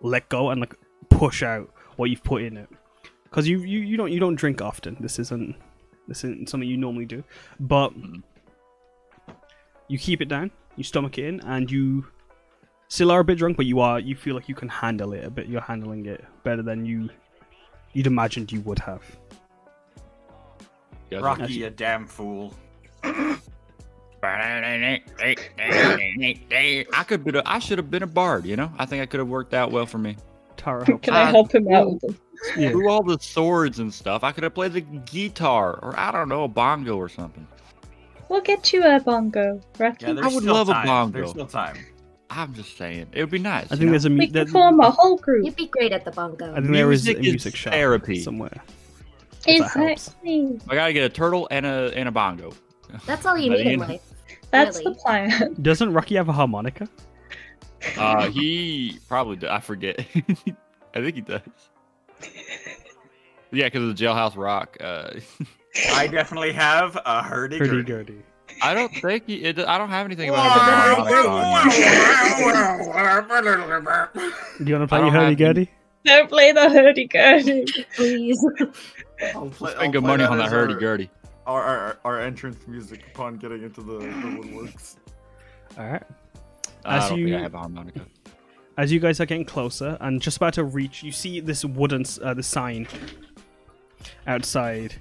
let go and like push out what you've put in it, because you don't drink often. This isn't something you normally do, but you keep it down, you stomach it in, and you still are a bit drunk, but you feel like you can handle it a bit. You're handling it better than you'd imagined you would have. Rocky, actually, a damn fool. I should have been a bard, you know. I think I could have worked out well for me. Tara, can I help him out with this? Yeah. Through all the swords and stuff, I could have played the guitar, or I don't know, a bongo or something. We'll get you a bongo, Rocky. Yeah, I would love time. A bongo. There's still time. I'm just saying, it would be nice. I think there's a music. We could form a whole group. You'd be great at the bongo. I think there is a music shop therapy somewhere. Exactly. I gotta get a turtle and a bongo. That's all you need in life. That's really the plan. Doesn't Rocky have a harmonica? He probably does. I forget. I think he does. Yeah, because of the Jailhouse Rock. I definitely have a hurdy-gurdy. I don't think I don't have anything about harmonica. Do you want to play your hurdy-gurdy? Don't play the hurdy-gurdy, please. Spend good money on that hurdy-gurdy. Our entrance music upon getting into the woodworks. All right. I don't think I have a harmonica. As you guys are getting closer and just about to reach, you see this wooden the sign outside,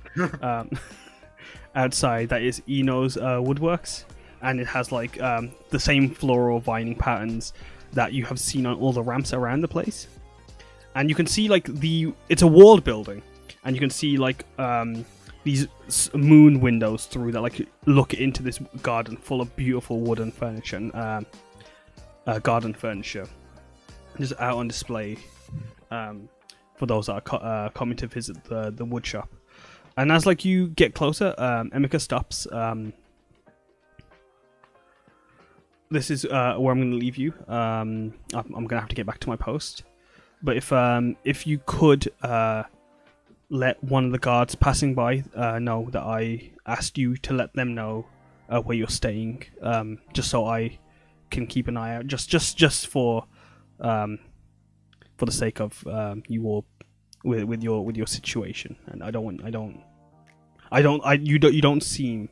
outside that is Ino's woodworks, and it has like the same floral vining patterns that you have seen on all the ramps around the place, and you can see like it's a walled building, and you can see like these moon windows through that like look into this garden full of beautiful wooden furniture and garden furniture. Just out on display for those that are coming to visit the wood shop. And as like you get closer, Emika stops. This is where I'm going to leave you. I'm going to have to get back to my post. But if you could let one of the guards passing by know that I asked you to let them know where you're staying, just so I can keep an eye out, just for the sake of you all with your situation, and you don't seem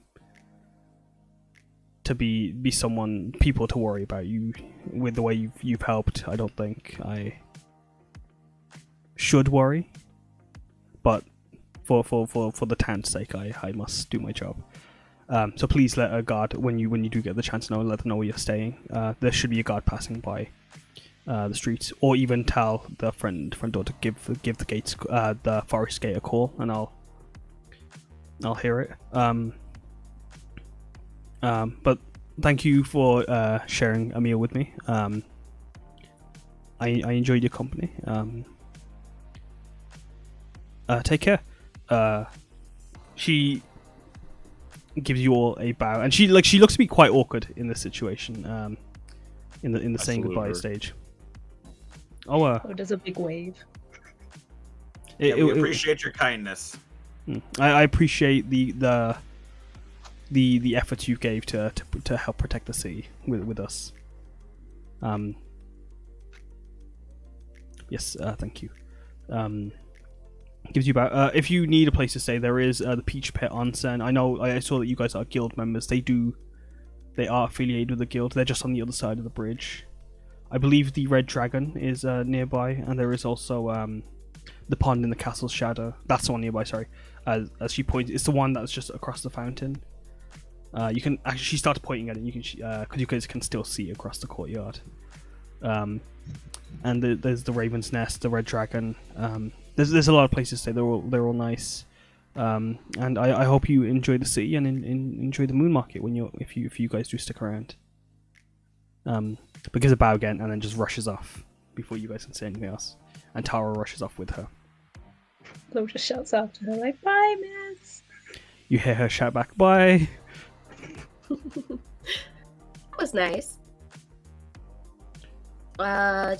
to be someone people to worry about, you with the way you've helped. I don't think I should worry, but for the town's sake, I must do my job. So please let a guard, when you do get the chance, know, let them know where you're staying. There should be a guard passing by the streets, or even tell the front door to give the gates, the forest gate, a call, and I'll hear it. But thank you for sharing a meal with me. I enjoyed your company. Take care. She gives you all a bow, and she looks to be quite awkward in this situation. In the saying goodbye stage. Oh, does a big wave. We appreciate your kindness. I appreciate the efforts you gave to help protect the city with us. Yes, thank you. Gives you about, if you need a place to stay, there is the Peach Pit Onsen. I know I saw that you guys are guild members. They are affiliated with the guild. They're just on the other side of the bridge. I believe the Red Dragon is nearby, and there is also the pond in the castle's shadow. That's the one nearby. Sorry, as she points, it's the one that's just across the fountain. You can actually, she starts pointing at it. You can, because you guys can still see across the courtyard. And there's the Raven's Nest, the Red Dragon. There's a lot of places to stay. They're all nice. And I hope you enjoy the city and enjoy the Moon Market when you're, if you guys do stick around. But gives a bow again and then just rushes off before you guys can say anything else. And Tara rushes off with her. Lo just shouts after her like, "Bye, miss!" You hear her shout back, "Bye!" That was nice.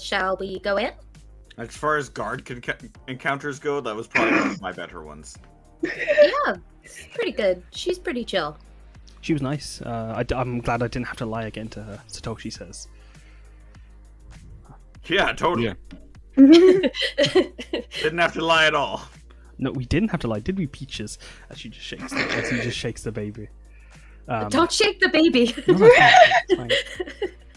Shall we go in? As far as guard encounters go, that was probably one of my better ones. Yeah, pretty good. She's pretty chill. She was nice. I'm glad I didn't have to lie again to her, Satoshi says. Yeah, totally. Yeah. Didn't have to lie at all. No, we didn't have to lie, did we, Peaches? As she just shakes the, baby. Don't shake the baby. No,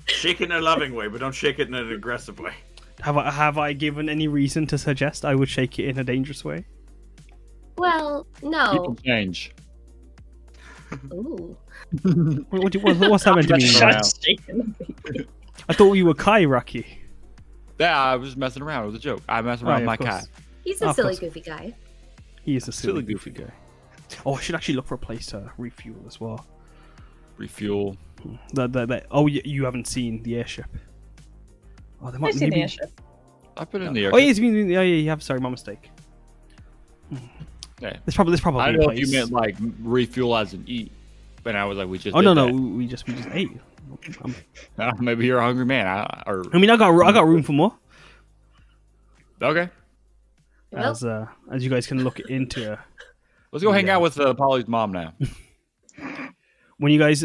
shake it in a loving way, but don't shake it in an aggressive way. Have I given any reason to suggest I would shake it in a dangerous way? Well, no. People change. Ooh. What's happened to me? I thought you were Kai, Rocky. Yeah, I was messing around. It was a joke. I messed around with my cat. He's a silly, goofy guy. He is a silly, goofy guy. Oh, I should actually look for a place to refuel as well. Refuel. Oh, you haven't seen the airship. Oh, they might have seen the airship. I've been in the airship. Oh, yes, yeah, you have. Sorry, my mistake. Yeah. There's probably I don't know if you meant like refuel as in eat, but I was like, we just. Oh no, we just ate. Maybe you're a hungry man. I mean, I got room for more. Okay. As you guys can look into. Let's go hang out with Polly's mom now. When you guys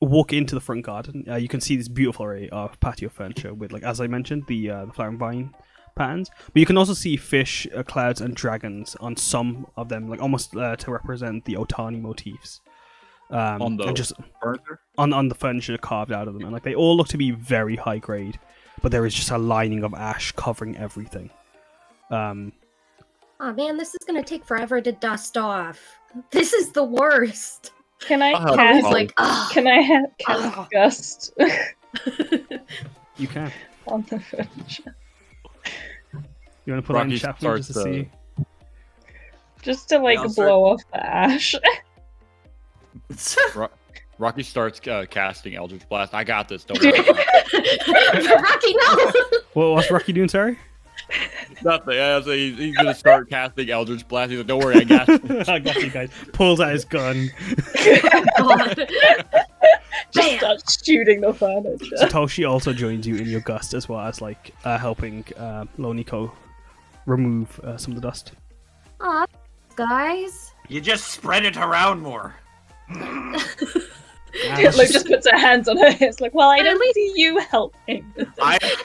walk into the front garden, you can see this beautiful array of patio furniture with, like, as I mentioned, the flower and vine patterns, but you can also see fish, clouds, and dragons on some of them, like almost to represent the Otani motifs. On the furniture? On the furniture carved out of them, and like they all look to be very high grade, but there is just a lining of ash covering everything. Oh man, this is gonna take forever to dust off. This is the worst. Can I cast? Like, can I cast dust? You can. On the furniture. You want to put on chat for just to see? Just to like blow off the ash. Rocky starts casting Eldritch Blast. I got this. Don't worry. Rocky, no. Well, what's Rocky doing? Sorry. Nothing. He's gonna start casting Eldritch Blast. He's like, "Don't worry, I got you." I got you guys. Pulls out his gun. God. Just starts shooting the furniture. Satoshi also joins you in your gust, as well as like helping Lo Niko remove some of the dust. Aw, guys. You just spread it around more. Luke just puts her hands on her hips, like, well, I don't see you helping.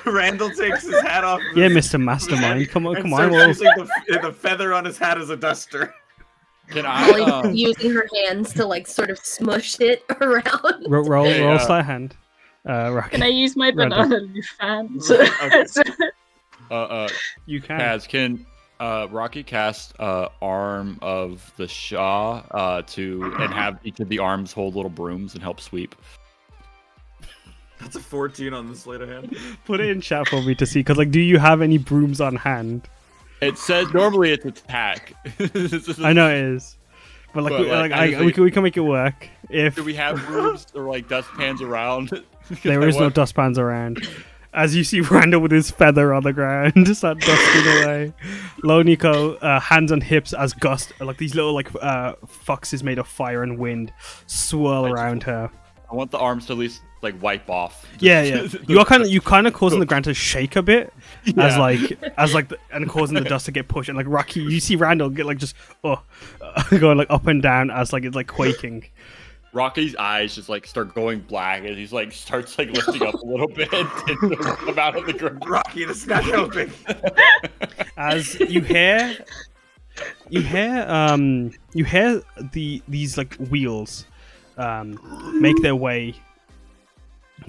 Randall takes his hat off. Yeah, Mr. Mastermind, come on. The feather on his hat is a duster. Can I, using her hands to, like, sort of smush it around. Roll sleight hand. Rocky. Can I use my banana leaf fan? Okay. You can. Kaz, can Rocky cast Arm of the Shah and have each of the arms hold little brooms and help sweep? That's a 14 on the sleight of hand. Put it in chat for me to see, because like, do you have any brooms on hand? It says normally it's attack. I know it is, but we can make it work. If do we have brooms or like dustpans around? There is no dustpans around. As you see Randall with his feather on the ground, just start dusting away. Lo Niko, hands on hips as Gust, like these little like foxes made of fire and wind, swirl around her. I want the arms to at least like wipe off. Yeah, yeah. You are kind of causing the ground to shake a bit, yeah. and causing the dust to get pushed. And like Rocky, you see Randall get like just going like up and down as like it's like quaking. Rocky's eyes just like start going black as he's like starts like lifting up a little bit and come out of the ground. Rocky, that's not helping. As you hear these like wheels make their way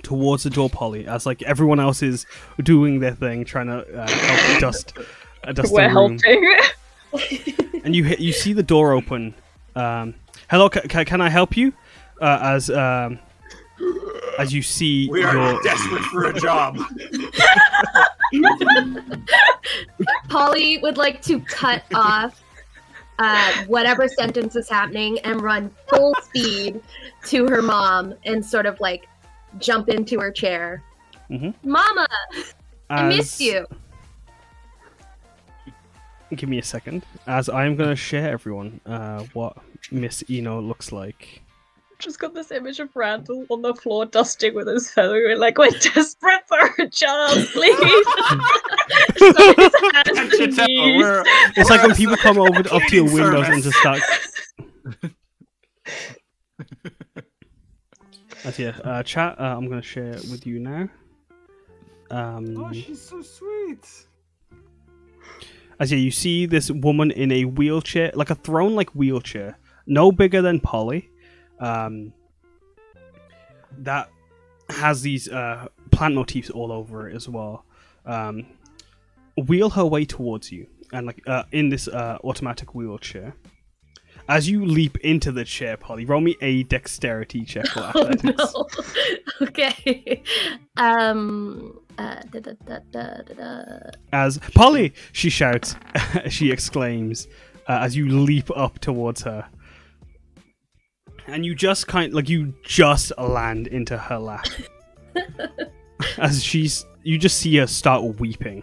towards the door, Polly, as like everyone else is doing their thing, trying to help dust the room. We're helping. And you see the door open. Hello, can I help you? As you see, we are desperate for a job. Polly would like to cut off whatever sentence is happening and run full speed to her mom and sort of like jump into her chair. Mm-hmm. Mama, I missed you. Give me a second, as I'm going to share everyone what Miss Ino looks like. Just got this image of Randall on the floor dusting with his feather and like, we're desperate for a job, please. It's like when people come over up to your windows and just start... Chat, I'm going to share it with you now. Oh, she's so sweet. As you see this woman in a wheelchair, like a throne-like wheelchair, no bigger than Polly, that has these plant motifs all over it as well. Wheel her way towards you, and like in this automatic wheelchair. As you leap into the chair, Polly, roll me a dexterity check for athletics. Oh, no. Okay. As Polly, she shouts, she exclaims, as you leap up towards her, and you just just land into her lap. As you just see her start weeping.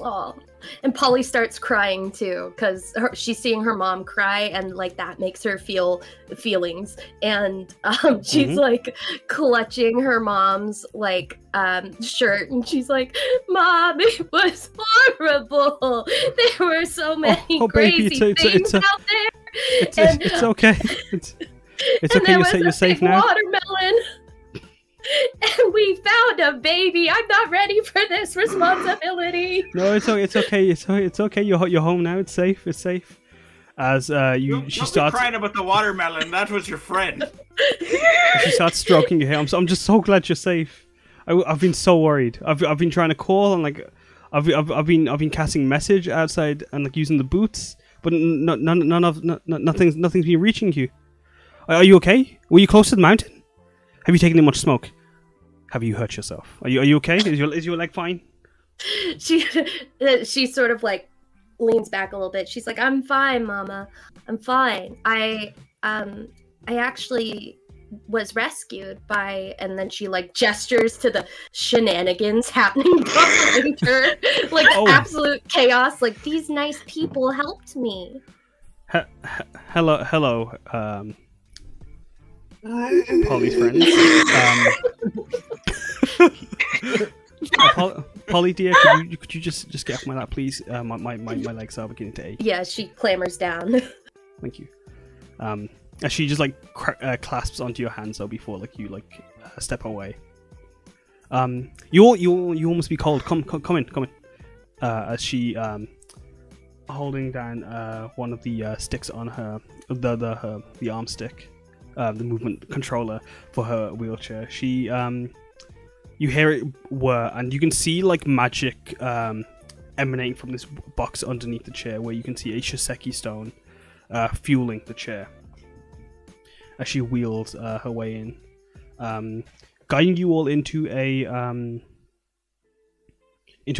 Oh, and Polly starts crying too, because she's seeing her mom cry, and like that makes her feel feelings, and she's like clutching her mom's like shirt, and she's like, "Mom, it was horrible. There were so many crazy things out there. It's okay. It's okay. You're safe now." Watermelon. And we found a baby. I'm not ready for this responsibility. No, it's okay. It's okay. You're home now. It's safe. It's safe. As she starts crying about the watermelon. That was your friend. She starts stroking your hair. I'm just so glad you're safe. I've been so worried. I've been trying to call, and like I've been casting message outside and like using the boots, but nothing's been reaching you. Are you okay? Were you close to the mountain? Have you taken in much smoke? Have you hurt yourself? Are you okay? Is your leg fine? She sort of like leans back a little bit. She's like, "I'm fine, Mama. I'm fine. I actually was rescued by..." And then she like gestures to the shenanigans happening behind her, like the absolute chaos. Like, "These nice people helped me." Hello. Polly's friend. Polly dear, could you just get off my lap, please? My legs are beginning to ache. Yeah, she clamors down. Thank you. And she just like clasps onto your hand, so before like you like step away. You almost be cold. Come in. As she holding down one of the sticks on her the arm stick. The movement controller for her wheelchair. She you hear it whir, and you can see like magic emanating from this box underneath the chair, where you can see a Shiseki stone fueling the chair as she wheels her way in, guiding you all into a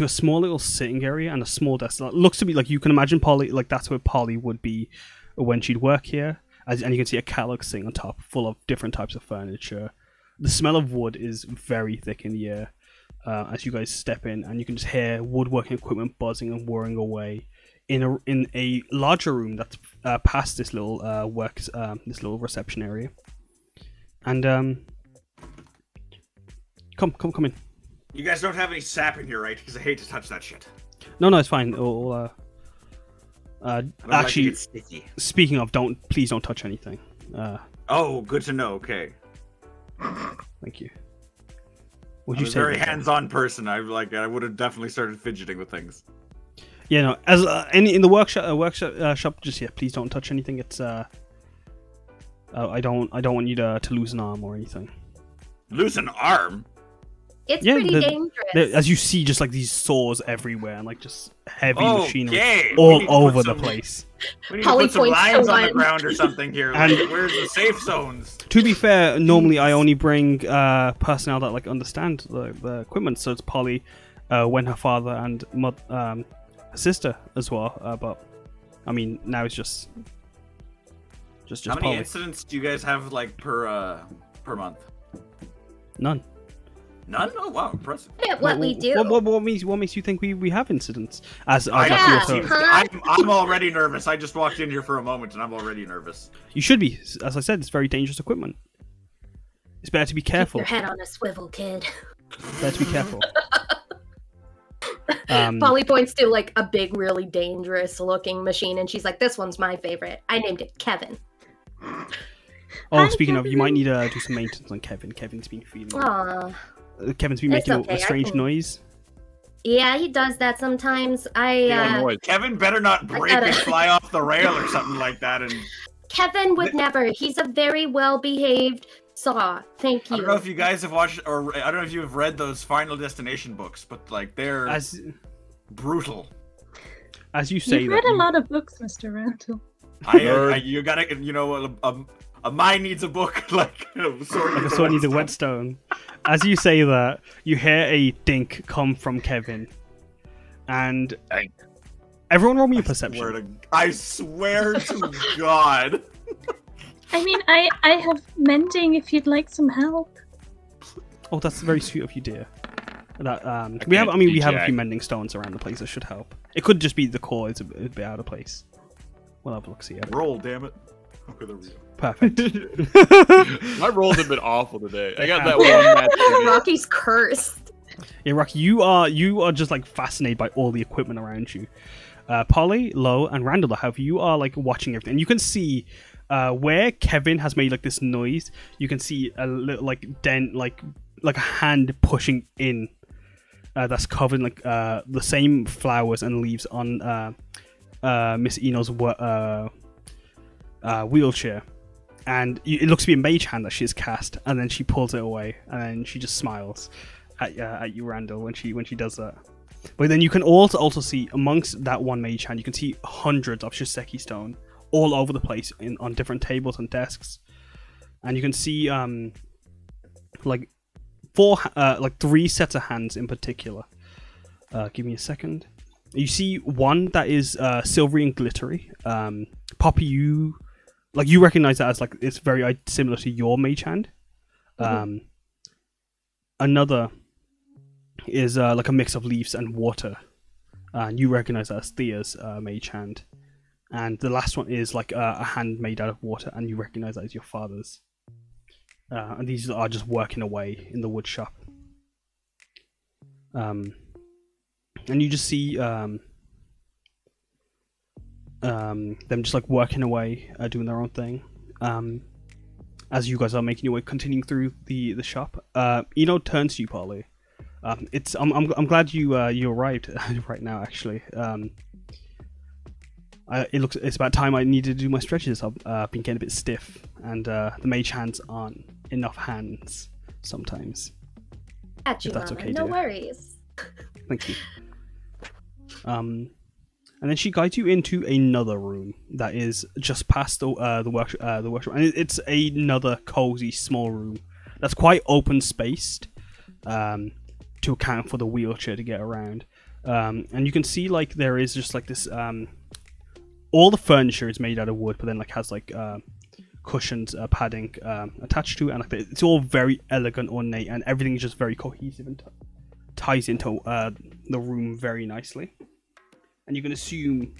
small little sitting area and a small desk. It looks to be like, you can imagine Polly, like that's where Polly would be when she'd work here. And you can see a catalog sitting on top, full of different types of furniture. The smell of wood is very thick in the air as you guys step in, and you can just hear woodworking equipment buzzing and whirring away in a larger room that's past this little this little reception area. And come in. You guys don't have any sap in here, right? Because I hate to touch that shit. No, it's fine. We'll, actually, speaking of, please don't touch anything. Oh, good to know. Okay. Thank you. Would you say? I'm a very hands-on person. I would have definitely started fidgeting with things. Yeah, no. As in the workshop, just yeah. Please don't touch anything. It's I don't want you to lose an arm or anything. Lose an arm? It's pretty dangerous. As you see, just like these saws everywhere, and like just heavy machinery all over the place. We need to put some lines on the ground or something here. Like, where's the safe zones? To be fair, normally I only bring personnel that like understand the equipment. So it's Polly, when her father and her sister as well. But I mean, now it's just. How many incidents do you guys have like per month? None. None? Oh wow, impressive. What we do. What makes you think we have incidents? I'm already nervous. I just walked in here for a moment and I'm already nervous. You should be. As I said, it's very dangerous equipment. It's better to be careful. Keep your head on a swivel, kid. It's better to be careful. Polly points to like a big, really dangerous looking machine and she's like, this one's my favorite. I named it Kevin. Oh, speaking of, you might need to do some maintenance on Kevin. Kevin's been making a strange noise. Yeah, he does that sometimes. Kevin better not break and fly off the rail or something like that. And Kevin would never. He's a very well-behaved saw. Thank you. I don't know if you guys have watched, or I don't know if you have read those Final Destination books, but like they're brutal. As you say, you've read a lot of books, Mr. Randall. You gotta, you know, a mine needs a book, like a sword needs a whetstone. As you say that, you hear a dink come from Kevin, and everyone roll me a perception. I swear to God. I mean, I have mending if you'd like some help. Oh, that's very sweet of you, dear. That we have a few mending stones around the place that should help. It could just be the core; it's a bit out of place. We'll have a look. See. Roll, damn it. Okay, there we go. Perfect. My rolls have been awful today. I got that one match. Rocky's cursed. Yeah, Rocky, you are just like fascinated by all the equipment around you. Polly, Lo, and Randall, however, you are like watching everything. And you can see where Kevin has made like this noise. You can see a little like dent, like a hand pushing in. That's covered like the same flowers and leaves on Miss Eno's wheelchair. And it looks to be a mage hand that she's cast, and then she pulls it away, and then she just smiles at you, Randall, when she does that. But then you can also see amongst that one mage hand, you can see hundreds of Shiseki stone all over the place on different tables and desks, and you can see like three sets of hands in particular. Give me a second. You see one that is silvery and glittery. Poppy, you recognize that as like it's very similar to your mage hand. Another is like a mix of leaves and water, and you recognize that as Thea's mage hand. And the last one is like a hand made out of water, and you recognize that as your father's. And these are just working away in the wood shop. And you just see them just like working away, doing their own thing, as you guys are making your way, continuing through the shop. Eno turns to you, Polly. I'm glad you arrived right now, actually. It's about time I needed to do my stretches. I've been getting a bit stiff, and the mage hands aren't enough hands sometimes. At you, Mama. Okay, no worries. Thank you. And then she guides you into another room that is just past the workshop, and it's another cozy small room that's quite open spaced, to account for the wheelchair to get around. And you can see like there is just like this. All the furniture is made out of wood, but then like has like cushions, padding attached to it, and like it's all very elegant, ornate, and everything is just very cohesive and ties into the room very nicely. And you can assume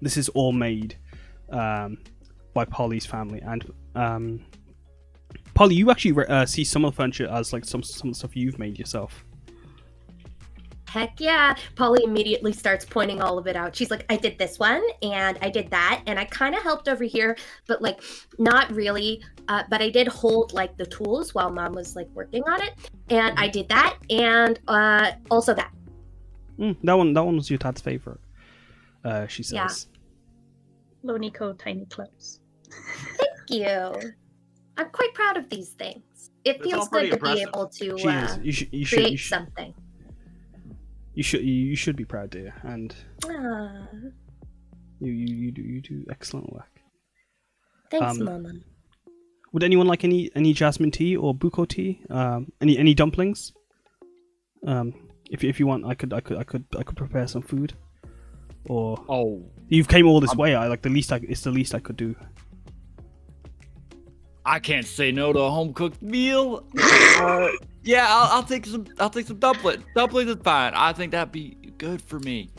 this is all made by Polly's family. And Polly, you actually see some of the furniture as like some stuff you've made yourself. Heck yeah. Polly immediately starts pointing all of it out. She's like, I did this one and I did that and I kind of helped over here, but like not really. But I did hold like the tools while Mom was like working on it. And I did that and also that. That one was your dad's favorite, she says. Yeah. Lo Niko tiny clubs. Thank you. I'm quite proud of these things. It feels good to be able to create something. You should be proud, dear, and you do excellent work. Thanks, Mama. Would anyone like any jasmine tea or buko tea? Any dumplings? If you want, I could prepare some food. Or you've came all this way. It's the least I could do. I can't say no to a home cooked meal. Yeah, I'll take some. I'll take some dumplings. Dumplings is fine. I think that'd be good for me.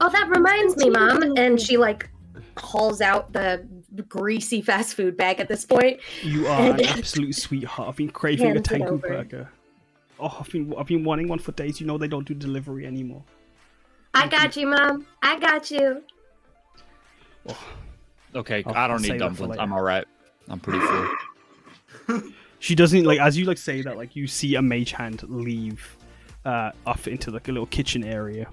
Oh, that reminds me, Mom. And she like hauls out the greasy fast food bag at this point. You are an absolute sweetheart. I've been craving a Tengu Burger. Oh, I've been wanting one for days. You know they don't do delivery anymore. I got you, Mom. I got you. Oh. Okay, I don't need dumplings. I'm all right. I'm pretty full. She doesn't like as you like say that like you see a mage hand leave off into like a little kitchen area.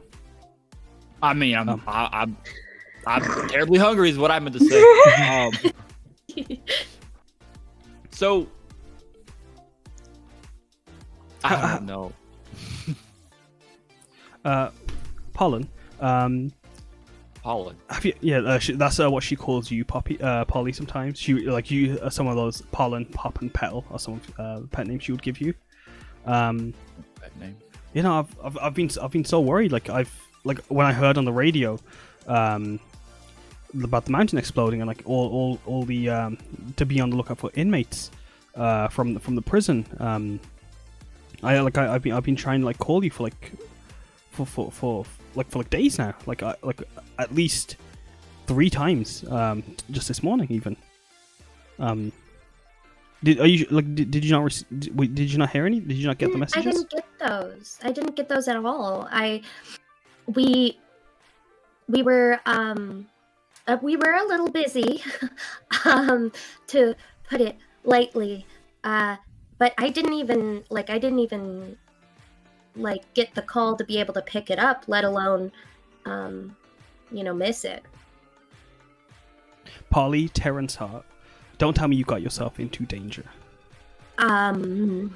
I mean, I'm terribly hungry is what I meant to say. So I don't know. Pollen. Polly. Yeah, that's what she calls you, Poppy. Polly. Sometimes she like you. Some of those Pollen, Pop, and Petal are some pet names she would give you. Pet name. You know, I've been so worried. Like when I heard on the radio about the mountain exploding and like all the to be on the lookout for inmates from the prison. I've been trying to like call you for days now, like at least 3 times, just this morning even. Did you not hear any? Did you not get the messages? I didn't get those. I didn't get those at all. We were a little busy, to put it lightly, but I didn't even get the call to be able to pick it up, let alone, you know, miss it. Polly Terrence Hart, don't tell me you got yourself into danger. I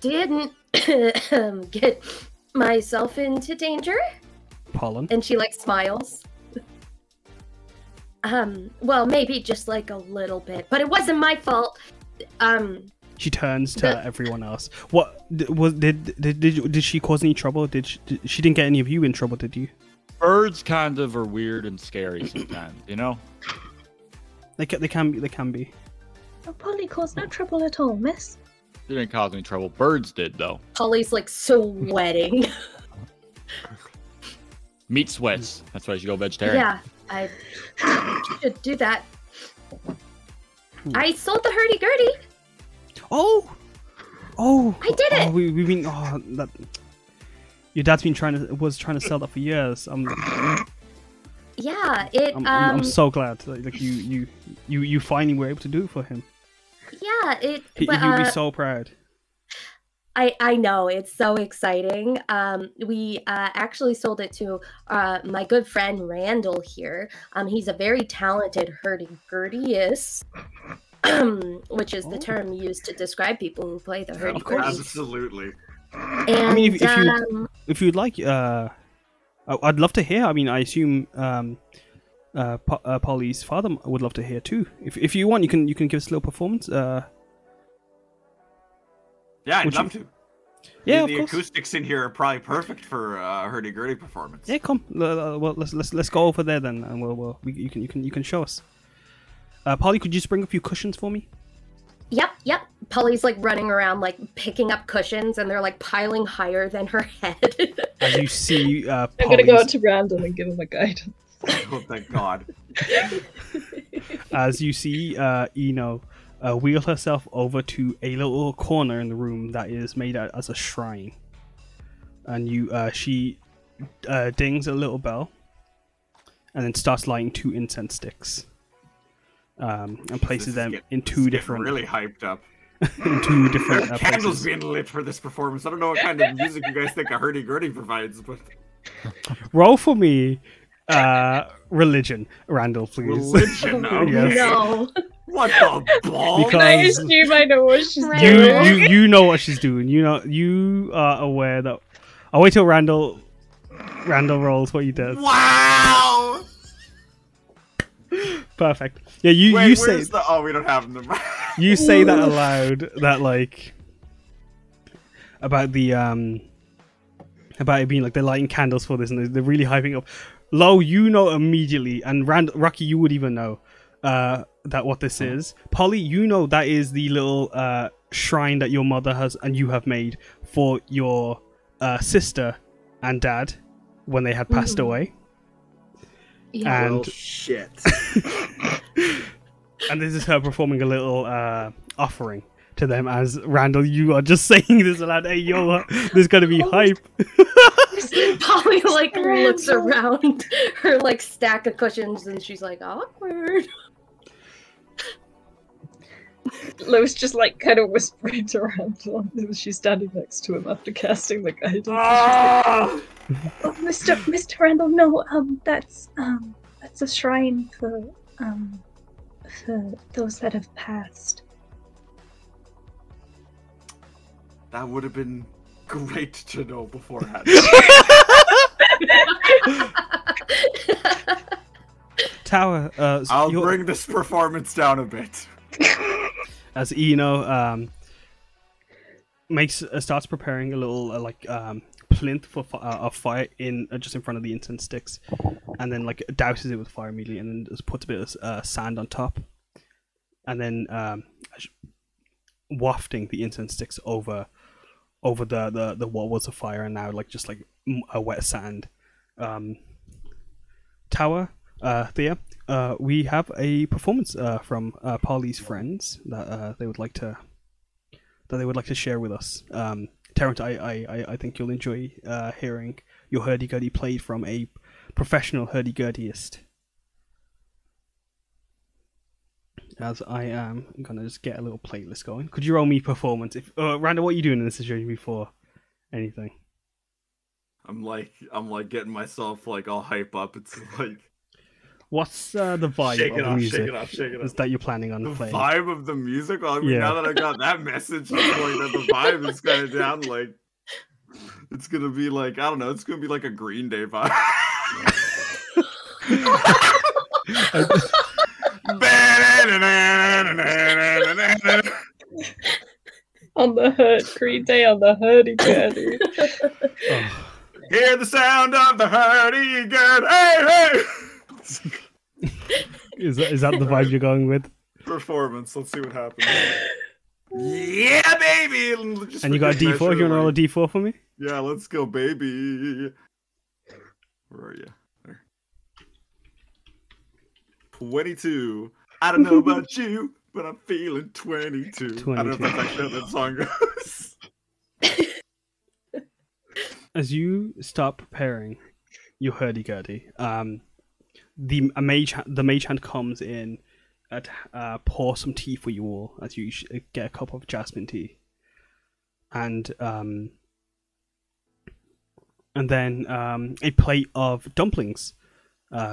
didn't get myself into danger. Pollen. And she, like, smiles. Well, maybe just, like, a little bit, but it wasn't my fault. She turns to everyone else. What was did she cause any trouble? Did she didn't get any of you in trouble? Did you? Birds kind of are weird and scary sometimes, you know. They can be. Oh, Polly caused no trouble at all, Miss. They didn't cause any trouble. Birds did, though. Polly's like sweating. Meat sweats. That's why you go vegetarian. Yeah, I should do that. I sold the hurdy-gurdy. Oh! I did it! Your dad's been trying to sell that for years. I'm so glad that, like you finally were able to do it for him. Yeah, he'd be so proud. I know, it's so exciting. We actually sold it to my good friend Randall here. He's a very talented hurdy-gurdyist. which is the term used to describe people who play the Hurdy-Gurdy. Of course, absolutely. And, I mean, if you'd like, I'd love to hear. I mean, I assume Polly's father would love to hear too. If you want, you can give us a little performance. Yeah, I'd love to. Yeah, the acoustics in here are probably perfect for hurdy-gurdy performance. Yeah, come. Well, let's go over there then, and you can show us. Polly, could you just bring a few cushions for me? Yep. Polly's like running around, like picking up cushions, and they're like piling higher than her head. As you see, I'm gonna go out to Randall and give him a guidance. Oh, thank God. As you see, Ino wheel herself over to a little corner in the room that is made out as a shrine, and she dings a little bell, and then starts lighting 2 incense sticks, and places them in 2 different. Really hyped up. In 2 different candles being lit for this performance. I don't know what kind of music you guys think a hurdy-gurdy provides, but roll for me, religion, Randall, please. Religion, yes. No. What the ball? Because I assume I know what she's doing. You know what she's doing. You are aware that. I'll wait till Randall rolls what he does. Wow. Perfect. Yeah, you say. Oh, we don't have them. You say that aloud. That like about the about it being like they're lighting candles for this and they're really hyping up. Lo, you know immediately, and Rocky, you would even know. That what this is. Polly, you know that is the little shrine that your mother has and you have made for your sister and dad when they had passed away. Yeah. And oh, shit. And this is her performing a little offering to them as Randall, you are just saying this aloud. Hey, yo, there's gonna be hype. Polly like looks around her like stack of cushions and she's like awkward. Lo's just like kind of whispering to Randall. She's standing next to him after casting the guidance. Ah! Like, oh, Mr. Randall, no, that's a shrine for those that have passed. That would have been great to know beforehand. Tower, I'll bring this performance down a bit. As Ino starts preparing a little plinth for a fire in just in front of the incense sticks, and then like douses it with fire immediately, and then just puts a bit of sand on top, and then wafting the incense sticks over the what was a fire and now like just like a wet sand. Tower. Thea, we have a performance from Polly's friends that they would like to share with us. Terrence, I think you'll enjoy hearing your hurdy-gurdy played from a professional hurdy-gurdyist. As I am gonna just get a little playlist going. Could you roll me performance? If Randall, what are you doing in this situation before anything? I'm like getting myself like all hype up. It's like. What's the vibe of the music? Shake it off. Is that you're planning on playing? The vibe of the music? Well, I mean, yeah. Now that I got that message, I'm like, that the vibe is kind of down. Like, it's going to be like, I don't know, it's going to be like a Green Day vibe. On the hurt, Green Day on the hurdy-gurdy. Oh. Hear the sound of the hurdy-gurdy. Hey, hey! Is that the vibe you're going with? Performance. Let's see what happens. Yeah, baby. And you got a D4. You want to roll a D4 for me? Yeah, let's go, baby. Where are you? There. 22. I don't know about you, but I'm feeling 22. I don't know if that's actually how that song goes. As you start preparing your hurdy-gurdy, the mage hand comes in and pour some tea for you all as you get a cup of jasmine tea, and then a plate of dumplings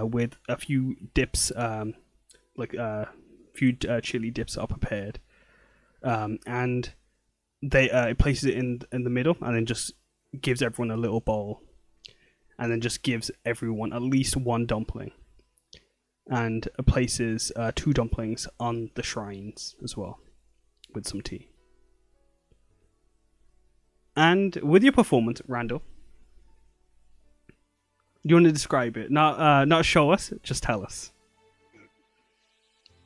with a few dips, like few chili dips that are prepared, and they it places it in the middle, and then just gives everyone a little bowl, and then just gives everyone at least one dumpling, and places 2 dumplings on the shrines as well, with some tea. And with your performance, Randall, do you want to describe it? Not show us, just tell us.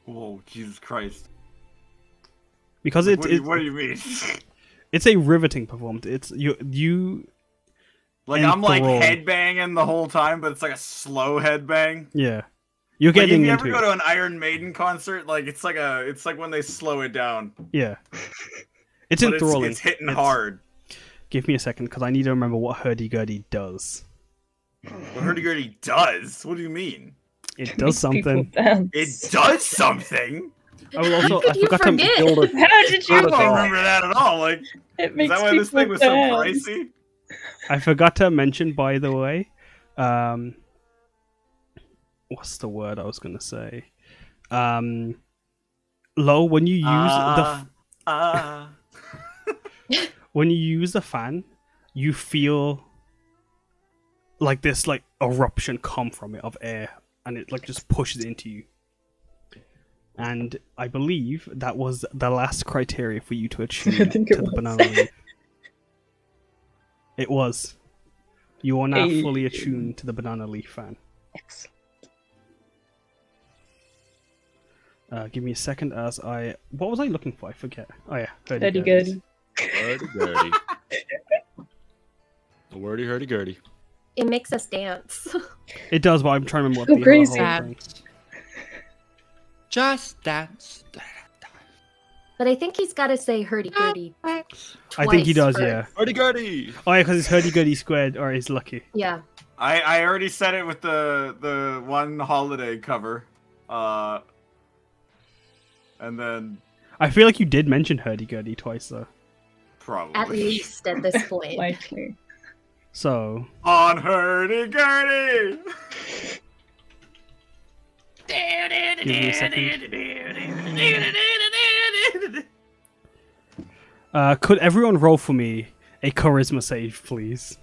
Oh, Jesus Christ. Because it's... what do you mean? It's a riveting performance. It's... You like, I'm like headbanging the whole time, but it's like a slow headbang. Yeah. You're getting into it. Like, if you ever go to an Iron Maiden concert, like, it's like when they slow it down. Yeah. It's enthralling. It's hitting hard. Give me a second, because I need to remember what hurdy-gurdy does. What hurdy-gurdy does? What do you mean? It does something. It does something? I forgot to build a... How did you I don't remember that at all. Like, it makes is that why this thing was so pricey? I forgot to mention, by the way, what's the word I was going to say? Lo, when you use when you use the fan, you feel like this like eruption come from it of air, and it like just pushes into you. And I believe that was the last criteria for you to achieve the banana leaf. It was. You are now fully attuned to the banana leaf fan. Excellent. Give me a second as I... What was I looking for? I forget. Oh yeah. Hurdy-gurdy. Hurdy-gurdy. The wordy hurdy-gurdy. It makes us dance. It does, but I'm trying to remember what the whole thing. Just dance. But I think he's got to say hurdy-gurdy. I think he does, yeah. Hurdy-gurdy! Oh yeah, because it's hurdy-gurdy squared, or it's lucky. Yeah. I already said it with the one holiday cover. And then... I feel like you did mention hurdy-gurdy twice, though. Probably. At least at this point. Likely. So... On hurdy-gurdy! Give me a second. Could everyone roll for me a charisma save, please?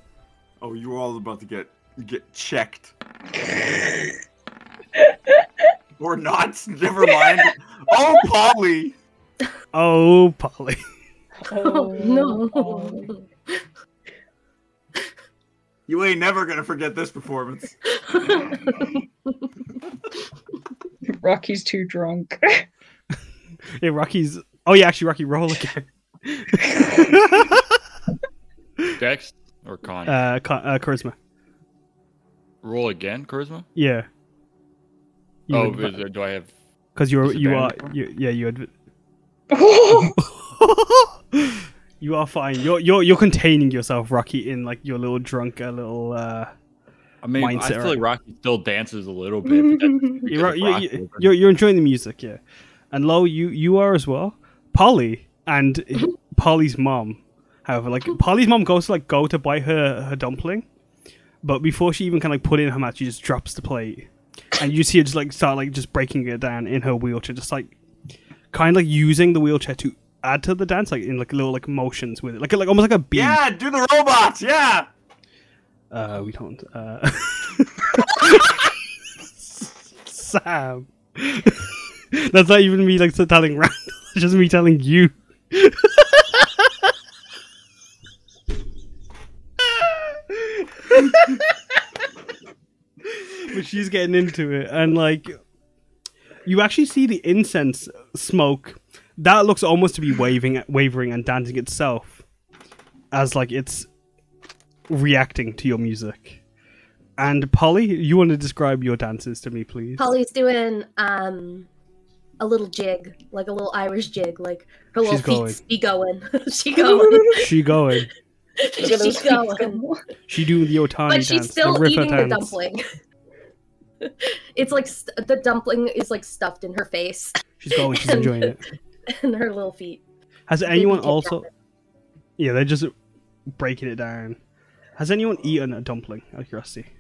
Oh, you're all about to get checked. Or not, never mind. Oh, Polly! Oh, Polly. Oh, no. You ain't never gonna forget this performance. Rocky's too drunk. Yeah, Rocky's... Oh yeah, actually, Rocky, roll again. Dex or con? Charisma. Roll again, charisma? Yeah. You do I have... Because you are... You are fine. You're containing yourself, Rocky, in like your little drunk, I mean, mindset. I feel like Rocky still dances a little bit. You're enjoying the music, yeah. And Lo, you are as well. Polly and Polly's mom, however, like Polly's mom goes to like to buy her dumpling, but before she even can like put in her mouth, she just drops the plate, and you see her just like start like just breaking it down in her wheelchair, just like kind of like using the wheelchair to add to the dance, like in like little like motions with it, like almost like a beat. Yeah, do the robots. Yeah. We don't. Sam, that's not even me like telling Randall. It's just me telling you. But she's getting into it, and like, you actually see the incense smoke that looks almost to be wavering and dancing itself, as like it's reacting to your music. And Polly, you want to describe your dances to me, please? Polly's doing a little jig, like a little Irish jig, like her little feet be going. She going. She going. She's going. She doing the Otani dance. But she's still eating the dumpling. It's like the dumpling is like stuffed in her face. She's going. She's enjoying it. And her little feet. Has anyone also? Yeah, they're just breaking it down. Has anyone eaten a dumpling? Out of curiosity.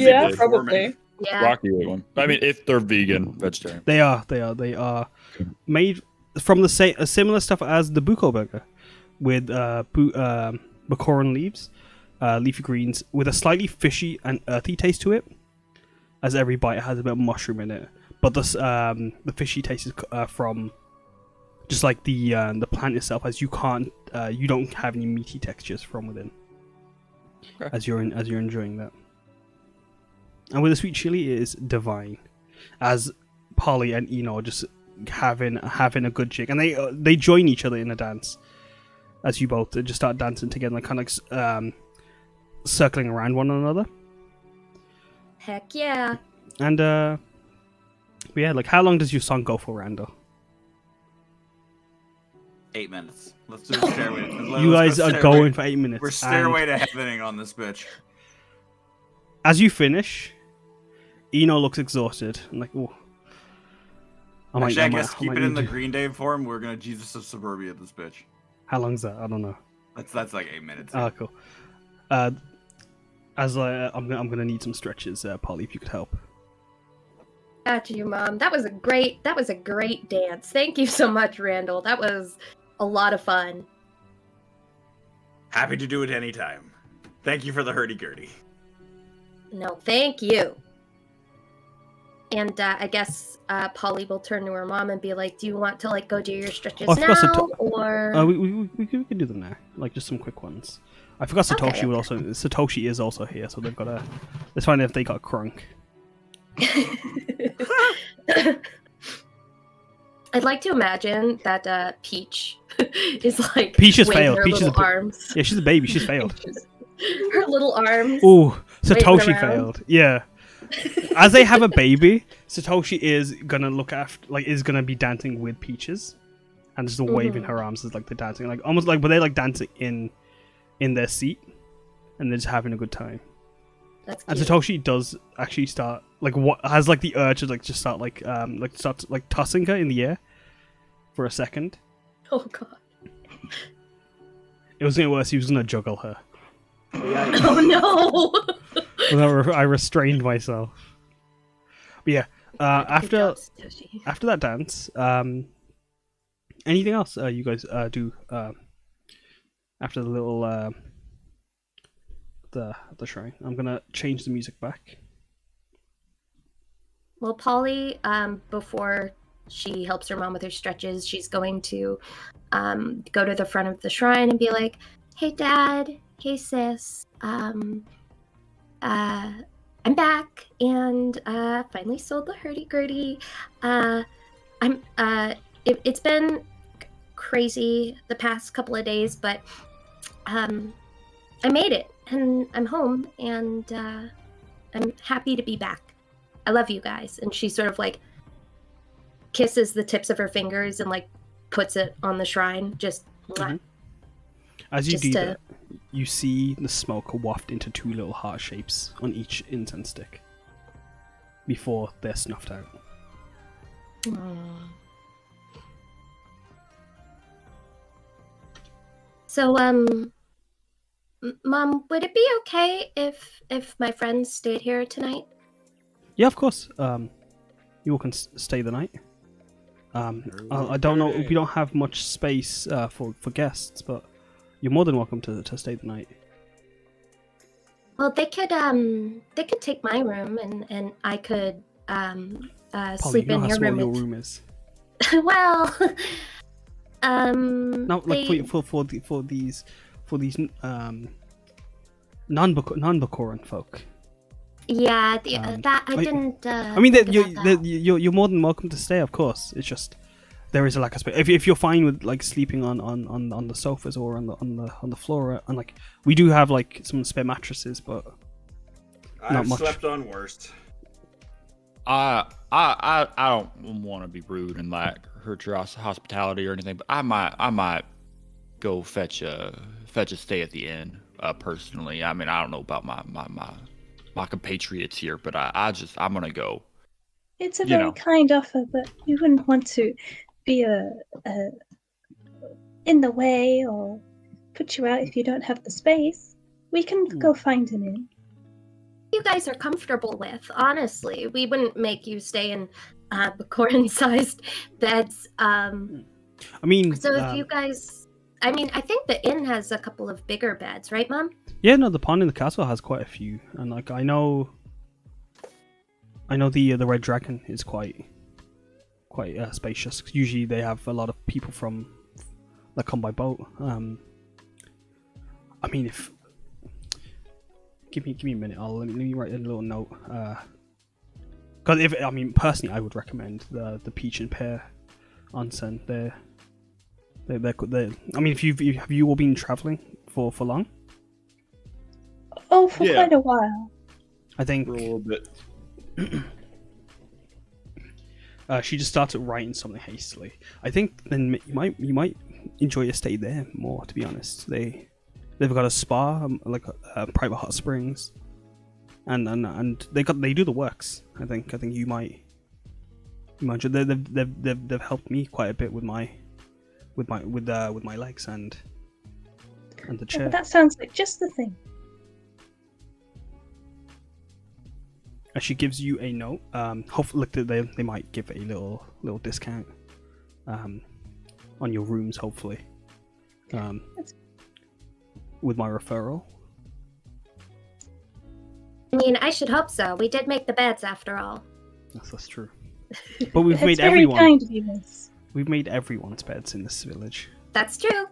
Yeah, probably. Yeah. Rocky ate one. I mean, if they're vegan, vegetarian. They are made from the same similar stuff as the Buko burger, with Bakoran leaves, leafy greens, with a slightly fishy and earthy taste to it. As every bite has a bit of mushroom in it, but this the fishy taste is from just like the plant itself, as you can't you don't have any meaty textures from within. Okay. As you're enjoying that. And with the sweet chili, it is divine. As Polly and Eno are just having a good jig, and they join each other in a dance. As you both just start dancing together, like kind of like, circling around one another. Heck yeah! And yeah, like how long does your song go for, Randall? 8 minutes. Let's do the stairway. You guys are going for 8 minutes. We're stairway to heavening on this bitch. As you finish, Eno looks exhausted. I'm like, oh. Actually, I guess keep it in the Green Day form. We're gonna Jesus of Suburbia this bitch. How long's that? I don't know. That's like 8 minutes. Oh, cool. I'm gonna need some stretches, Polly, if you could help. Got you, Mom. That was a great dance. Thank you so much, Randall. That was a lot of fun. Happy to do it anytime. Thank you for the hurdy-gurdy. No, thank you. And I guess Polly will turn to her mom and be like, "Do you want to like go do your stretches now, or we can do them now, like just some quick ones." I forgot Satoshi would also. Satoshi is also here, so they've got a. Let's find out if they got crunk. I'd like to imagine that Peach is like. Peach has failed. Her Peach is arms. Yeah, she's a baby. She's failed. Her little arms. Ooh, Satoshi failed. Yeah. As they have a baby, Satoshi is gonna look after, like, is gonna be dancing with Peaches, and just waving her arms as like they're dancing, like almost like were they like dancing in their seat, and they're just having a good time. That's cute. And Satoshi does actually start like has like the urge to like just start like tossing her in the air for a second. Oh god! It was gonna worse. He was gonna juggle her. Oh no! I restrained myself. But yeah, after that dance, anything else you guys do after the little the shrine? I'm gonna change the music back. Well, Polly, before she helps her mom with her stretches, she's going to go to the front of the shrine and be like, "Hey, Dad. Hey, sis. I'm back and finally sold the hurdy-gurdy. It's been crazy the past couple of days, but I made it and I'm home and I'm happy to be back. I love you guys." And she sort of like kisses the tips of her fingers and like puts it on the shrine. Just as you do that, you see the smoke waft into two little heart shapes on each incense stick before they're snuffed out. So, Mom, would it be okay if my friends stayed here tonight? Yeah, of course. You all can stay the night. I don't know. We don't have much space for guests, but. You're more than welcome to stay the night. Well, they could take my room and I could Polly, sleep in your room. Your room is. Well, no, like they... for these non-Bakoran folk. Yeah, that I didn't. I mean, you're more than welcome to stay. Of course, it's just. There is a lack of space. If you're fine with like sleeping on the sofas or on the floor, and like we do have like some spare mattresses, but not much. I've slept on worst. I don't want to be rude and like hurt your hospitality or anything, but I might go fetch a stay at the inn personally. I mean, I don't know about my compatriots here, but I'm gonna go. It's a very kind offer, but you wouldn't want to be in the way or put you out if you don't have the space. We can go find an inn. you guys are comfortable with, honestly. We wouldn't make you stay in Bakoran-sized beds. I mean, so if you guys... I mean, I think the inn has a couple of bigger beds, right, Mom? Yeah, no, the pond in the castle has quite a few. And, like, I know the Red Dragon is quite spacious. Usually they have a lot of people from... that come by boat. I mean, if... Give me a minute. Let me write a little note. Because if I mean personally, I would recommend the peach and pear onsen. They're I mean, if have you all been traveling for long? Oh, for quite a while. I think for a little bit. She just started writing something hastily. I think then you might enjoy your stay there more. To be honest, They've got a spa, like private hot springs, and they do the works. I think you might. They've helped me quite a bit with my legs and the chair. Yeah, that sounds like just the thing. And she gives you a note. Hopefully, look, they might give a little discount, on your rooms. Hopefully, That's with my referral. I mean, I should hope so. We did make the beds after all. Yes, that's true. But we've made everyone. Very kind of you, miss. We've made everyone's beds in this village. That's true.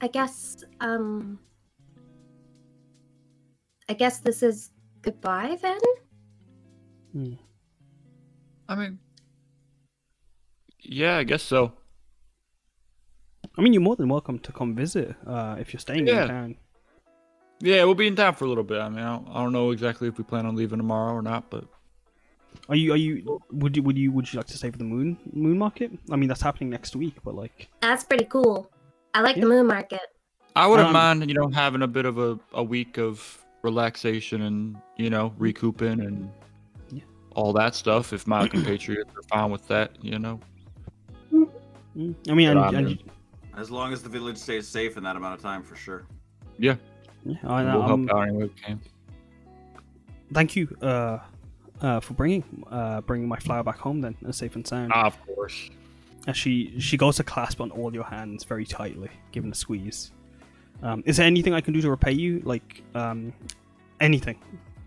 I guess. I guess this is goodbye then. Hmm. I mean. Yeah, I guess so. I mean, you're more than welcome to come visit if you're staying in town. Yeah, we'll be in town for a little bit. I mean, I don't know exactly if we plan on leaving tomorrow or not, but would you like to stay for the moon market? I mean, that's happening next week, but like that's pretty cool. I like the moon market. I wouldn't mind, you know, having a bit of a week of relaxation and, you know, recouping and all that stuff. If my compatriots are fine with that, you know. I mean, as long as the village stays safe in that amount of time, for sure. Yeah. I know. We'll help out anyway we can. Thank you for bringing my flower back home then, safe and sound. Ah, of course. And she goes to clasp on all your hands very tightly, giving a squeeze. Is there anything I can do to repay you? Like, anything?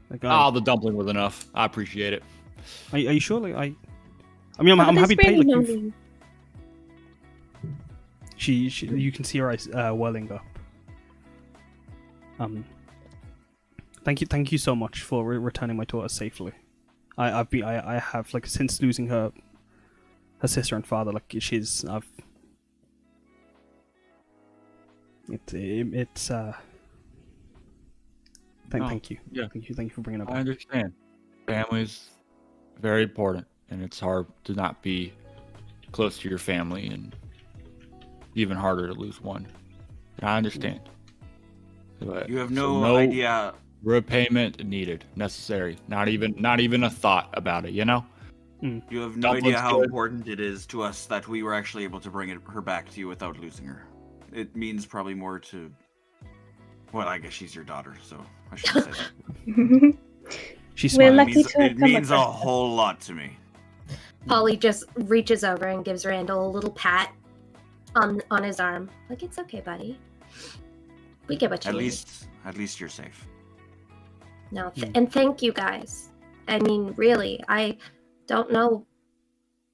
Like, the dumpling was enough. I appreciate it. Are you sure? Like, I mean, I'm happy to pay. Like, She you can see her eyes welling up. Thank you so much for returning my daughter safely. I have like since losing her sister and father, like Thank you. Yeah. Thank you for bringing it up. I understand. Family's very important, and it's hard to not be close to your family and. Even harder to lose one. I understand. But, you have no idea. Repayment needed, necessary. Not even a thought about it. You know. You have no idea how important it is to us that we were actually able to bring her back to you without losing her. It means probably more to. Well, I guess she's your daughter, so I should say that. She's we're lucky to have it means a whole lot to me. Polly just reaches over and gives Randall a little pat. On his arm, like it's okay, buddy. We get what you need. At least you're safe. No, and thank you guys. I mean, really, I don't know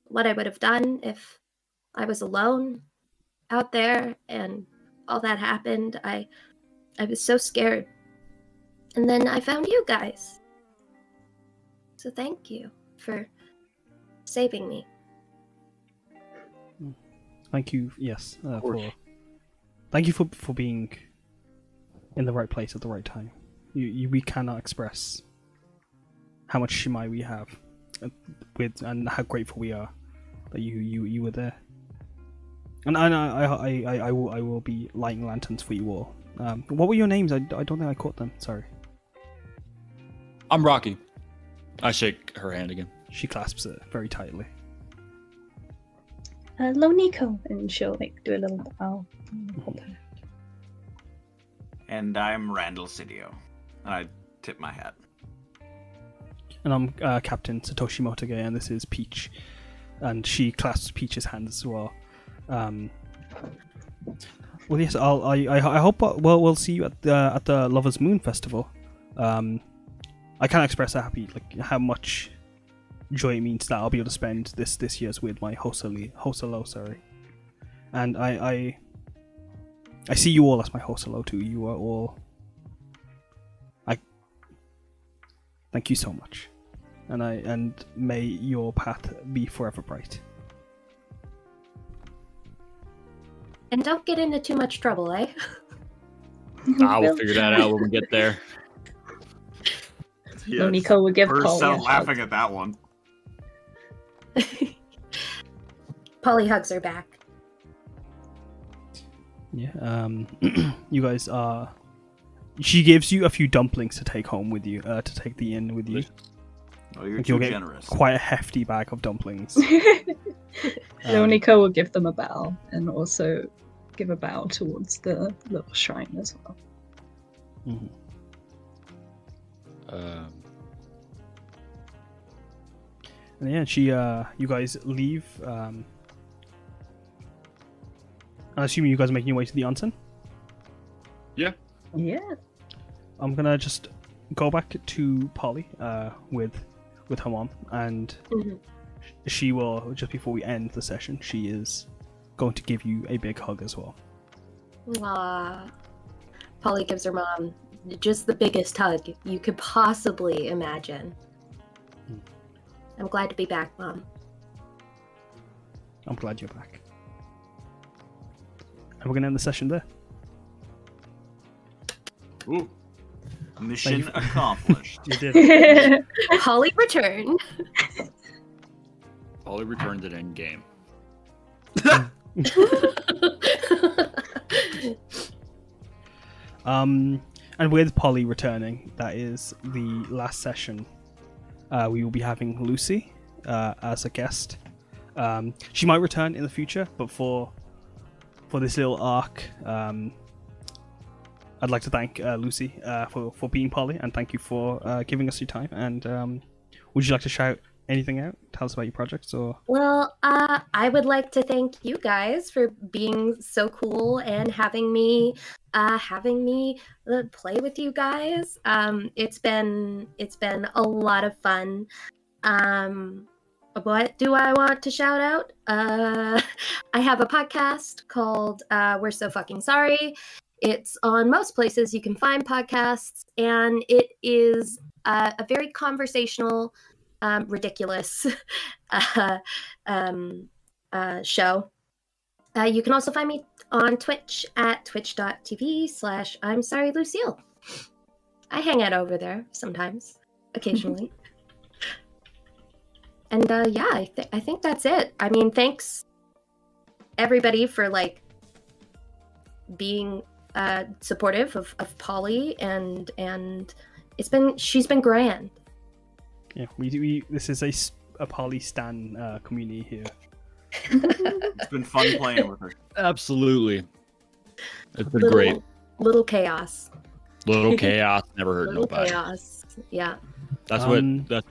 what I would have done if I was alone out there and all that happened. I was so scared, and then I found you guys. So thank you for saving me. Thank you, yes, thank you for being in the right place at the right time. We cannot express how much Shimai we have with, and how grateful we are that you were there. And I will be lighting lanterns for you all. What were your names? I don't think I caught them. Sorry. I'm Rocky. I shake her hand again. She clasps it very tightly. Lo Niko, and she'll like do a little bow. And I'm Randall Sidio. I tip my hat. And I'm Captain Satoshi Motoge, and this is Peach. And she clasps Peach's hand as well. Well, yes, I hope we'll see you at the Lovers Moon Festival. I can't express how happy, like how much joy it means that I'll be able to spend this year's with my Hosolo, sorry. And I see you all as my Hosolo too. You are all. Thank you so much, and may your path be forever bright. And don't get into too much trouble, eh? Nah, we'll figure that out when we get there. Yes. Lo Niko will give Polly a hug. Laughing at that one. Polly hugs her back. Yeah. You guys are. She gives you a few dumplings to take home with you, to take the inn with you. Oh, you're too generous. Quite a hefty bag of dumplings. Lo Niko will give them a bow, and also give a bow towards the little shrine as well. Mm-hmm. And yeah, she. You guys leave. I'm assuming you guys are making your way to the onsen. Yeah. Yeah. I'm gonna just go back to Polly with her mom, and she will, just before we end the session, she is going to give you a big hug as well. Polly gives her mom just the biggest hug you could possibly imagine. I'm glad to be back, Mom. I'm glad you're back. And we're gonna end the session there. Ooh. Mission accomplished. You did. Polly returned. Polly returned at end game. And with Polly returning, that is the last session. We will be having Lucy as a guest. She might return in the future, but for this little arc. I'd like to thank Lucy for being Polly, and thank you for giving us your time. And would you like to shout anything out? Tell us about your projects, or? Well, I would like to thank you guys for being so cool and having me play with you guys. It's been a lot of fun. What do I want to shout out? I have a podcast called We're So Fucking Sorry. It's on most places you can find podcasts, and it is a very conversational, ridiculous show. You can also find me on Twitch at twitch.tv/I'mSorryLuciel. I hang out over there sometimes, occasionally. And yeah, I think that's it. I mean, thanks everybody for like being supportive of Polly, and she's been grand. Yeah, we this is a Polly stan community here. It's been fun playing with her. Absolutely, it's been great. Little chaos never hurt nobody. Chaos, yeah. That's what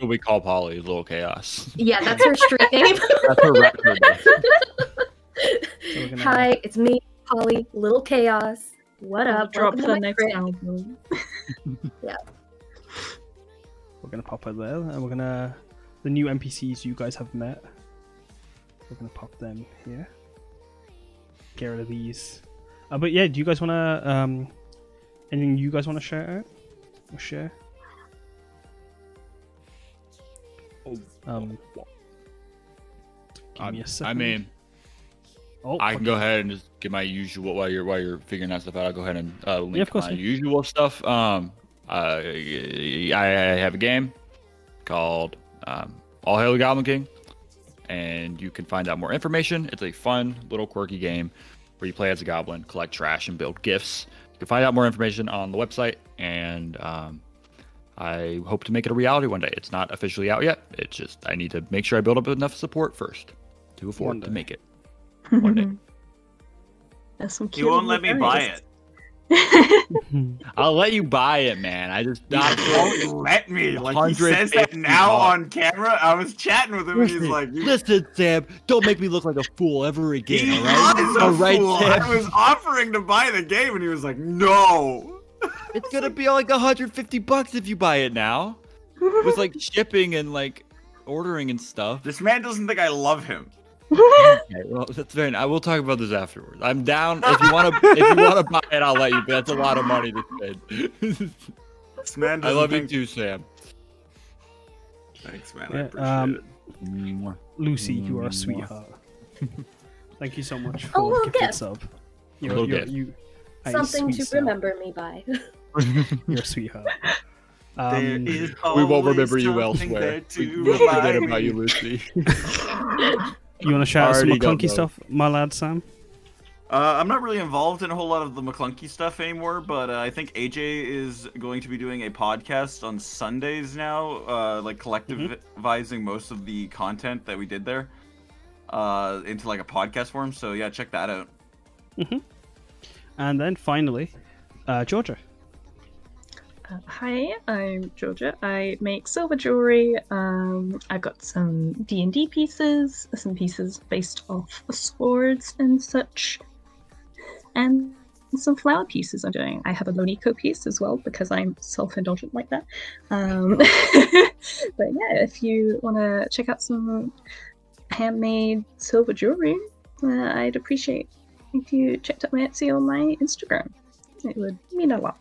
we call Polly, Little Chaos. Yeah, that's her street name. That's her record. So hi, it's me, Polly, Little Chaos. What up? Drop the next album. Yeah. We're gonna pop her there, and we're gonna the new NPCs you guys have met. We're gonna pop them here. Get rid of these. But yeah, do you guys wanna anything you guys wanna shout out or share? Give me a second. I mean. Oh, I can go ahead and just get my usual while you're figuring that stuff out. I'll go ahead and link my usual stuff. I have a game called All Hail the Goblin King, and you can find out more information. It's a fun little quirky game where you play as a goblin, collect trash, and build gifts. You can find out more information on the website, and I hope to make it a reality one day. It's not officially out yet. It's just I need to make sure I build up enough support first to afford to make it. One day. That's some cute. You won't let me buy it. I'll let you buy it, man. I just don't let me. Like, he says that now on camera. I was chatting with him, and he's like, "Listen, Sam, don't make me look like a fool ever again." He was a fool. I was offering to buy the game, and he was like, "No." It's gonna be like $150 if you buy it now, with like shipping and like ordering and stuff. This man doesn't think I love him. Okay, well, that's very nice. I will talk about this afterwards. I'm down. If you want to, buy it, I'll let you. But that's a lot of money to spend. This man, I love you too, Sam. Thanks, man. Yeah, I appreciate it. Lucy, you are a sweetheart. Thank you so much for gifting sub. Something to remember me by. You're a sweetheart. We won't remember you elsewhere. We'll forget about you, Lucy. You want to shout out some McClunky stuff, my lad, Sam? I'm not really involved in a whole lot of the McClunky stuff anymore, but I think AJ is going to be doing a podcast on Sundays now, like collectivizing most of the content that we did there into like a podcast form. So yeah, check that out. And then finally, Georgia. Hi, I'm Georgia. I make silver jewelry. I've got some D&D pieces, some pieces based off swords and such, and some flower pieces I'm doing. I have a Lo Niko piece as well because I'm self-indulgent like that. But yeah, if you want to check out some handmade silver jewelry, I'd appreciate if you checked out my Etsy or my Instagram. It would mean a lot.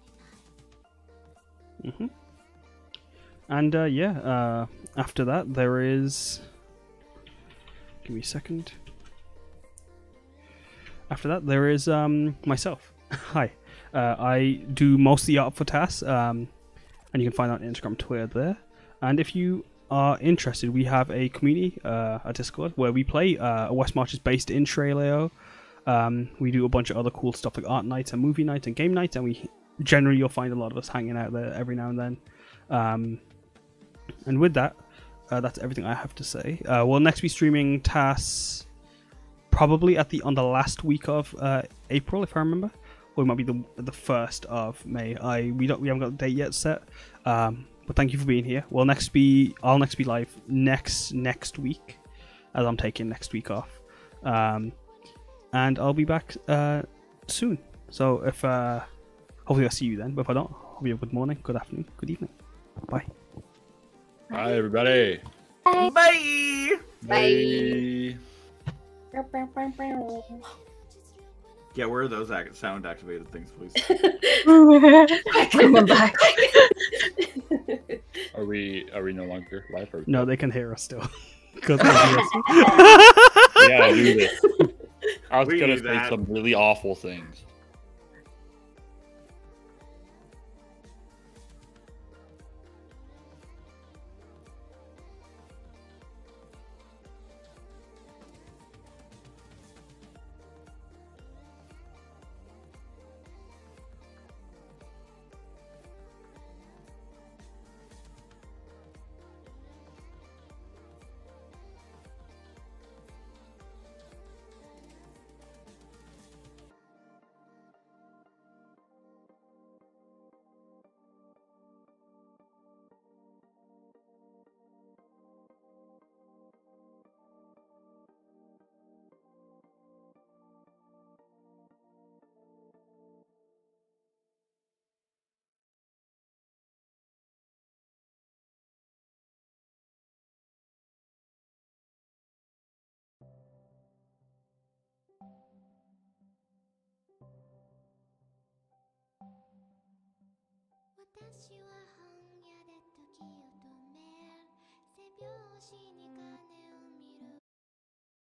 And yeah, after that there is, give me a second, after that there is myself. Hi, I do most of the art for TAS, and you can find out on Instagram, Twitter there. And if you are interested, we have a community, a Discord, where we play. West March is based in Trelew. We do a bunch of other cool stuff like art nights and movie nights and game nights, and we generally you'll find a lot of us hanging out there every now and then. And with that, that's everything I have to say. We'll next be streaming TAS probably at the the last week of April, if I remember, or it might be the 1st of May. We haven't got the date yet set. But thank you for being here. We'll next be I'll be live next week, as I'm taking next week off, and I'll be back soon. So if hopefully I'll see you then, but if I don't, I'll be a good morning, good afternoon, good evening. Bye. Bye, everybody. Bye. Bye. Bye. Bye. Yeah, where are those sound activated things, please? Bring them back. Are we no longer live? No, they can hear us still. Yeah, do this. I was gonna say some really awful things. You